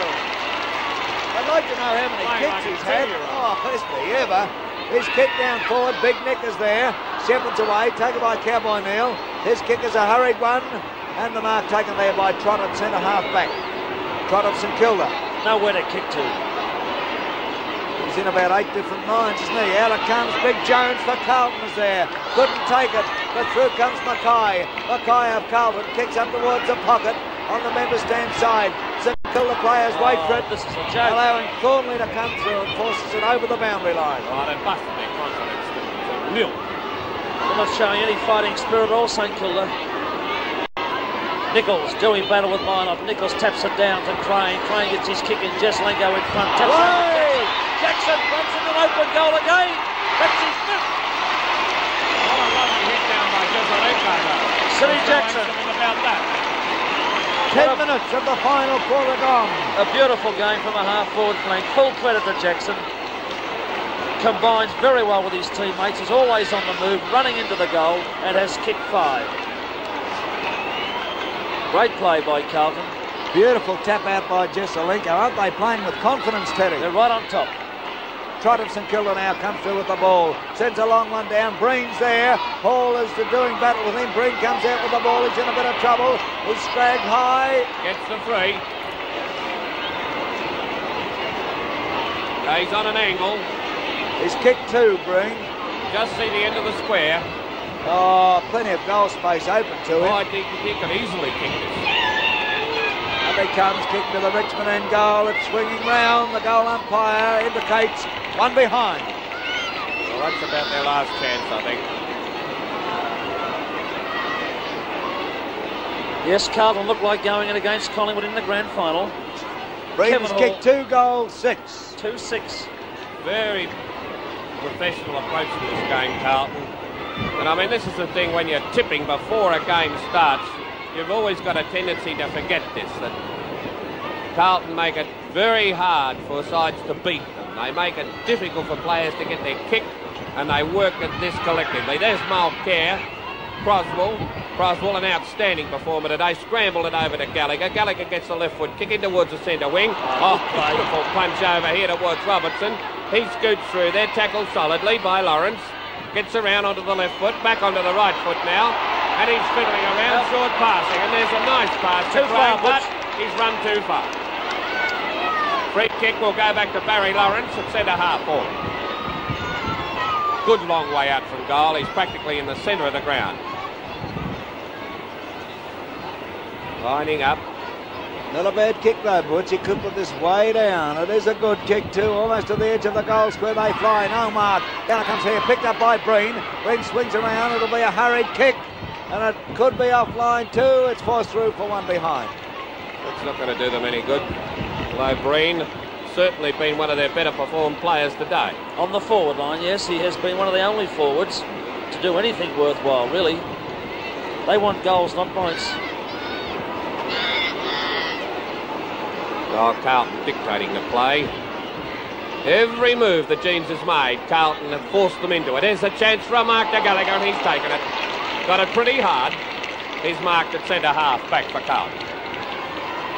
I'd like to know how many kicks he's had. Oh, best be ever. His kick down forward. Big Nick is there. Shepherd's away. Taken by Cowboy Neale. His kick is a hurried one. And the mark taken there by Trott at centre half back. Trott of St Kilda. Nowhere to kick to. He's in about 8 different nines, isn't he? Out comes Big Jones for Carlton is there. Couldn't take it. But through comes McKay. McKay of Carlton kicks up towards the pocket on the member stand side. Till the players wait for it, this is a joke. Allowing Thornley to come through and forces it over the boundary line. Oh, they busted their confidence. Nil. They're not showing any fighting spirit at all, St Kilda. Nicholls doing battle with Mynott. Nicholls taps it down to Crane. Crane gets his kick in. Jesaulenko in front. Taps it. Jackson breaks it an open goal again. That's his fifth. What a lovely hit down by Jesaulenko. Syd Jackson. About that. 10 minutes of the final quarter gone. A beautiful game from the half-forward flank. Full credit to Jackson. Combines very well with his teammates. Is always on the move, running into the goal, and has kicked 5. Great play by Carlton. Beautiful tap out by Jesaulenko. Aren't they playing with confidence, Teddy? They're right on top. Trott of St Kilda now comes through with the ball. Sends a long one down. Breen's there. Hall is doing battle with him. Breen comes out with the ball. He's in a bit of trouble. He's scragged high. Gets the free. He's on an angle. He's kicked 2, Breen. Just see the end of the square. Oh, plenty of goal space open to him. I think he could easily kick this. He comes, kick to the Richmond end goal. It's swinging round. The goal umpire indicates one behind. Well, that's about their last chance, I think. Yes, Carlton looked like going in against Collingwood in the grand final. Breen's kicked 2 goals, 6. 2-6. Very professional approach to this game, Carlton. And I mean, this is the thing when you're tipping before a game starts. You've always got a tendency to forget this, that Carlton make it very hard for sides to beat them. They make it difficult for players to get their kick, and they work at this collectively. There's Mulcair, Croswell, an outstanding performer today, scrambled it over to Gallagher. Gallagher gets the left foot kick in towards the centre wing. Oh, beautiful punch over here towards Robertson. He scoots through there, tackled solidly by Lawrence. Gets around onto the left foot, back onto the right foot now. And he's fiddling around, short passing. And there's a nice pass to Crane, but he's run too far. Free kick will go back to Barry Lawrence at centre half forward. Good long way out from goal. He's practically in the centre of the ground. Lining up. Not a bad kick though, Butch. He could put this way down. It is a good kick too, almost to the edge of the goal square. They fly, no mark. Down comes here, picked up by Breen. Breen swings around, it'll be a hurried kick. And it could be offline too. It's forced through for one behind. It's not going to do them any good. Although Breen certainly been one of their better performed players today. On the forward line, yes, he has been one of the only forwards to do anything worthwhile, really. They want goals, not points. Oh, Carlton dictating the play. Every move that Jeans has made, Carlton have forced them into it. There's a chance for a mark to Gallagher, and he's taken it. Got it pretty hard. He's marked at centre half, back for Carlton.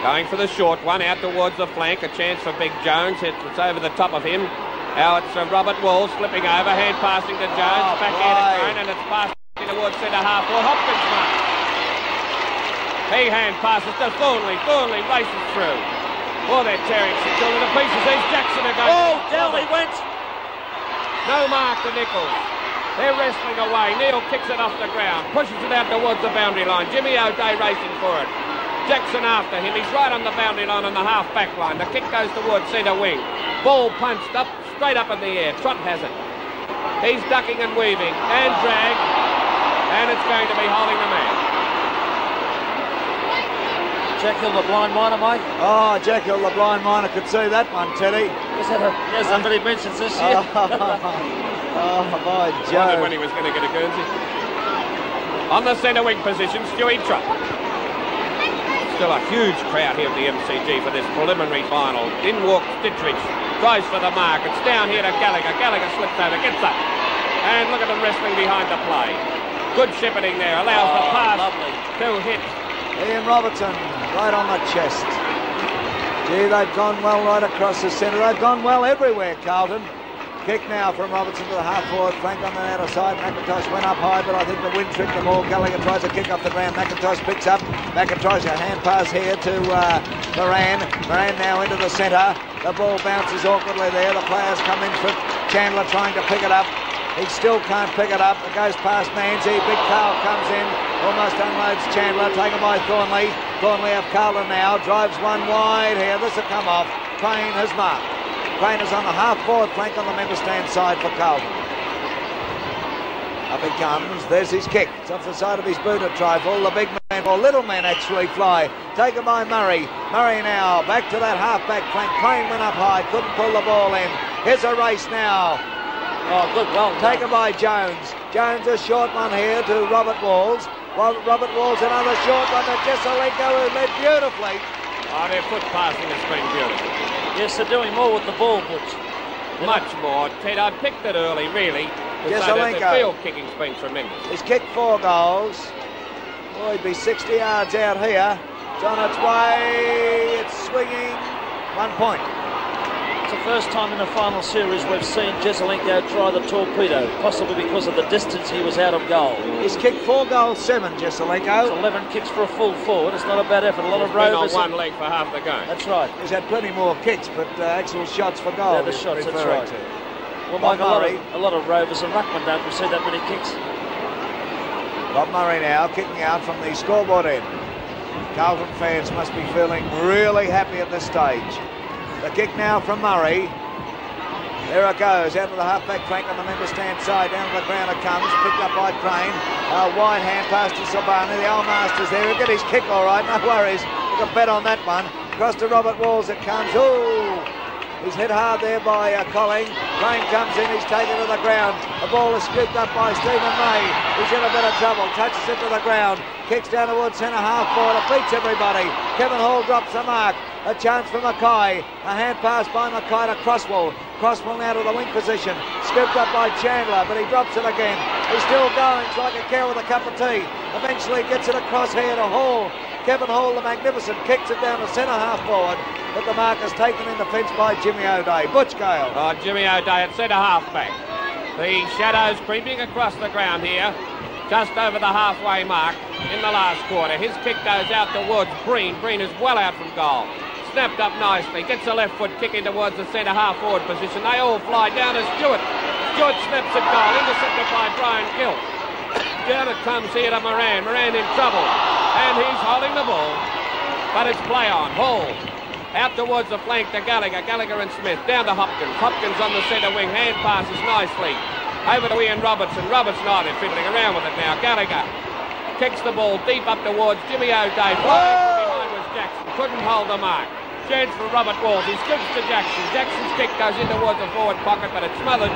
Going for the short one, out towards the flank. A chance for Big Jones. It's over the top of him. Now it's Robert Walls slipping over, hand passing to Jones, back here to Crane, and it's passed towards centre half. Well, Hopkins marks. He hand passes to Thornley. Thornley races through. Oh, they're tearing St Kilda to pieces. There's Jackson again. Oh, down he went. No mark to Nicholls. They're wrestling away. Neale kicks it off the ground, pushes it out towards the boundary line. Jimmy O'Dea racing for it. Jackson after him. He's right on the boundary line on the half-back line. The kick goes towards centre wing. Ball punched up, straight up in the air. Trott has it. He's ducking and weaving and drag, and it's going to be holding the man. Jack Hill, the blind miner, Mike. Oh, Jack Hill, the blind miner, could see that one, Teddy. He's had a, he hasn't had many mentions this year. Oh, by Jove. I wondered when he was going to get a Guernsey. On the centre wing position, Stewie Trott. Still a huge crowd here at the MCG for this preliminary final. In walks Ditterich, goes for the mark. It's down here to Gallagher. Gallagher slips over, gets up. And look at them wrestling behind the play. Good shepherding there, allows the pass to hit. Ian Robertson, right on the chest. Gee, they've gone well right across the centre. They've gone well everywhere, Carlton. Kick now from Robertson to the half-forward flank on the outer side. McIntosh went up high, but I think the wind tripped the ball. Gallagher tries to kick off the ground. McIntosh picks up. McIntosh a hand pass here to Moran. Moran now into the centre. The ball bounces awkwardly there. The players come in for Chandler trying to pick it up. He still can't pick it up. It goes past Nancy. Big Carl comes in. Almost unloads Chandler. Taken by Thornley. Thornley up Carlton now. Drives one wide here. This will come off. Crane has marked. Crane is on the half-forward flank on the member stand side for Carlton. Up he comes. There's his kick. It's off the side of his boot a trifle. The big man, or little man actually, fly. Taken by Murray. Murray now back to that half-back flank. Crane went up high. Couldn't pull the ball in. Here's a race now. Oh, good ball. Taken by Jones. Jones a short one here to Robert Walls. Robert Walls another short one to Jesaulenko, who led beautifully. Oh, their foot passing has been beautiful. Yes, they're doing more with the ball, Butch. Much more. Ted, I picked it early, really. Jesaulenko. The field kicking's been tremendous. He's kicked 4 goals. Boy, he'd be 60 yards out here. It's on its way. It's swinging. 1 point. It's the first time in the final series we've seen Jesaulenko try the torpedo, possibly because of the distance he was out of goal. He's kicked 4 goals, 7, Jesaulenko. It's 11 kicks for a full forward. It's not a bad effort. A lot of rovers. Been on one leg for half the game. That's right. He's had plenty more kicks, but actual shots for goal. Yeah, the shots, that's right. To. Well, Mike, a lot of rovers and ruckmen don't receive that many kicks. Bob Murray now kicking out from the scoreboard end. Carlton fans must be feeling really happy at this stage. The kick now from Murray. There it goes, out of the half-back flank on the member stand side. Down to the ground it comes, picked up by Crane. Wide hand pass to Silvani. The old master's there. He'll get his kick all right, no worries. You can bet on that one. Across to Robert Walls it comes. Ooh! He's hit hard there by Colling. Crane comes in, he's taken to the ground. The ball is scooped up by Stephen Rae. He's in a bit of trouble, touches it to the ground. Kicks down towards centre half forward. It beats everybody. Kevin Hall drops the mark. A chance for McKay. A hand pass by McKay to Croswell. Croswell now to the wing position. Scooped up by Chandler, but he drops it again. He's still going. It's like a cow with a cup of tea. Eventually gets it across here to Hall. Kevin Hall, the magnificent, kicks it down to centre half forward, but the mark is taken in defence by Jimmy O'Dea. Butch Gale. Oh, Jimmy O'Dea at centre half back. The shadows creeping across the ground here. Just over the halfway mark in the last quarter. His kick goes out towards Breen. Breen is well out from goal. Snapped up nicely, gets the left foot kicking towards the centre half-forward position. They all fly down to Stewart. Stewart snaps at goal, intercepted by Brian Gill. Down it comes here to Moran. Moran in trouble, and he's holding the ball. But it's play on. Hall out towards the flank to Gallagher. Gallagher and Smith down to Hopkins. Hopkins on the centre wing, hand passes nicely. Over to Ian Robertson. Robertson, oh, they're fiddling around with it now. Gallagher kicks the ball deep up towards Jimmy O'Dea. Flying from behind was Jackson. Couldn't hold the mark. Chance for Robert Walls. He scoops to Jackson. Jackson's kick goes in towards the forward pocket, but it's smothered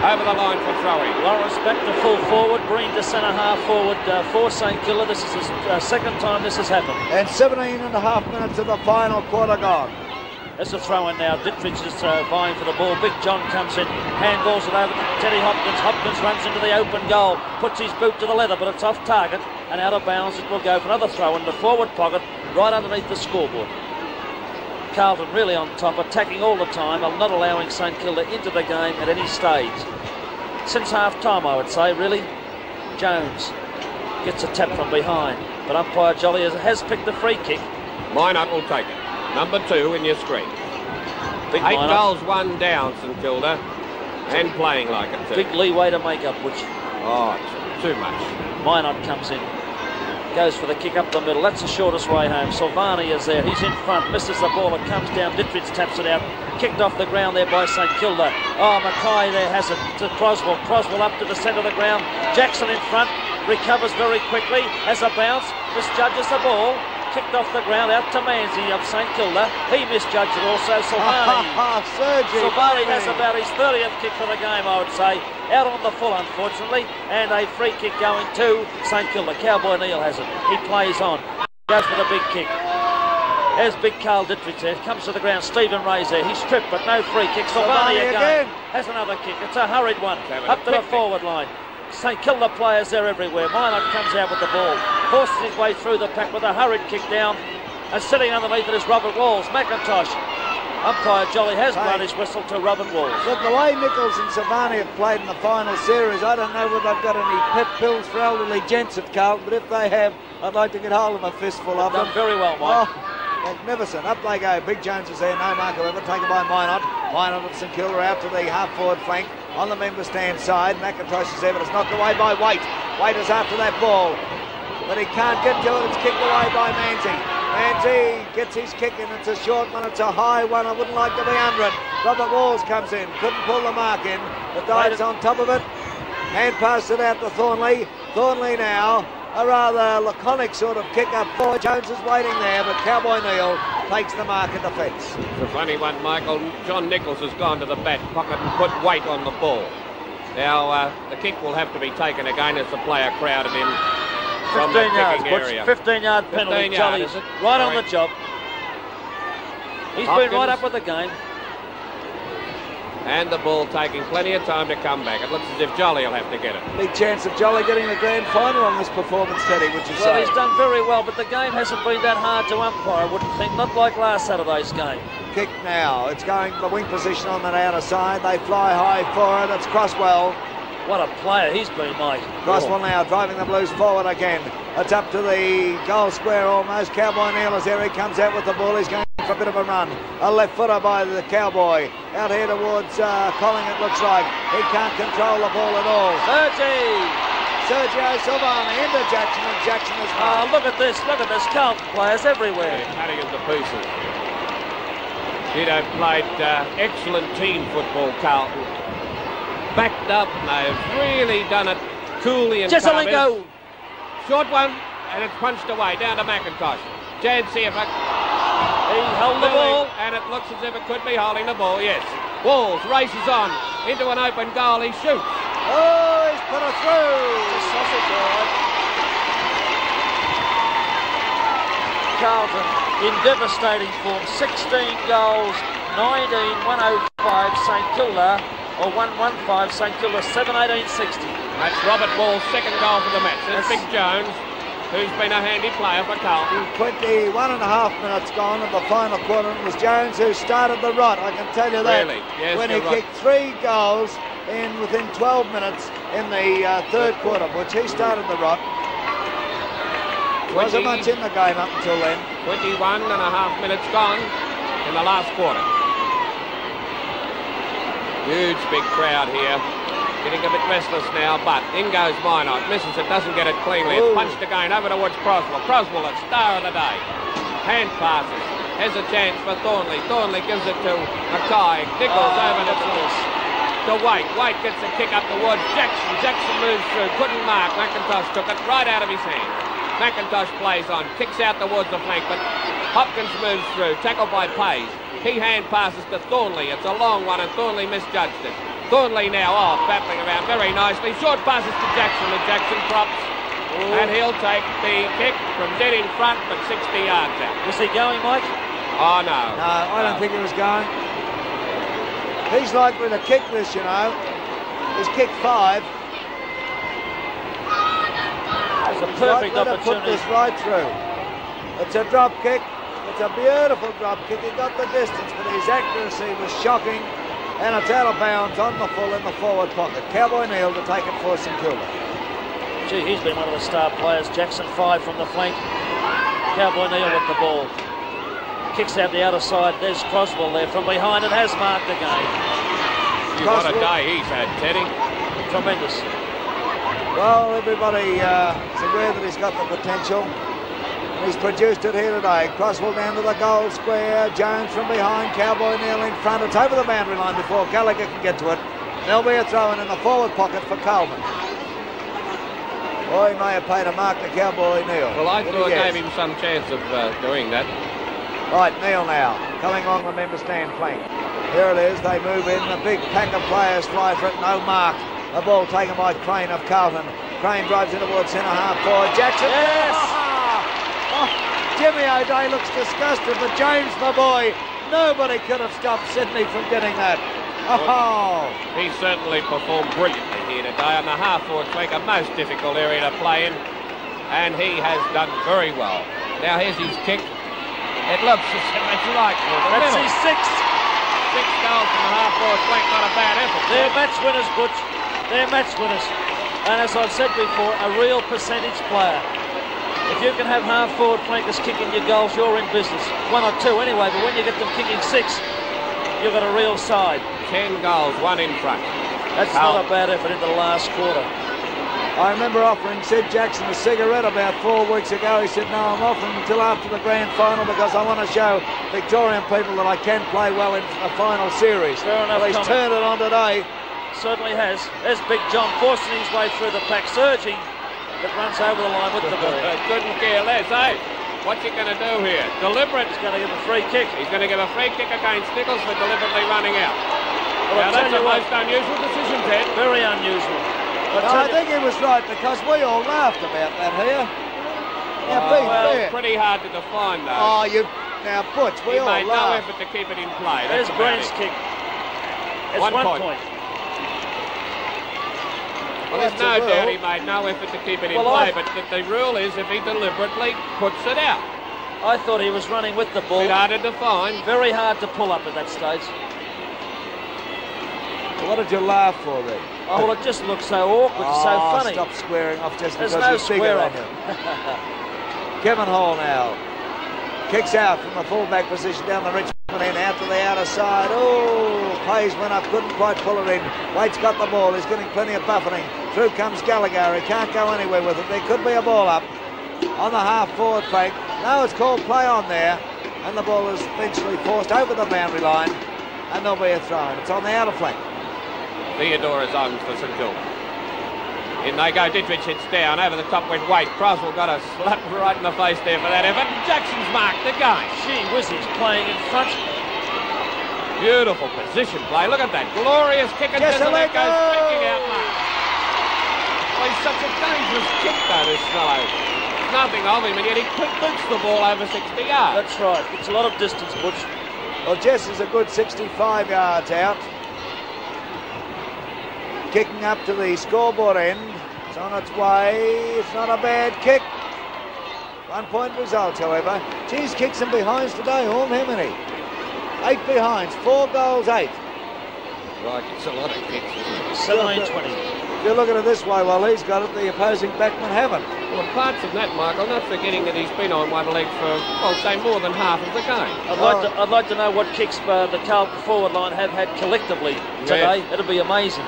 Over the line for throwing. Lawrence back to full forward, Breen to centre half forward for St Kilda. This is his second time this has happened. And 17 and a half minutes of the final quarter gone. That's a throw in now. Ditterich is vying for the ball. Big John comes in, handballs it over to Teddy Hopkins. Hopkins runs into the open goal, puts his boot to the leather, but it's off target and out of bounds. It will go for another throw in the forward pocket, right underneath the scoreboard. Carlton really on top, attacking all the time and not allowing St Kilda into the game at any stage. Since half-time, I would say, really. Jones gets a tap from behind, but umpire Jolly has picked the free kick. Mynott will take it. Number 2 in your screen. Big 8 Mynott. Goals, 1 down, St Kilda, and playing like it too. Big leeway to make up, which... oh, it's too much. Mynott comes in, goes for the kick up the middle. That's the shortest way home. Silvani is there. He's in front, misses the ball. It comes down. Ditterich taps it out. Kicked off the ground there by St Kilda. Oh, McKay there has it to Croswell. Croswell up to the centre of the ground. Jackson in front, recovers very quickly, has a bounce, misjudges the ball. Kicked off the ground out to Manzi of St Kilda. He misjudged it also. Silvani. Silvani has about his 30th kick for the game, I would say. Out on the full, unfortunately. And a free kick going to St Kilda. Cowboy Neale has it. He plays on. Goes for the big kick. There's big Carl Ditterich there. Comes to the ground. Stephen Rae's there. He's stripped, but no free kick. Silvani again. Has another kick. It's a hurried one. Up to the forward line. St Kilda players there everywhere. Mynott comes out with the ball, forces his way through the pack with a hurried kick down, and sitting underneath it is Robert Walls. McIntosh. Umpire Jolly has blown his whistle to Robert Walls. Look, the way Nicholls and Silvani have played in the final series, I don't know whether they've got any pet pills for elderly gents at Carlton, but if they have, I'd like to get hold of a fistful of them. Done very well, Mike. Oh, magnificent. Up they go. Big Jones is there. No mark however, taken by Mynott. Mynott and St Kilda out to the half-forward flank. On the member stand side, McIntosh is there, but it's knocked away by Waite. Waite is after that ball, but he can't get to it. It's kicked away by Manzi. Manzi gets his kick, and it's a short one. It's a high one. I wouldn't like to be under it. Robert Walls comes in. Couldn't pull the mark in. The dive's on top of it. Hand passed it out to Thornley. Thornley now, a rather laconic sort of kick up. Boy, Jones is waiting there, but Cowboy Neale takes the mark at the fence. It's a funny one, Michael. John Nicholls has gone to the back pocket and put weight on the ball. Now, the kick will have to be taken again as the player crowded in from the kicking area. 15-yard penalty, Jolly. Right on the job. He's been right up with the game. And the ball taking plenty of time to come back. It looks as if Jolly will have to get it. Big chance of Jolly getting the grand final on this performance, Teddy, would you say? Well, he's done very well, but the game hasn't been that hard to umpire, I wouldn't think. Not like last Saturday's game. Kick now. It's going to the wing position on that outer side. They fly high for it. It's Croswell. What a player he's been, Mike. Croswell now driving the Blues forward again. It's up to the goal square almost. Cowboy Neale is there. He comes out with the ball. He's going for a bit of a run. A left footer by the Cowboy. Out here towards Colling, it looks like. He can't control the ball at all. Sergio Silvani into Jackson, and Jackson is won. Oh, look at this. Look at this. Carlton players everywhere. Yeah, cutting him to pieces. Ditto played excellent team football, Carlton. Backed up, and they've really done it coolly and Jesaulenko. Short one, and it's punched away, down to McIntosh. He held the ball, and it looks as if it could be holding the ball, yes. Walls races on into an open goal, he shoots. Oh, he's put it through. Sausage boy. Carlton in devastating form, 16 goals, 19-105 St Kilda, or 115 St Kilda, 7-18-60. That's Robert Ball's second goal for the match. That's Big Jones, who's been a handy player for Carlton. 21 and a half minutes gone of the final quarter, and it was Jones who started the rot, I can tell you that. Really? Yes, when he kicked 3 goals in within 12 minutes in the third quarter, which he started the rot. Wasn't much in the game up until then. 21 and a half minutes gone in the last quarter. Huge big crowd here. Getting a bit restless now, but in goes Mynott. Misses it, doesn't get it cleanly. It's punched again over towards Croswell. Croswell, a star of the day. Hand passes. Has a chance for Thornley. Thornley gives it to McKay. Nicholls over to Walls. To Waite. Waite gets a kick up towards Jackson. Jackson moves through. Couldn't mark. McIntosh took it right out of his hand. McIntosh plays on. Kicks out towards the flank, but Hopkins moves through. Tackled by Page. He hand passes to Thornley. It's a long one, and Thornley misjudged it. Thornley now off, battling around very nicely. Short passes to Jackson, and Jackson drops. Ooh. And he'll take the kick from dead in front, but 60 yards out. Was he going, Mike? Oh, no. No, I don't think he was going. He's like with a kick this, you know. He's kicked 5. It's a perfect opportunity. Put this right through. It's a drop kick. It's a beautiful drop kick. He got the distance, but his accuracy was shocking. And it's out of bounds on the full in the forward pocket. Cowboy Neale to take it for St Kilda. Gee, he's been one of the star players. Jackson 5 from the flank. Cowboy Neale with the ball. Kicks out the outer side. There's Croswell there from behind. It has marked again. Gee, what a day he's had, Teddy. Tremendous. Well, everybody is aware that he's got the potential. He's produced it here today. Croswell down to the goal square. Jones from behind. Cowboy Neale in front. It's over the boundary line before Gallagher can get to it. There'll be a throw-in in the forward pocket for Coleman. Or he may have paid a mark to Cowboy Neale. Well, I thought I gave him some chance of doing that. Right, Neale now. Coming along the member stand flank. Here it is. They move in. A big pack of players fly for it. No mark. The ball taken by Crane of Carlton. Crane drives in towards centre half forward. Jackson. Yes! Jimmy O'Dea looks disgusted, but James, the boy, nobody could have stopped Sydney from getting that. Oh! He certainly performed brilliantly here today on the half-forward flank, a most difficult area to play in, and he has done very well. Now here's his kick. It looks right for the middle. That's his 6 goals from the half-forward flank, not a bad effort. They're match winners, Butch. They're match winners. And as I've said before, a real percentage player. If you can have half-forward flankers kicking your goals, you're in business. 1 or 2 anyway, but when you get them kicking 6, you've got a real side. 10 goals, 1 in front. That's not a bad effort in the last quarter. I remember offering Syd Jackson a cigarette about 4 weeks ago. He said, no, I'm offering until after the grand final because I want to show Victorian people that I can play well in a final series. Fair enough, well, he's turned it on today. Certainly has. There's Big John forcing his way through the pack, surging. It runs over the line with the ball. Couldn't care less, eh? What's he going to do here? Deliberate. He's going to give a free kick. He's going to give a free kick against Nicholls for deliberately running out. Well, now, that's the most unusual decision, Ted. Very unusual. No, I think he was right because we all laughed about that here. Now, well, pretty hard to define, though. Oh, you... Now, Butch, we all laughed. He made no effort to keep it in play. There's Grant's kick. It's 1 point. Well, there's no doubt he made no effort to keep it in play, but the rule is if he deliberately puts it out. I thought he was running with the ball. It's hard to define. Very hard to pull up at that stage. Well, what did you laugh for then? Oh, well, it just looks so awkward, so funny. Stop squaring off just because you figure on him. Kevin Hall now kicks out from the fullback position down the Richmond end, out to the outer side. Oh! Plays went up, couldn't quite pull it in. Wade's got the ball, he's getting plenty of buffeting. Through comes Gallagher, he can't go anywhere with it. There could be a ball up on the half-forward flank. No, it's called play on there. And the ball is eventually forced over the boundary line. And there'll be a throw. It's on the outer flank. Theodore is on for St Kilda. In they go, Ditterich hits down. Over the top went Wade. Croswell got a slap right in the face there for that effort. And Jackson's marked the guy. Gee whiz, he's playing in front. Beautiful position play. Look at that. Glorious kick. And Jesaulenko goes kicking out mark. Well, he's such a dangerous kick, though, this fellow. There's nothing of him, and yet he quick boots the ball over 60 yards. That's right. It's a lot of distance, Butch. Well, Jess is a good 65 yards out. Kicking up to the scoreboard end. It's on its way. It's not a bad kick. 1 point result, however. Geez, kicks and behinds today, Horn Hemeny. 8 behinds, 4 goals, 8. Right, it's a lot of kicks. 17-20. If you look at it this way, well, he's got it, the opposing backmen haven't. Well, apart from that, Michael, not forgetting that he's been on one leg for, well, say, more than half of the game. I'd like to know what kicks the Carlton forward line have had collectively today. It'll be amazing.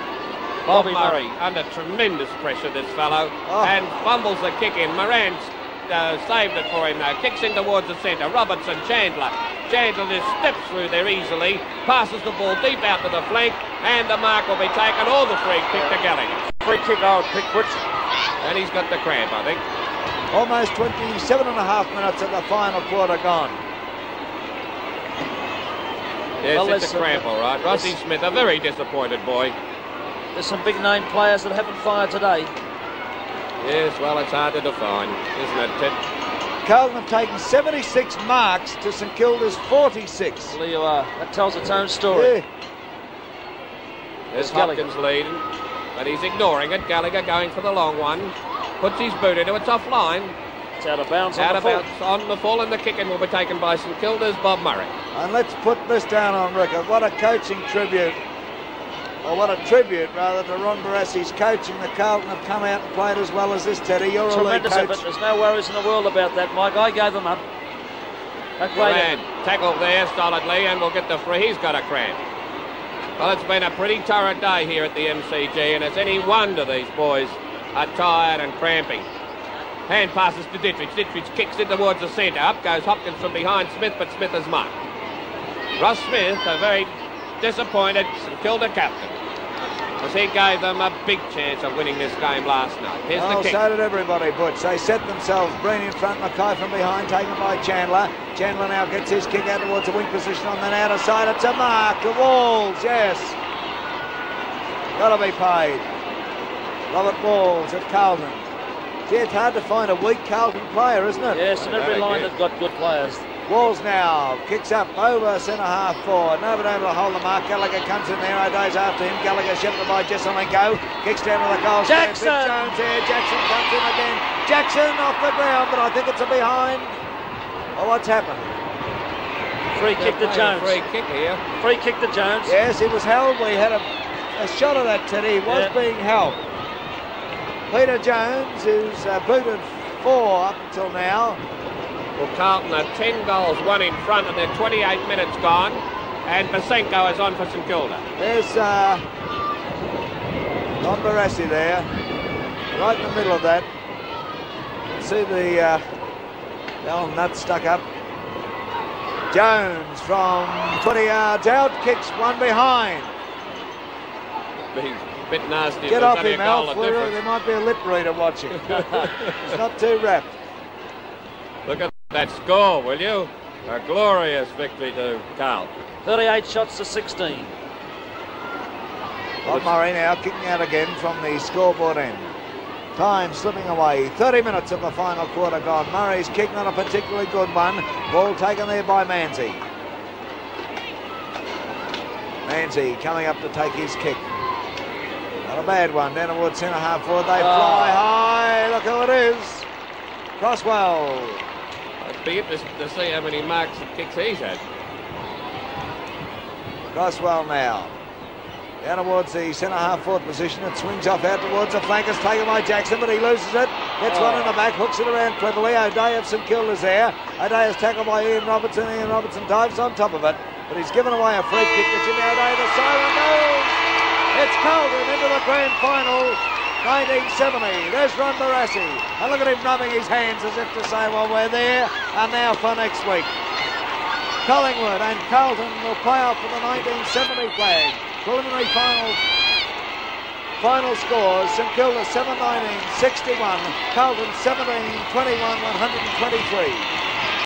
Bob Murray, under tremendous pressure, this fellow, and fumbles the kick in. Moran's saved it for him now. Kicks in towards the centre. Robertson, Chandler. Chandler just steps through there easily, passes the ball deep out to the flank, and the mark will be taken, or the free kick to Gallagher. Free kick, Butch. And he's got the cramp, I think. Almost 27.5 minutes of the final quarter gone. Yes, well, it's a cramp, all right. Rossi Smith, a very disappointed boy. There's some big name players that haven't fired today. Yes, well, it's hard to define, isn't it, Ted? Carlton have taken 76 marks to St Kilda's 46. Well, there you are. That tells its own story. Yeah. There's Hopkins leading, but he's ignoring it. Gallagher going for the long one. Puts his boot into it. Off line. It's out of bounds on the full. Out of bounds on the full, and the kick-in will be taken by St Kilda's Bob Murray. And let's put this down on record. What a coaching tribute. Well, what a tribute, rather, to Ron Barassi's coaching. The Carlton have come out and played as well as this, Teddy. You're a league coach. Tremendous, but there's no worries in the world about that, Mike. I gave him up. Moran tackled there solidly and will get the free. He's got a cramp. Well, it's been a pretty torrid day here at the MCG, and it's any wonder these boys are tired and cramping. Hand passes to Ditterich. Ditterich kicks it towards the centre. Up goes Hopkins from behind Smith, but Smith is marked. Ross Smith, a very disappointed St Kilda captain, because he gave them a big chance of winning this game last night. Here's the kick. So did everybody, Butch. They set themselves. Breen in front, McKay from behind, taken by Chandler. Chandler now gets his kick out towards the wing position on that outer side. It's a mark to Walls, yes. Got to be paid. Robert Walls at Carlton. Gee, it's hard to find a weak Carlton player, isn't it? Yes, and every line has got good players. Walls now kicks up over centre-half forward. Nobody able to hold the mark. Gallagher comes in there. O'Dea's after him. Gallagher shepherded by Jesaulenko. Kicks down to the goal. Jackson! Jones there. Jackson comes in again. Jackson off the ground, but I think it's a behind. Well, what's happened? Free kick to Jones. Free kick here. Free kick to Jones. Yes, he was held. We had a shot of that today. He was being held. Peter Jones, who's booted four up until now. Well, Carlton are 10 goals, one in front, and they're 28 minutes gone. And Vasenko is on for St Kilda. There's Don Barassi there, right in the middle of that. See the old nut stuck up. Jones from 20 yards out, kicks one behind. He's a bit nasty. Get off him, Alf. There might be a lip reader watching. It's not too wrapped. Look at that score, will you? A glorious victory to Carlton. 38 shots to 16. Bob Murray now kicking out again from the scoreboard end. Time slipping away. 30 minutes of the final quarter gone. Murray's kick, not a particularly good one. Ball taken there by Manzi. Manzi coming up to take his kick. Not a bad one. Down towards centre half forward. They fly high. Look who it is. Croswell. It'd be interesting to see how many marks and kicks he's had. Croswell now. Down towards the centre-half forward position. It swings off out towards the flank. It's taken by Jackson, but he loses it. Gets one in the back, hooks it around cleverly. O'Dea of St Kilda's there. O'Dea is tackled by Ian Robertson. Ian Robertson dives on top of it, but he's given away a free kick to Jimmy O'Dea. The siren goes. It's Carlton into the grand final. 1970, there's Ron Barassi. And look at him rubbing his hands as if to say, well, we're there, and now for next week. Collingwood and Carlton will play off for the 1970 flag. Preliminary final scores, St Kilda 7-19-61, Carlton 17-21-123.